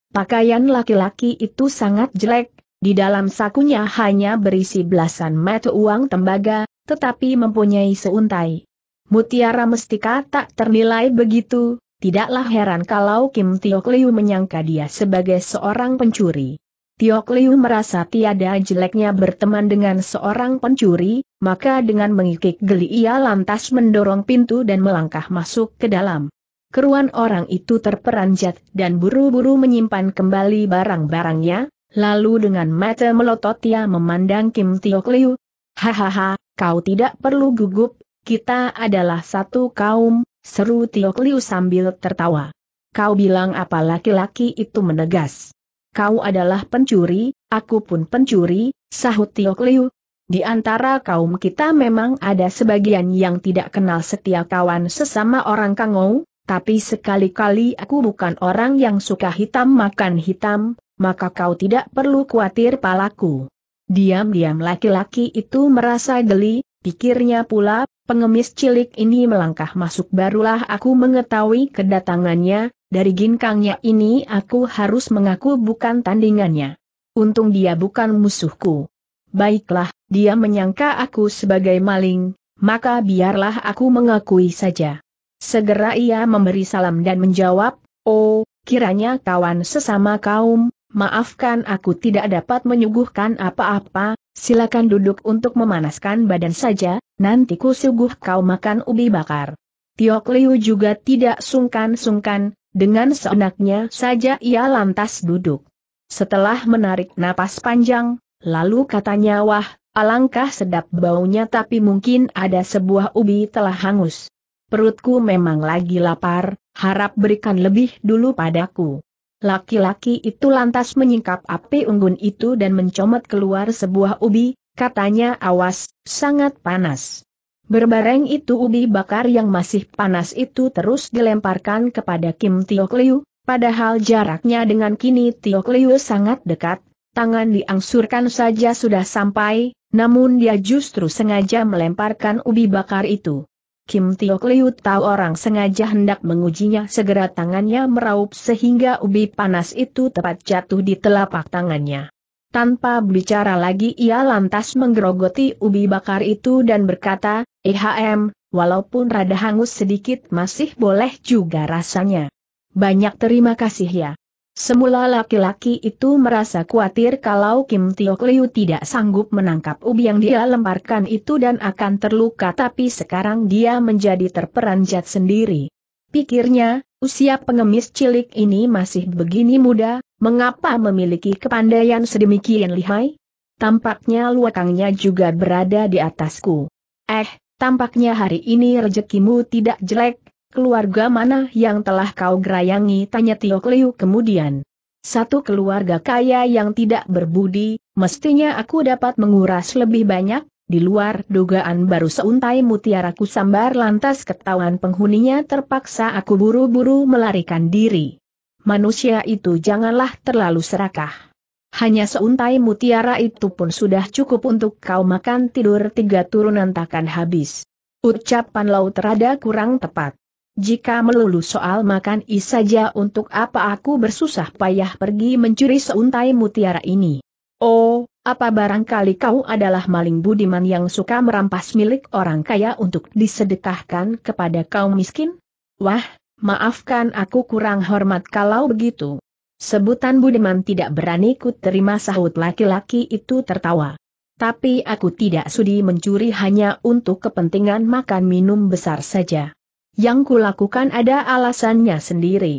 Pakaian laki-laki itu sangat jelek, di dalam sakunya hanya berisi belasan mata uang tembaga, tetapi mempunyai seuntai mutiara mestika tak ternilai begitu, tidaklah heran kalau Kim Tio Kliu menyangka dia sebagai seorang pencuri. Tio Kliu merasa tiada jeleknya berteman dengan seorang pencuri, maka dengan mengikik geli ia lantas mendorong pintu dan melangkah masuk ke dalam. Keruan orang itu terperanjat dan buru-buru menyimpan kembali barang-barangnya, lalu dengan mata melotot ia memandang Kim Tio Kliu. Hahaha, kau tidak perlu gugup, kita adalah satu kaum, seru Tio Kliu sambil tertawa. Kau bilang apa? Laki-laki itu menegas. Kau adalah pencuri, aku pun pencuri, sahut Tio Kliu. Di antara kaum kita memang ada sebagian yang tidak kenal setia kawan sesama orang kangou, tapi sekali-kali aku bukan orang yang suka hitam makan hitam, maka kau tidak perlu khawatir palaku. Diam-diam laki-laki itu merasa geli, pikirnya pula, pengemis cilik ini melangkah masuk barulah aku mengetahui kedatangannya, dari ginkangnya ini aku harus mengaku bukan tandingannya. Untung dia bukan musuhku. Baiklah, dia menyangka aku sebagai maling, maka biarlah aku mengakui saja. Segera ia memberi salam dan menjawab, oh, kiranya kawan sesama kaum, Maafkan, aku tidak dapat menyuguhkan apa-apa, silakan duduk untuk memanaskan badan saja, nanti ku suguh kau makan ubi bakar." Tiok Liu juga tidak sungkan-sungkan, dengan seenaknya saja ia lantas duduk. Setelah menarik napas panjang, lalu katanya, "Wah, alangkah sedap baunya, tapi mungkin ada sebuah ubi telah hangus. Perutku memang lagi lapar, harap berikan lebih dulu padaku." Laki-laki itu lantas menyingkap api unggun itu dan mencomet keluar sebuah ubi, katanya, "Awas, sangat panas." Berbareng itu ubi bakar yang masih panas itu terus dilemparkan kepada Kim Tiok Liu, padahal jaraknya dengan kini Tiok Liu sangat dekat, tangan diangsurkan saja sudah sampai, namun dia justru sengaja melemparkan ubi bakar itu. Kim Tiok Liu tahu orang sengaja hendak mengujinya, segera tangannya meraup sehingga ubi panas itu tepat jatuh di telapak tangannya. Tanpa bicara lagi ia lantas menggerogoti ubi bakar itu dan berkata, "Ehm, walaupun rada hangus sedikit masih boleh juga rasanya. Banyak terima kasih ya." Semula laki-laki itu merasa khawatir kalau Kim Tiok Liu tidak sanggup menangkap ubi yang dia lemparkan itu dan akan terluka, tapi sekarang dia menjadi terperanjat sendiri. Pikirnya, usia pengemis cilik ini masih begini muda, mengapa memiliki kepandaian sedemikian lihai? Tampaknya luakangnya juga berada di atasku. Eh, tampaknya hari ini rezekimu tidak jelek. "Keluarga mana yang telah kau gerayangi?" tanya Tiok Liu kemudian. "Satu keluarga kaya yang tidak berbudi, mestinya aku dapat menguras lebih banyak, di luar dugaan baru seuntai mutiara ku sambar lantas ketahuan penghuninya, terpaksa aku buru-buru melarikan diri." "Manusia itu janganlah terlalu serakah. Hanya seuntai mutiara itu pun sudah cukup untuk kau makan tidur tiga turunan takkan habis." Ucapan Laut rada kurang tepat. "Jika melulu soal makan i saja, untuk apa aku bersusah payah pergi mencuri seuntai mutiara ini?" "Oh, apa barangkali kau adalah maling budiman yang suka merampas milik orang kaya untuk disedekahkan kepada kaum miskin?" "Wah, maafkan, aku kurang hormat kalau begitu. Sebutan budiman tidak berani ku terima," sahut laki-laki itu tertawa. "Tapi aku tidak sudi mencuri hanya untuk kepentingan makan minum besar saja. Yang kulakukan ada alasannya sendiri."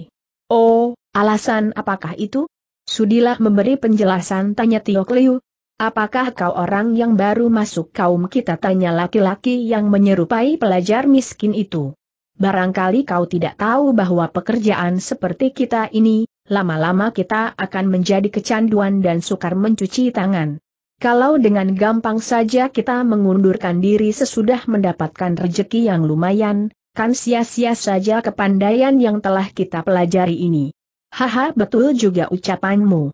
"Oh, alasan apakah itu? Sudilah memberi penjelasan," tanya Tiok Liu. "Apakah kau orang yang baru masuk kaum kita?" tanya laki-laki yang menyerupai pelajar miskin itu. "Barangkali kau tidak tahu bahwa pekerjaan seperti kita ini, lama-lama kita akan menjadi kecanduan dan sukar mencuci tangan. Kalau dengan gampang saja kita mengundurkan diri sesudah mendapatkan rezeki yang lumayan, kan sia-sia saja kepandaian yang telah kita pelajari ini." "Haha, betul juga ucapanmu.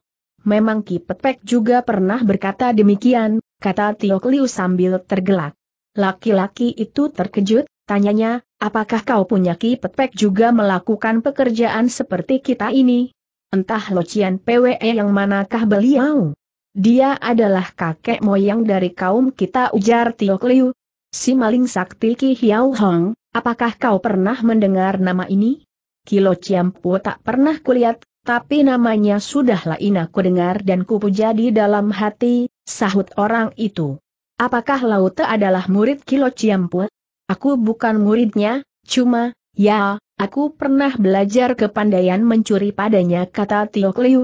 Memang Ki Pepek juga pernah berkata demikian," kata Tiok Liu sambil tergelak. Laki-laki itu terkejut, tanyanya, "Apakah kau punya Ki Pepek juga melakukan pekerjaan seperti kita ini? Entah Locian P W E yang manakah beliau?" "Dia adalah kakek moyang dari kaum kita," ujar Tiok Liu. "Si maling sakti Ki Hiao Hong. Apakah kau pernah mendengar nama ini?" "Kilo Ciampu tak pernah kulihat, tapi namanya sudahlah ina ku dengar dan ku puja di dalam hati," sahut orang itu. "Apakah Laute adalah murid Kilo Ciampu?" "Aku bukan muridnya, cuma, ya, aku pernah belajar kepandaian mencuri padanya," kata Tiok Liu.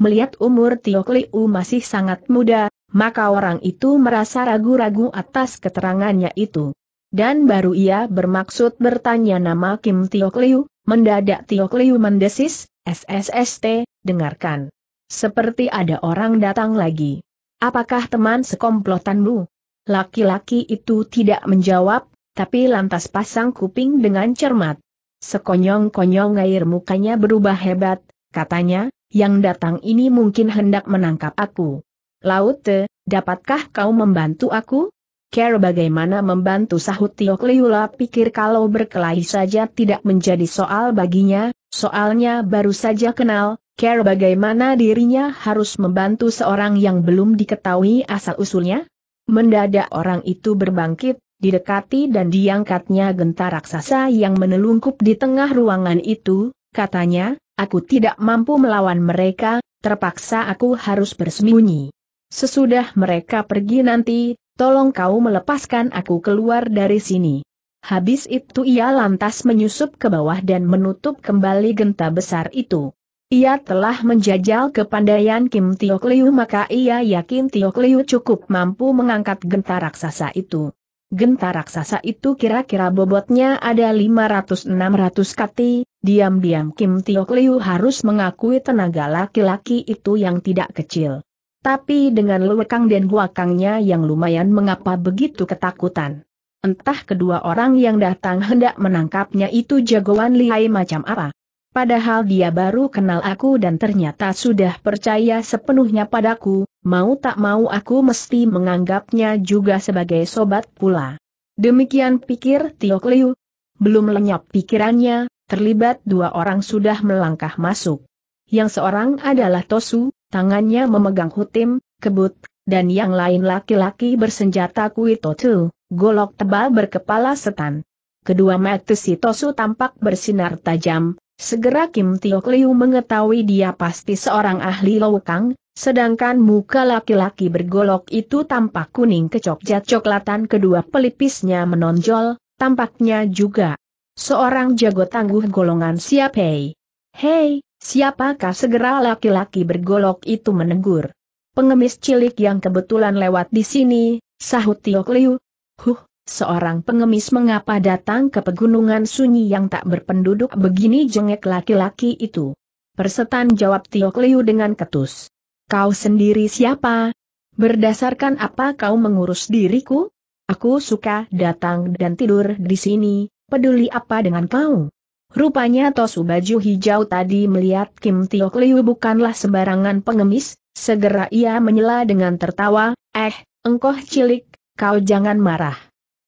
Melihat umur Tiok Liu masih sangat muda, maka orang itu merasa ragu-ragu atas keterangannya itu. Dan baru ia bermaksud bertanya nama Kim Tiok Liu, mendadak Tiok Liu mendesis, "S S S T, dengarkan. Seperti ada orang datang lagi. Apakah teman sekomplotanmu?" Laki-laki itu tidak menjawab, tapi lantas pasang kuping dengan cermat. Sekonyong-konyong air mukanya berubah hebat, katanya, "Yang datang ini mungkin hendak menangkap aku. Laute, dapatkah kau membantu aku?" "Care bagaimana membantu," sahut Tiok Liu. "Lah pikir kalau berkelahi saja tidak menjadi soal baginya, soalnya baru saja kenal, care bagaimana dirinya harus membantu seorang yang belum diketahui asal-usulnya?" Mendadak orang itu berbangkit, didekati dan diangkatnya genta raksasa yang menelungkup di tengah ruangan itu, katanya, "Aku tidak mampu melawan mereka, terpaksa aku harus bersembunyi. Sesudah mereka pergi nanti, tolong kau melepaskan aku keluar dari sini." Habis itu ia lantas menyusup ke bawah dan menutup kembali genta besar itu. Ia telah menjajal kepandaian Kim Tiok Liu, maka ia yakin Tiok Liu cukup mampu mengangkat genta raksasa itu. Genta raksasa itu kira-kira bobotnya ada lima ratus sampai enam ratus kati, diam-diam Kim Tiok Liu harus mengakui tenaga laki-laki itu yang tidak kecil. Tapi dengan Luekang dan Huakangnya yang lumayan, mengapa begitu ketakutan? Entah kedua orang yang datang hendak menangkapnya itu jagoan lihai macam apa. Padahal dia baru kenal aku dan ternyata sudah percaya sepenuhnya padaku, mau tak mau aku mesti menganggapnya juga sebagai sobat pula. Demikian pikir Tiok Liu. Belum lenyap pikirannya, terlibat dua orang sudah melangkah masuk. Yang seorang adalah Tosu, tangannya memegang hutim, kebut, dan yang lain laki-laki bersenjata Kui Totu, golok tebal berkepala setan. Kedua mata si Tosu tampak bersinar tajam. Segera Kim Tiok Liu mengetahui dia pasti seorang ahli Luekang, sedangkan muka laki-laki bergolok itu tampak kuning kecoklat-coklatan, kedua pelipisnya menonjol, tampaknya juga seorang jago tangguh golongan Siap Hei. "Hei, siapakah?" segera laki-laki bergolok itu menegur. "Pengemis cilik yang kebetulan lewat di sini," sahut Tiok Liu. "Huh. Seorang pengemis mengapa datang ke pegunungan sunyi yang tak berpenduduk begini?" jengek laki-laki itu. "Persetan," jawab Tiok Liu dengan ketus. "Kau sendiri siapa? Berdasarkan apa kau mengurus diriku? Aku suka datang dan tidur di sini, peduli apa dengan kau?" Rupanya Tosu baju hijau tadi melihat Kim Tiok Liu bukanlah sembarangan pengemis, segera ia menyela dengan tertawa, "Eh, engkoh cilik, kau jangan marah.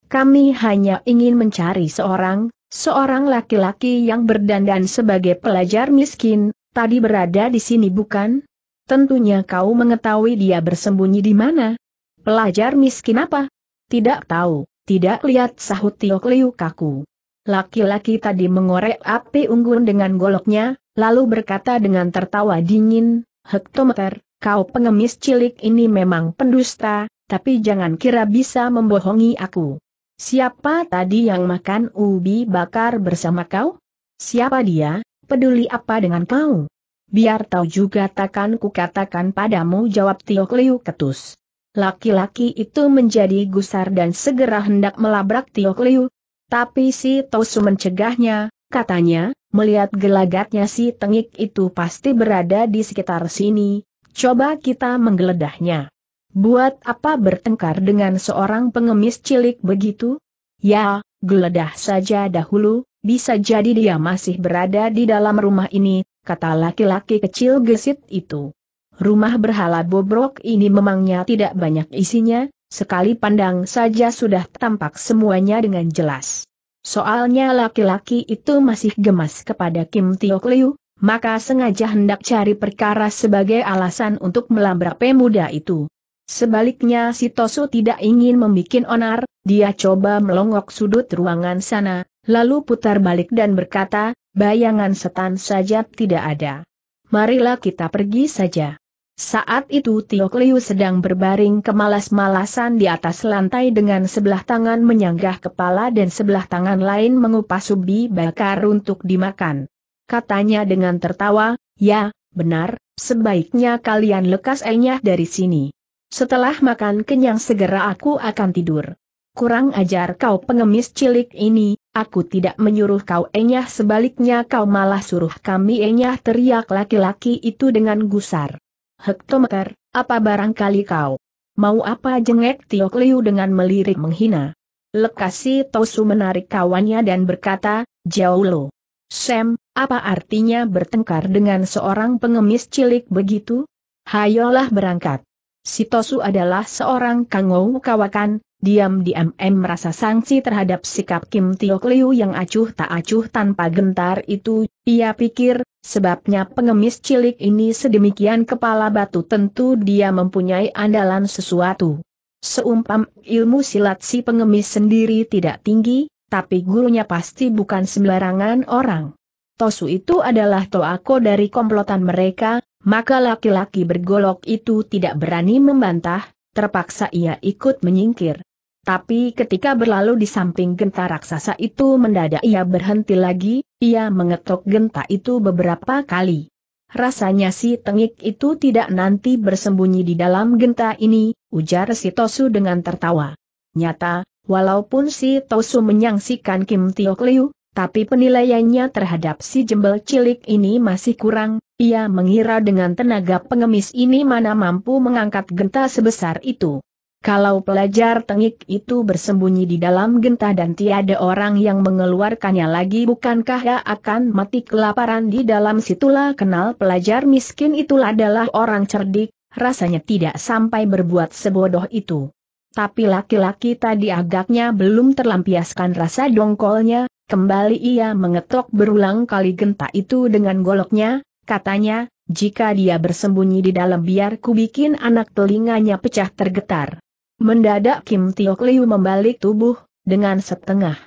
Kami hanya ingin mencari seorang, seorang laki-laki yang berdandan sebagai pelajar miskin, tadi berada di sini bukan? Tentunya kau mengetahui dia bersembunyi di mana." "Pelajar miskin apa? Tidak tahu, tidak lihat," sahut Tiok Liu kaku. Laki-laki tadi mengorek api unggun dengan goloknya, lalu berkata dengan tertawa dingin, "Hektometer, kau pengemis cilik ini memang pendusta, tapi jangan kira bisa membohongi aku. Siapa tadi yang makan ubi bakar bersama kau? Siapa dia, peduli apa dengan kau?" "Biar tahu juga takkan kukatakan padamu," jawab Tiok Liu ketus. Laki-laki itu menjadi gusar dan segera hendak melabrak Tiok Liu. Tapi si Tosu mencegahnya, katanya, "Melihat gelagatnya si tengik itu pasti berada di sekitar sini, coba kita menggeledahnya. Buat apa bertengkar dengan seorang pengemis cilik begitu? Ya, geledah saja dahulu, bisa jadi dia masih berada di dalam rumah ini," kata laki-laki kecil gesit itu. Rumah berhala bobrok ini memangnya tidak banyak isinya, sekali pandang saja sudah tampak semuanya dengan jelas. Soalnya laki-laki itu masih gemas kepada Kim Tiok Liu, maka sengaja hendak cari perkara sebagai alasan untuk melabrak pemuda itu. Sebaliknya si Tosu tidak ingin membuat onar, dia coba melongok sudut ruangan sana, lalu putar balik dan berkata, "Bayangan setan saja tidak ada. Marilah kita pergi saja." Saat itu Tiok Liu sedang berbaring kemalas-malasan di atas lantai dengan sebelah tangan menyanggah kepala dan sebelah tangan lain mengupas ubi bakar untuk dimakan. Katanya dengan tertawa, "Ya, benar, sebaiknya kalian lekas enyah dari sini. Setelah makan kenyang segera aku akan tidur." "Kurang ajar kau pengemis cilik ini, aku tidak menyuruh kau enyah, sebaliknya kau malah suruh kami enyah," teriak laki-laki itu dengan gusar. "Hektometer, apa barangkali kau mau apa?" jengek Tiok Liu dengan melirik menghina. Lekasi Tosu menarik kawannya dan berkata, "Jauh lo. Sam, apa artinya bertengkar dengan seorang pengemis cilik begitu? Hayolah berangkat." Si Tosu adalah seorang kangou kawakan, diam-diam merasa sangsi terhadap sikap Kim Tiok Liu yang acuh tak acuh tanpa gentar itu. Ia pikir, sebabnya pengemis cilik ini sedemikian kepala batu tentu dia mempunyai andalan sesuatu. Seumpam ilmu silat si pengemis sendiri tidak tinggi, tapi gurunya pasti bukan sembarangan orang. Tosu itu adalah toako dari komplotan mereka, Maka laki-laki bergolok itu tidak berani membantah, terpaksa ia ikut menyingkir. Tapi ketika berlalu di samping genta raksasa itu mendadak ia berhenti lagi, ia mengetok genta itu beberapa kali. Rasanya si tengik itu tidak nanti bersembunyi di dalam genta ini, ujar si Tosu dengan tertawa. Nyata, walaupun si Tosu menyangsikan Kim Tiok Liu, tapi penilaiannya terhadap si jembel cilik ini masih kurang, ia mengira dengan tenaga pengemis ini mana mampu mengangkat genta sebesar itu. Kalau pelajar tengik itu bersembunyi di dalam genta dan tiada orang yang mengeluarkannya lagi, bukankah ia akan mati kelaparan di dalam situlah kenal pelajar miskin itulah adalah orang cerdik, rasanya tidak sampai berbuat sebodoh itu. Tapi laki-laki tadi agaknya belum terlampiaskan rasa dongkolnya, kembali ia mengetok berulang kali genta itu dengan goloknya, katanya, jika dia bersembunyi di dalam biar ku bikin anak telinganya pecah tergetar. Mendadak Kim Tiok Liu membalik tubuh, dengan setengah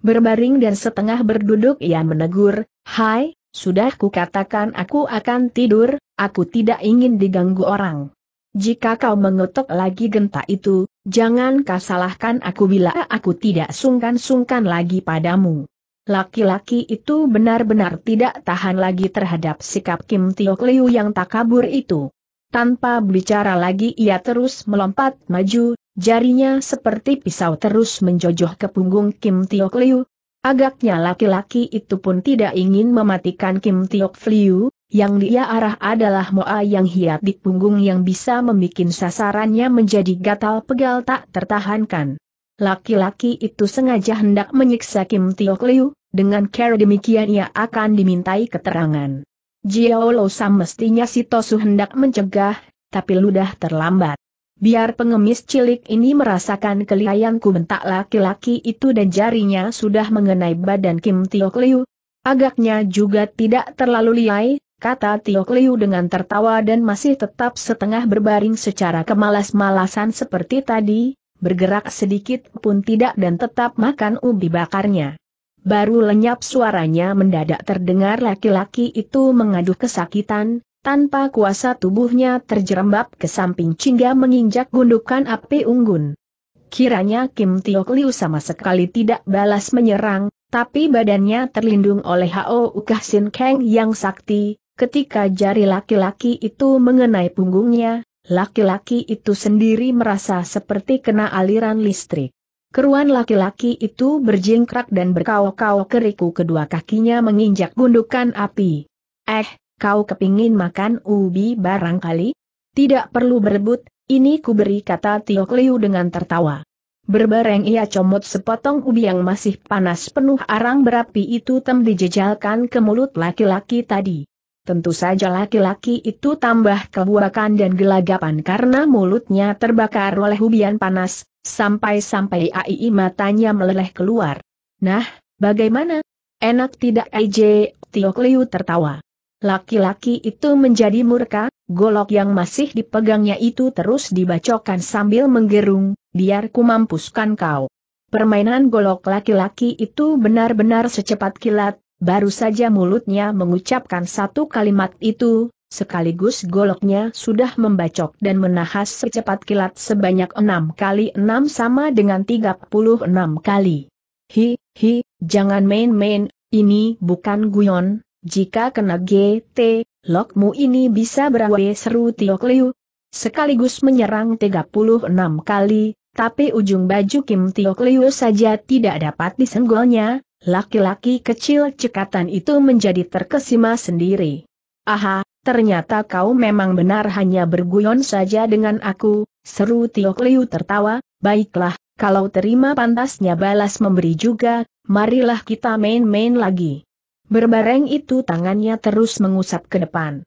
berbaring dan setengah berduduk ia menegur, "Hai, sudah kukatakan aku akan tidur, aku tidak ingin diganggu orang. Jika kau mengetok lagi genta itu, jangan kau salahkan aku bila aku tidak sungkan-sungkan lagi padamu." Laki-laki itu benar-benar tidak tahan lagi terhadap sikap Kim Tiok Liu yang takabur itu. Tanpa bicara lagi ia terus melompat maju, jarinya seperti pisau terus menjojoh ke punggung Kim Tiok Liu. Agaknya laki-laki itu pun tidak ingin mematikan Kim Tiok Liu, yang dia arah adalah moa yang hiat di punggung yang bisa membuat sasarannya menjadi gatal-pegal tak tertahankan. Laki-laki itu sengaja hendak menyiksa Kim Tiok Liu, dengan cara demikian ia akan dimintai keterangan. Jiao Lo Sam mestinya si Tosu hendak mencegah, tapi ludah terlambat. Biar pengemis cilik ini merasakan kelihayanku, bentak laki-laki itu dan jarinya sudah mengenai badan Kim Tiok Liu. Agaknya juga tidak terlalu lihai, kata Tiok Liu dengan tertawa dan masih tetap setengah berbaring secara kemalas-malasan seperti tadi, bergerak sedikit pun tidak dan tetap makan ubi bakarnya. Baru lenyap suaranya mendadak terdengar laki-laki itu mengaduh kesakitan, tanpa kuasa tubuhnya terjerembab ke samping hingga menginjak gundukan api unggun. Kiranya Kim Tiok Liu sama sekali tidak balas menyerang, tapi badannya terlindung oleh Hao Ukah Sin Kang yang sakti, ketika jari laki-laki itu mengenai punggungnya, laki-laki itu sendiri merasa seperti kena aliran listrik. Keruan laki-laki itu berjingkrak dan berkaok-kaok keriku, kedua kakinya menginjak gundukan api. "Eh, kau kepingin makan ubi barangkali? Tidak perlu berebut, ini ku beri," kata Tiok Liu dengan tertawa. Berbareng ia comot sepotong ubi yang masih panas penuh arang berapi itu tem dijejalkan ke mulut laki-laki tadi. Tentu saja laki-laki itu tambah kebuakan dan gelagapan karena mulutnya terbakar oleh ubian panas. Sampai-sampai ai matanya meleleh keluar. "Nah, bagaimana? Enak tidak ai?" Tiok Liu tertawa. Laki-laki itu menjadi murka, golok yang masih dipegangnya itu terus dibacokkan sambil menggerung, "Biar ku mampuskan kau." Permainan golok laki-laki itu benar-benar secepat kilat, baru saja mulutnya mengucapkan satu kalimat itu, sekaligus goloknya sudah membacok dan menahas secepat kilat sebanyak enam kali enam sama dengan tiga puluh enam kali. "Hi, hi, jangan main-main, ini bukan guyon, jika kena G T, lokmu ini bisa berawe," seru Tiok Liu. Sekaligus menyerang tiga puluh enam kali, tapi ujung baju Kim Tiok Liu saja tidak dapat disenggolnya, laki-laki kecil cekatan itu menjadi terkesima sendiri. "Aha, ternyata kau memang benar hanya berguyon saja dengan aku," seru Tiok Liu tertawa. "Baiklah, kalau terima pantasnya balas memberi juga, marilah kita main-main lagi." Berbareng itu tangannya terus mengusap ke depan.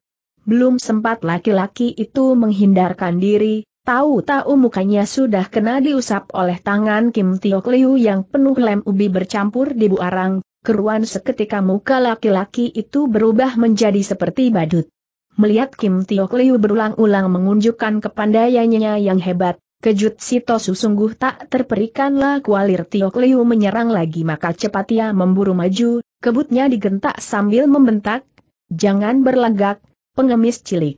Belum sempat laki-laki itu menghindarkan diri, tahu-tahu mukanya sudah kena diusap oleh tangan Kim Tiok Liu yang penuh lem ubi bercampur debu arang. Keruan seketika muka laki-laki itu berubah menjadi seperti badut. Melihat Kim Tiok Liu berulang-ulang mengunjukkan kepandaiannya yang hebat, kejut si Tosu sungguh tak terperikanlah kualir Tiok Liu menyerang lagi, maka cepat ia memburu maju, kebutnya digentak sambil membentak, "Jangan berlagak, pengemis cilik.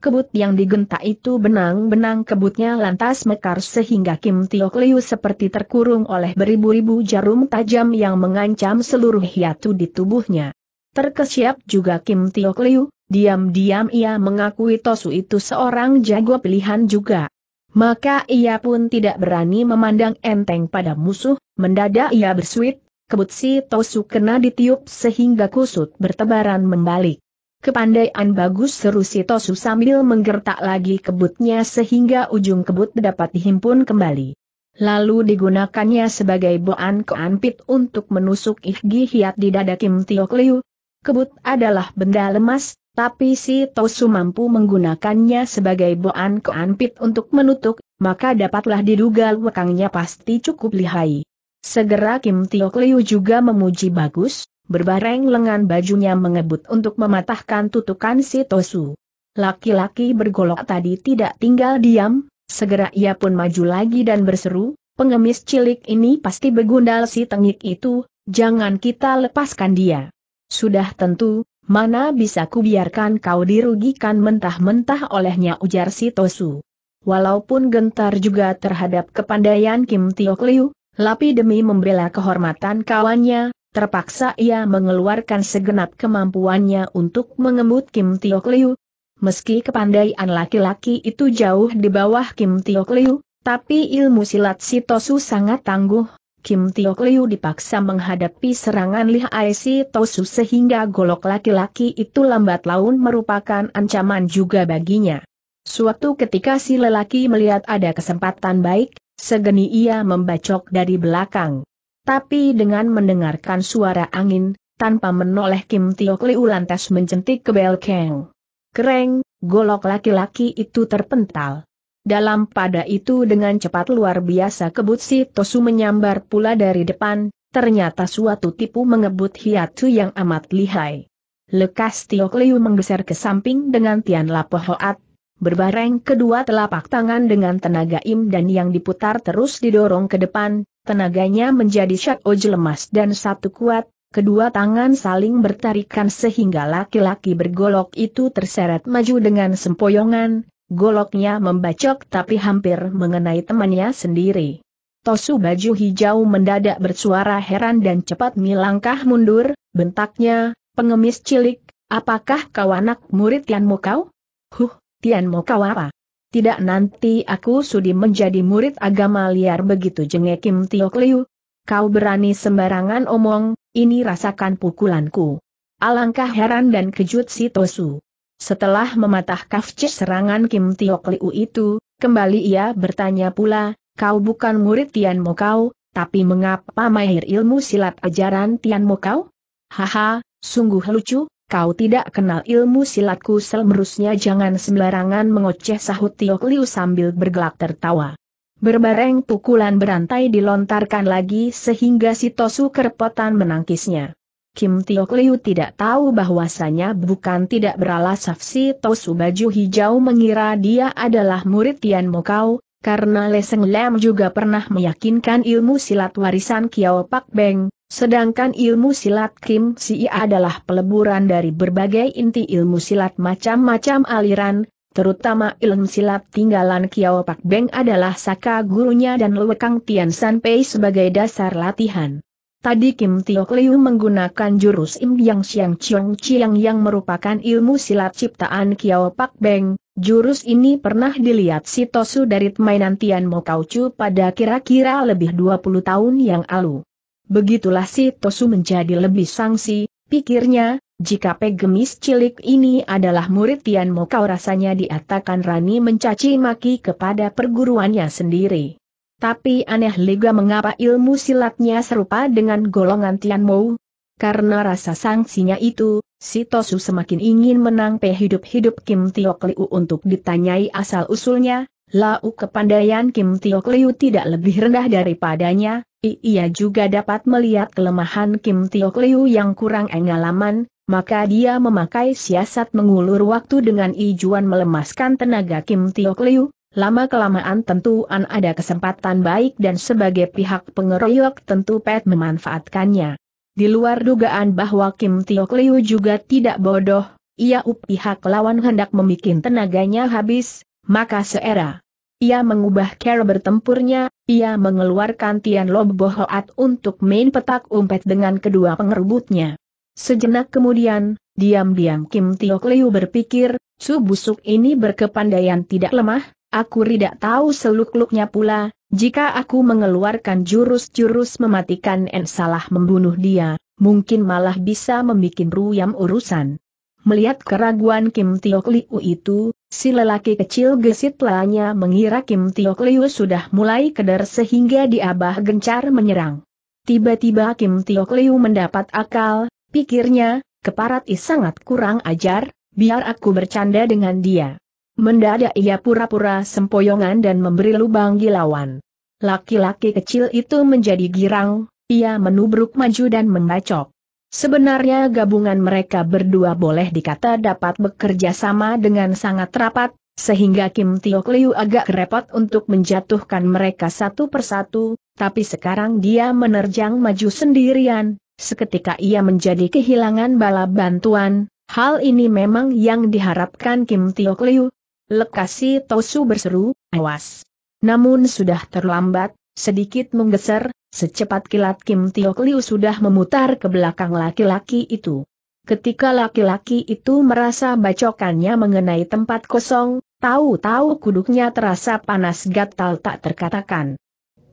Kebut yang digentak itu benang-benang kebutnya lantas mekar sehingga Kim Tiok Liu seperti terkurung oleh beribu-ribu jarum tajam yang mengancam seluruh hiatu di tubuhnya. Terkesiap juga Kim Tiok Liu, diam-diam ia mengakui Tosu itu seorang jago pilihan juga. Maka ia pun tidak berani memandang enteng pada musuh, mendadak ia bersuit, kebut si Tosu kena ditiup sehingga kusut bertebaran membalik. Kepandaian bagus, seru si Tosu sambil menggertak lagi kebutnya sehingga ujung kebut dapat dihimpun kembali. Lalu digunakannya sebagai boan keanpit untuk menusuk ihgi hiat di dada Kim Tiok Liu. Kebut adalah benda lemas, tapi si Tosu mampu menggunakannya sebagai boan keanpit untuk menutuk, maka dapatlah diduga lekangnya pasti cukup lihai. Segera Kim Tiok Liu juga memuji bagus. Berbareng lengan bajunya mengebut untuk mematahkan tutukan si Tosu. Laki-laki bergolok tadi tidak tinggal diam, segera ia pun maju lagi dan berseru, pengemis cilik ini pasti begundal si tengik itu, jangan kita lepaskan dia. Sudah tentu, mana bisa kubiarkan kau dirugikan mentah-mentah olehnya, ujar si Tosu. Walaupun gentar juga terhadap kepandaian Kim Tiok Liu, tapi demi membela kehormatan kawannya, terpaksa ia mengeluarkan segenap kemampuannya untuk mengemut Kim Tiok Liu. Meski kepandaian laki-laki itu jauh di bawah Kim Tiok Liu, tapi ilmu silat si Tosu sangat tangguh. Kim Tiok Liu dipaksa menghadapi serangan lihai si Tosu sehingga golok laki-laki itu lambat laun merupakan ancaman juga baginya. Suatu ketika si lelaki melihat ada kesempatan baik, segeni ia membacok dari belakang. Tapi dengan mendengarkan suara angin, tanpa menoleh Kim Tiok Liu lantas mencentik ke belakang. Kereng, golok laki-laki itu terpental. Dalam pada itu dengan cepat luar biasa kebut si Tosu menyambar pula dari depan, ternyata suatu tipu mengebut hiatu yang amat lihai. Lekas Tiok Liu menggeser ke samping dengan Tian Lapo Hoat, berbareng kedua telapak tangan dengan tenaga im dan yang diputar terus didorong ke depan. Tenaganya menjadi syakoj lemas dan satu kuat, kedua tangan saling bertarikan sehingga laki-laki bergolok itu terseret maju dengan sempoyongan, goloknya membacok tapi hampir mengenai temannya sendiri. Tosu baju hijau mendadak bersuara heran dan cepat melangkah mundur, bentaknya, pengemis cilik, apakah kau anak murid Tianmu kau? Huh, Tianmu kau apa? Tidak nanti aku sudi menjadi murid agama liar, begitu jengek Kim Tiok Liu. Kau berani sembarangan omong, ini rasakan pukulanku. Alangkah heran dan kejut si Tosu. Setelah mematah kafci serangan Kim Tiok Liu itu, kembali ia bertanya pula, kau bukan murid Tianmu kau, tapi mengapa mahir ilmu silat ajaran Tianmu kau? Haha, sungguh lucu. Kau tidak kenal ilmu silatku, semerusnya jangan sembarangan mengoceh, sahut Tiok Liu sambil bergelak tertawa. Berbareng pukulan berantai dilontarkan lagi sehingga si Tosu kerepotan menangkisnya. Kim Tiok Liu tidak tahu bahwasanya bukan tidak beralasaf si Tosu baju hijau mengira dia adalah murid Tianmu kau, karena Leseng Lam juga pernah meyakinkan ilmu silat warisan Kiao Pak Beng. Sedangkan ilmu silat Kim Si adalah peleburan dari berbagai inti ilmu silat macam-macam aliran, terutama ilmu silat tinggalan Kiao Pak Beng adalah saka gurunya dan lekang Tian San Pei sebagai dasar latihan. Tadi Kim Tiok Liu menggunakan jurus Im Yang Xiang Chiong Chiang yang merupakan ilmu silat ciptaan Kiao Pak Beng. Jurus ini pernah dilihat si Tosu dari mainan Tianmu Kau Chu pada kira-kira lebih dua puluh tahun yang lalu. Begitulah si Tosu menjadi lebih sangsi, pikirnya, jika pengemis cilik ini adalah murid Tianmu kau, rasanya dia takkan rani mencaci maki kepada perguruannya sendiri. Tapi aneh lega mengapa ilmu silatnya serupa dengan golongan Tianmu. Karena rasa sangsinya itu, si Tosu semakin ingin menangpe hidup-hidup Kim Tiok Liu untuk ditanyai asal-usulnya. Lau kepandaian Kim Tiok Liu tidak lebih rendah daripadanya, ia juga dapat melihat kelemahan Kim Tiok Liu yang kurang pengalaman, maka dia memakai siasat mengulur waktu dengan ijuan melemaskan tenaga Kim Tiok Liu. Lama-kelamaan tentu an ada kesempatan baik dan sebagai pihak pengeroyok tentu Pet memanfaatkannya. Di luar dugaan bahwa Kim Tiok Liu juga tidak bodoh, ia up pihak lawan hendak membuat tenaganya habis, maka seera ia mengubah cara bertempurnya, ia mengeluarkan Tian Lob Bo Hoat untuk main petak umpet dengan kedua pengerebutnya. Sejenak kemudian, diam-diam Kim Tiok Liu berpikir, Su Busuk ini berkepandaian tidak lemah, aku tidak tahu seluk-luknya pula, jika aku mengeluarkan jurus-jurus mematikan dan salah membunuh dia, mungkin malah bisa membuat ruyam urusan. Melihat keraguan Kim Tiok Liu itu, si lelaki kecil gesit lainnya mengira Kim Tiok Liu sudah mulai keder sehingga diabah gencar menyerang. Tiba-tiba Kim Tiok Liu mendapat akal, pikirnya, keparat is sangat kurang ajar, biar aku bercanda dengan dia. Mendadak ia pura-pura sempoyongan dan memberi lubang di lawan. Laki-laki kecil itu menjadi girang, ia menubruk maju dan mengacok. Sebenarnya gabungan mereka berdua boleh dikata dapat bekerja sama dengan sangat rapat, sehingga Kim Tiok Liu agak repot untuk menjatuhkan mereka satu persatu, tapi sekarang dia menerjang maju sendirian. Seketika ia menjadi kehilangan bala bantuan, hal ini memang yang diharapkan Kim Tiok Liu. Lekasi Tosu berseru, awas. Namun sudah terlambat, sedikit menggeser, secepat kilat Kim Tiok Liu sudah memutar ke belakang laki-laki itu. Ketika laki-laki itu merasa bacokannya mengenai tempat kosong, tahu-tahu kuduknya terasa panas gatal tak terkatakan.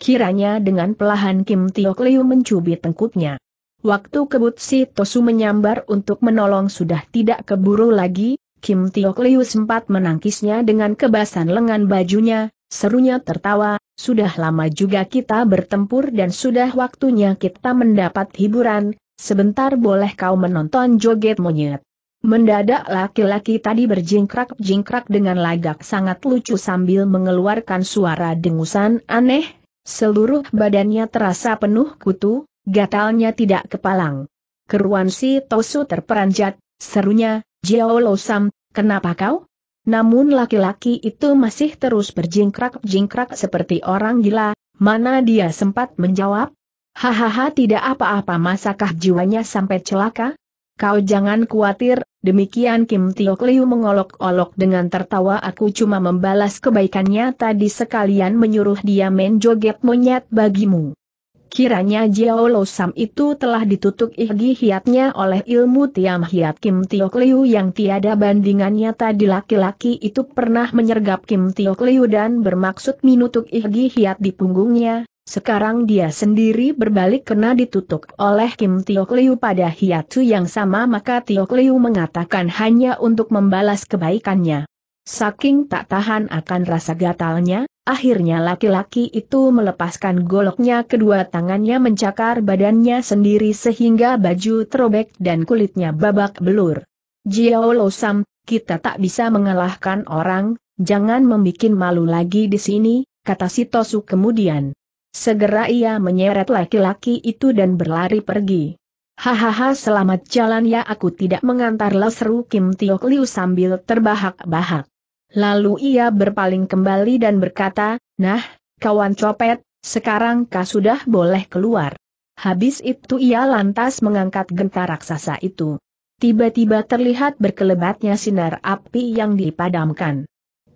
Kiranya dengan perlahan Kim Tiok Liu mencubit tengkuknya. Waktu kebut si Tosu menyambar untuk menolong sudah tidak keburu lagi, Kim Tiok Liu sempat menangkisnya dengan kebasan lengan bajunya, serunya tertawa, sudah lama juga kita bertempur dan sudah waktunya kita mendapat hiburan, sebentar boleh kau menonton joget monyet. Mendadak laki-laki tadi berjingkrak-jingkrak dengan lagak sangat lucu sambil mengeluarkan suara dengusan aneh, seluruh badannya terasa penuh kutu. Gatalnya tidak kepalang. Keruan si Tosu terperanjat, serunya, Jiao Lo Sam, kenapa kau? Namun laki-laki itu masih terus berjingkrak-jingkrak seperti orang gila, mana dia sempat menjawab? Hahaha tidak apa-apa masakah jiwanya sampai celaka? Kau jangan khawatir, demikian Kim Tiok Liu mengolok-olok dengan tertawa aku cuma membalas kebaikannya tadi sekalian menyuruh dia main joget monyet bagimu. Kiranya Jiao Lo Sam itu telah ditutup ihgi hiatnya oleh ilmu tiam hiat Kim Tiok Liu yang tiada bandingannya tadi laki-laki itu pernah menyergap Kim Tiok Liu dan bermaksud minutuk ihgi hiat di punggungnya, sekarang dia sendiri berbalik kena ditutup oleh Kim Tiok Liu pada hiatu yang sama maka Tiok Liu mengatakan hanya untuk membalas kebaikannya. Saking tak tahan akan rasa gatalnya, akhirnya laki-laki itu melepaskan goloknya kedua tangannya mencakar badannya sendiri sehingga baju terobek dan kulitnya babak belur. Jiao Lo Sam, kita tak bisa mengalahkan orang, jangan membuat malu lagi di sini, kata si Tosu kemudian. Segera ia menyeret laki-laki itu dan berlari pergi. Hahaha selamat jalan ya aku tidak mengantar lo seru Kim Tiok Liu sambil terbahak-bahak. Lalu ia berpaling kembali dan berkata, nah, kawan copet, sekarang kau sudah boleh keluar. Habis itu ia lantas mengangkat genta raksasa itu. Tiba-tiba terlihat berkelebatnya sinar api yang dipadamkan.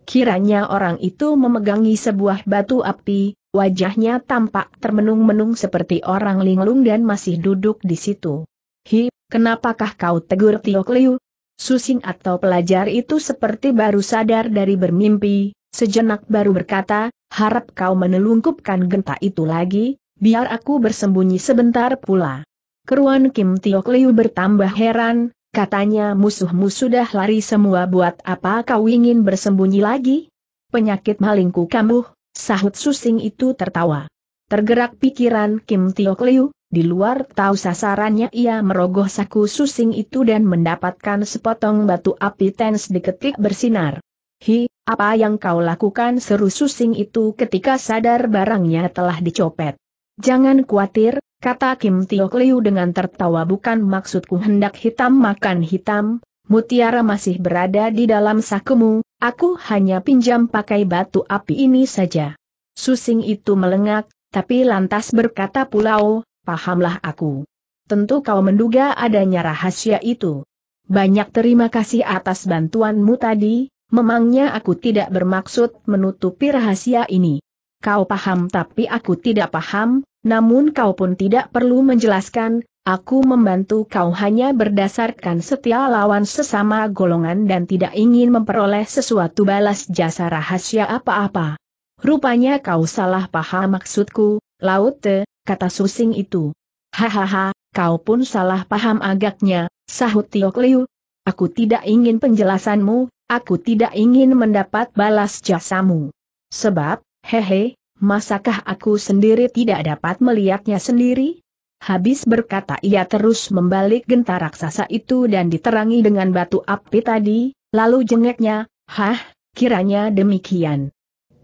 Kiranya orang itu memegangi sebuah batu api, wajahnya tampak termenung-menung seperti orang linglung dan masih duduk di situ. Hi, kenapakah kau tegur Tiok Liu? Susing atau pelajar itu seperti baru sadar dari bermimpi, sejenak baru berkata, harap kau menelungkupkan genta itu lagi, biar aku bersembunyi sebentar pula. Keruan Kim Tiok Liu bertambah heran, katanya musuhmu sudah lari semua buat apa kau ingin bersembunyi lagi? Penyakit malingku kambuh, sahut Susing itu tertawa. Tergerak pikiran Kim Tiok Liu. Di luar tahu sasarannya ia merogoh saku Susing itu dan mendapatkan sepotong batu api tens diketik bersinar. Hi, apa yang kau lakukan seru Susing itu ketika sadar barangnya telah dicopet. Jangan khawatir, kata Kim Tiok Liu dengan tertawa bukan maksudku hendak hitam makan hitam, mutiara masih berada di dalam sakumu, aku hanya pinjam pakai batu api ini saja. Susing itu melengak, tapi lantas berkata pula, pahamlah aku. Tentu kau menduga adanya rahasia itu. Banyak terima kasih atas bantuanmu tadi, memangnya aku tidak bermaksud menutupi rahasia ini. Kau paham tapi aku tidak paham, namun kau pun tidak perlu menjelaskan, aku membantu kau hanya berdasarkan setia lawan sesama golongan dan tidak ingin memperoleh sesuatu balas jasa rahasia apa-apa. Rupanya kau salah paham maksudku, Laute, kata Susing itu. Hahaha, kau pun salah paham agaknya, sahut Tiok Liu. Aku tidak ingin penjelasanmu, aku tidak ingin mendapat balas jasamu. Sebab, hehe, masakah aku sendiri tidak dapat melihatnya sendiri? Habis berkata ia terus membalik genta raksasa itu dan diterangi dengan batu api tadi, lalu jengeknya, hah, kiranya demikian.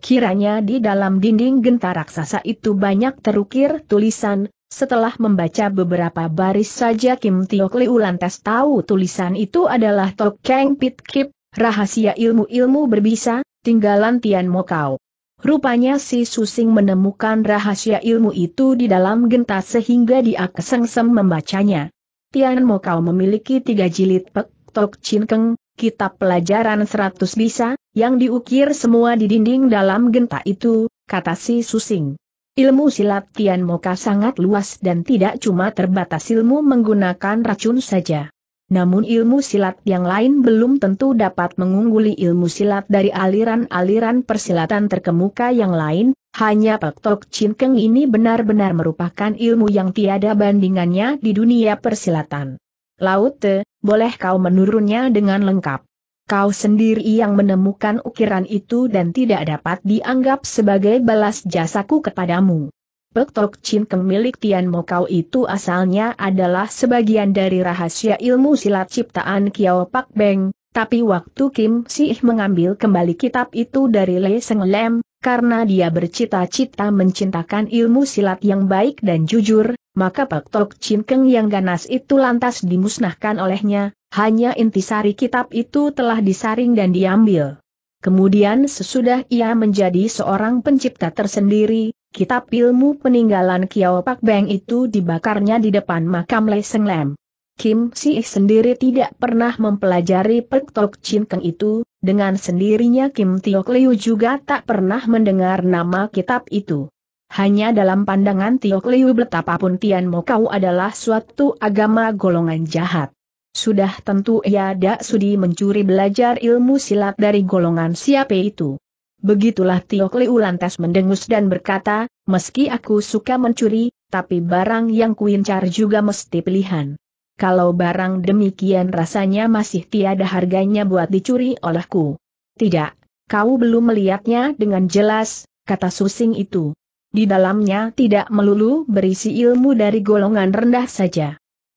Kiranya di dalam dinding genta raksasa itu banyak terukir tulisan, setelah membaca beberapa baris saja Kim Tiok Liu lantas tahu tulisan itu adalah Tok Keng Pit Kip, rahasia ilmu-ilmu berbisa, tinggalan Tian Mo Kau. Rupanya si Susing menemukan rahasia ilmu itu di dalam genta sehingga dia kesengsem membacanya. Tian Mo Kau memiliki tiga jilid Pek Tok Chin Keng, kitab pelajaran seratus bisa, yang diukir semua di dinding dalam genta itu, kata si Susing. Ilmu silat Tian Mo Kau sangat luas dan tidak cuma terbatas ilmu menggunakan racun saja. Namun ilmu silat yang lain belum tentu dapat mengungguli ilmu silat dari aliran-aliran persilatan terkemuka yang lain, hanya Pek Tok Chin Keng ini benar-benar merupakan ilmu yang tiada bandingannya di dunia persilatan. Laute, boleh kau menurunnya dengan lengkap. Kau sendiri yang menemukan ukiran itu dan tidak dapat dianggap sebagai balas jasaku kepadamu. Pek Tok Chin Keng milik Tian Mo Kau itu asalnya adalah sebagian dari rahasia ilmu silat ciptaan Kiao Pak Beng, tapi waktu Kim Sih mengambil kembali kitab itu dari Le Seng Lem, karena dia bercita-cita mencintakan ilmu silat yang baik dan jujur, maka Pek Tok Chin Keng yang ganas itu lantas dimusnahkan olehnya. Hanya intisari kitab itu telah disaring dan diambil. Kemudian sesudah ia menjadi seorang pencipta tersendiri, kitab ilmu peninggalan Kiao Pak Beng itu dibakarnya di depan makam Le Seng Lem. Kim Sih sendiri tidak pernah mempelajari Pek Tok Chin Keng itu, dengan sendirinya Kim Tiok Liu juga tak pernah mendengar nama kitab itu. Hanya dalam pandangan Tiok Liu betapapun Tian Mo Kau adalah suatu agama golongan jahat. Sudah tentu ia tidak sudi mencuri belajar ilmu silat dari golongan siapa itu. Begitulah Tiok Liu lantas mendengus dan berkata, meski aku suka mencuri, tapi barang yang kuincar juga mesti pilihan. Kalau barang demikian rasanya masih tiada harganya buat dicuri olehku. Tidak, kau belum melihatnya dengan jelas, kata Susing itu. Di dalamnya tidak melulu berisi ilmu dari golongan rendah saja.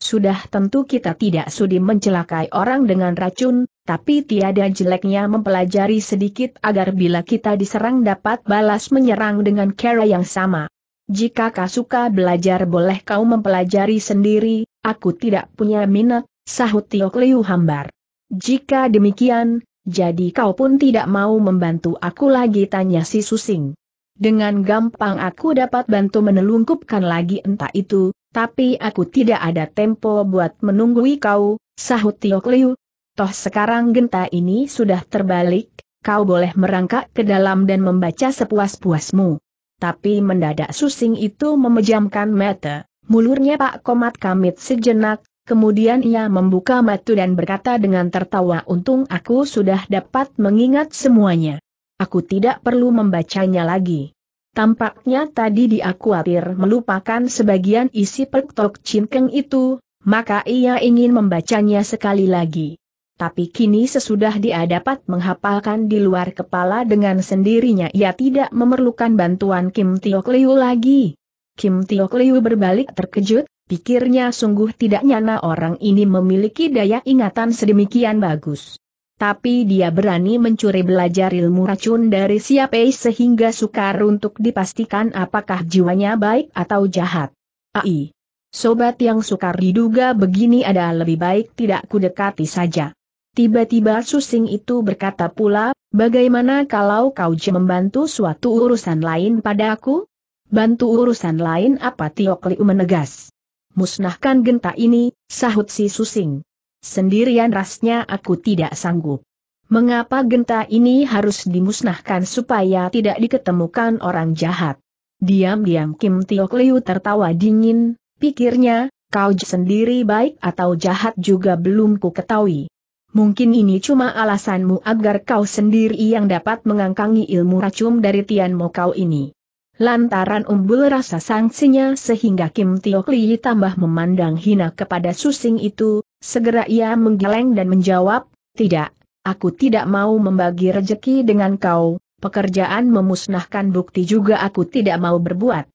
Sudah tentu kita tidak sudi mencelakai orang dengan racun, tapi tiada jeleknya mempelajari sedikit agar bila kita diserang dapat balas menyerang dengan cara yang sama. Jika kau suka belajar boleh kau mempelajari sendiri, aku tidak punya minat, sahut Tiok Liu hambar. Jika demikian, jadi kau pun tidak mau membantu aku lagi, tanya si Susing. Dengan gampang aku dapat bantu menelungkupkan lagi entah itu. Tapi aku tidak ada tempo buat menunggui kau, sahut Tiok Liu. Toh sekarang genta ini sudah terbalik, kau boleh merangkak ke dalam dan membaca sepuas-puasmu. Tapi mendadak Susing itu memejamkan mata, mulurnya Pak Komat kamit sejenak, kemudian ia membuka mata dan berkata dengan tertawa, untung aku sudah dapat mengingat semuanya. Aku tidak perlu membacanya lagi. Tampaknya tadi dia khawatir melupakan sebagian isi Pek Tok Chin Keng itu, maka ia ingin membacanya sekali lagi. Tapi kini sesudah dia dapat menghafalkan di luar kepala dengan sendirinya ia tidak memerlukan bantuan Kim Tiok Liu lagi. Kim Tiok Liu berbalik terkejut, pikirnya sungguh tidak nyana orang ini memiliki daya ingatan sedemikian bagus. Tapi dia berani mencuri belajar ilmu racun dari siapa sehingga sukar untuk dipastikan apakah jiwanya baik atau jahat. Ai, sobat yang sukar diduga begini ada lebih baik tidak kudekati saja. Tiba-tiba Susing itu berkata pula, bagaimana kalau kau membantu suatu urusan lain padaku? Bantu urusan lain apa? Tiok Liu menegas. Musnahkan genta ini, sahut si Susing. sendirian rasanya aku tidak sanggup. Mengapa genta ini harus dimusnahkan supaya tidak diketemukan orang jahat? Diam-diam Kim Tiok Liu tertawa dingin, pikirnya, kau sendiri baik atau jahat juga belum ku ketahui. Mungkin ini cuma alasanmu agar kau sendiri yang dapat mengangkangi ilmu racun dari Tian Mo kau ini. Lantaran umbul rasa sangsinya sehingga Kim Tiok Liu tambah memandang hina kepada Susing itu, segera ia menggeleng dan menjawab, tidak, aku tidak mau membagi rejeki dengan kau, pekerjaan memusnahkan bukti juga aku tidak mau berbuat.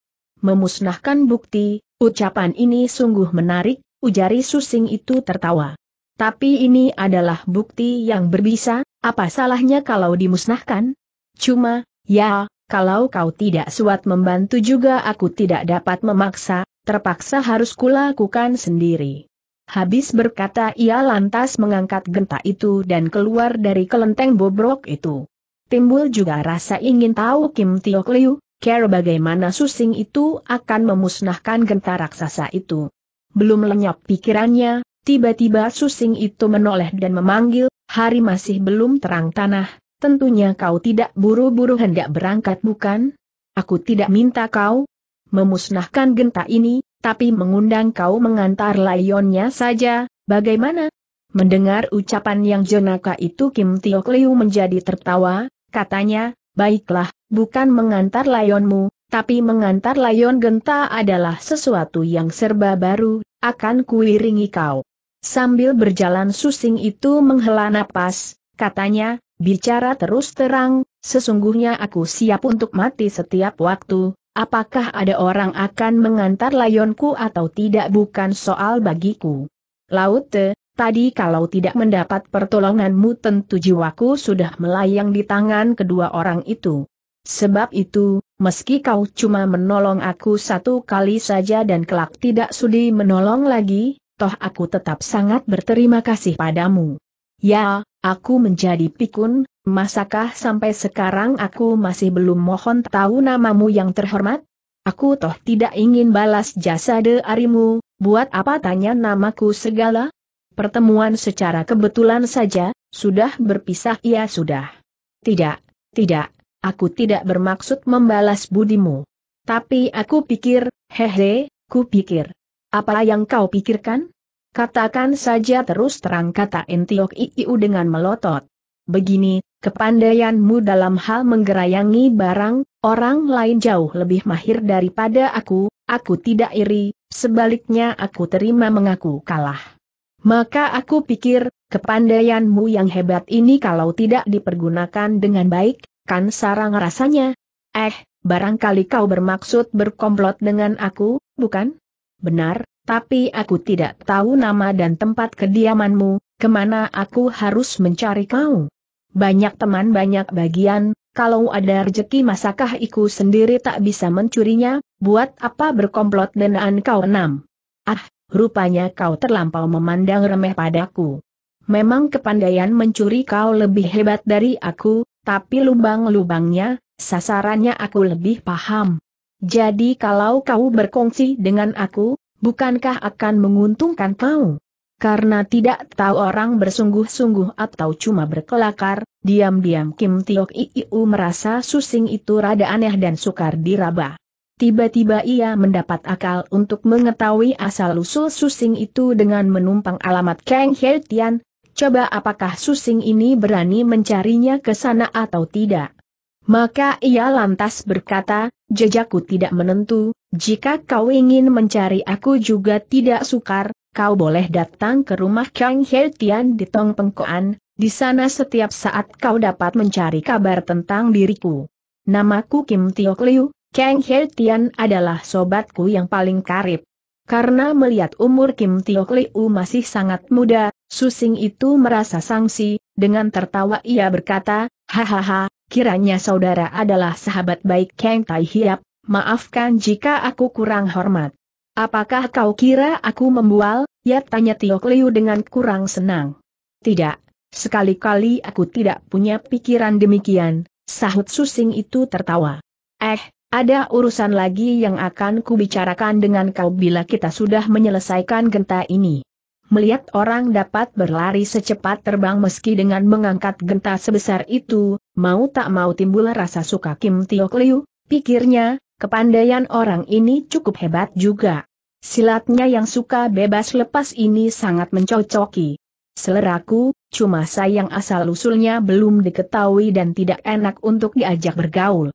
Memusnahkan bukti, ucapan ini sungguh menarik, ujari Susing itu tertawa. Tapi ini adalah bukti yang berbisa, apa salahnya kalau dimusnahkan? Cuma, ya... kalau kau tidak suat membantu juga aku tidak dapat memaksa, terpaksa harus kulakukan sendiri. Habis berkata ia lantas mengangkat genta itu dan keluar dari kelenteng bobrok itu. Timbul juga rasa ingin tahu Kim Tiok Liu, kira bagaimana Susing itu akan memusnahkan genta raksasa itu. Belum lenyap pikirannya, tiba-tiba Susing itu menoleh dan memanggil, hari masih belum terang tanah. Tentunya kau tidak buru-buru hendak berangkat bukan? Aku tidak minta kau memusnahkan genta ini, tapi mengundang kau mengantar layonnya saja, bagaimana? Mendengar ucapan yang jenaka itu Kim Tiok Liu menjadi tertawa, katanya, baiklah, bukan mengantar layonmu, tapi mengantar layon genta adalah sesuatu yang serba baru, akan kuiringi kau. Sambil berjalan Susing itu menghela napas, katanya, bicara terus terang, sesungguhnya aku siap untuk mati setiap waktu, apakah ada orang akan mengantar layonku atau tidak bukan soal bagiku. Laute, tadi kalau tidak mendapat pertolonganmu tentu jiwaku sudah melayang di tangan kedua orang itu. Sebab itu, meski kau cuma menolong aku satu kali saja dan kelak tidak sudi menolong lagi, toh aku tetap sangat berterima kasih padamu. Ya, aku menjadi pikun, masakah sampai sekarang aku masih belum mohon tahu namamu yang terhormat? Aku toh tidak ingin balas jasa dearimu, buat apa tanya namaku segala? Pertemuan secara kebetulan saja, sudah berpisah ya sudah. Tidak, tidak, aku tidak bermaksud membalas budimu. Tapi aku pikir, hehe, ku pikir. Apa yang kau pikirkan? Katakan saja terus terang kata Entiok Iu dengan melotot. Begini, kepandaianmu dalam hal menggerayangi barang, orang lain jauh lebih mahir daripada aku, aku tidak iri, sebaliknya aku terima mengaku kalah. Maka aku pikir, kepandaianmu yang hebat ini kalau tidak dipergunakan dengan baik, kan sarang rasanya. Eh, barangkali kau bermaksud berkomplot dengan aku, bukan? Benar. Tapi aku tidak tahu nama dan tempat kediamanmu, kemana aku harus mencari kau. Banyak teman banyak bagian, kalau ada rejeki masakah aku sendiri tak bisa mencurinya, buat apa berkomplot dengan kau enam. Ah, rupanya kau terlampau memandang remeh padaku. Memang kepandaian mencuri kau lebih hebat dari aku, tapi lubang-lubangnya, sasarannya aku lebih paham. Jadi kalau kau berkongsi dengan aku, bukankah akan menguntungkan kau? Karena tidak tahu orang bersungguh-sungguh atau cuma berkelakar, diam-diam Kim Tiok Iu merasa Susing itu rada aneh dan sukar diraba. Tiba-tiba ia mendapat akal untuk mengetahui asal-usul Susing itu dengan menumpang alamat Kang He Tian. Coba apakah Susing ini berani mencarinya ke sana atau tidak? Maka ia lantas berkata, jejakku tidak menentu, jika kau ingin mencari aku juga tidak sukar, kau boleh datang ke rumah Kang He Tian di Tong Pengkoan, di sana setiap saat kau dapat mencari kabar tentang diriku. Namaku Kim Tiok Liu, Kang He Tian adalah sobatku yang paling karib. Karena melihat umur Kim Tiok Liu masih sangat muda, Susing itu merasa sangsi, dengan tertawa ia berkata, hahaha. Kiranya saudara adalah sahabat baik Kang Tai Hiap, maafkan jika aku kurang hormat. Apakah kau kira aku membual, ya tanya Tiok Liu dengan kurang senang. Tidak, sekali-kali aku tidak punya pikiran demikian, sahut Susing itu tertawa. Eh, ada urusan lagi yang akan kubicarakan dengan kau bila kita sudah menyelesaikan genta ini. melihat orang dapat berlari secepat terbang meski dengan mengangkat genta sebesar itu, mau tak mau timbul rasa suka. Kim Tiok Liu, pikirnya, kepandaian orang ini cukup hebat juga. Silatnya yang suka bebas lepas ini sangat mencocoki seleraku, cuma sayang asal-usulnya belum diketahui dan tidak enak untuk diajak bergaul.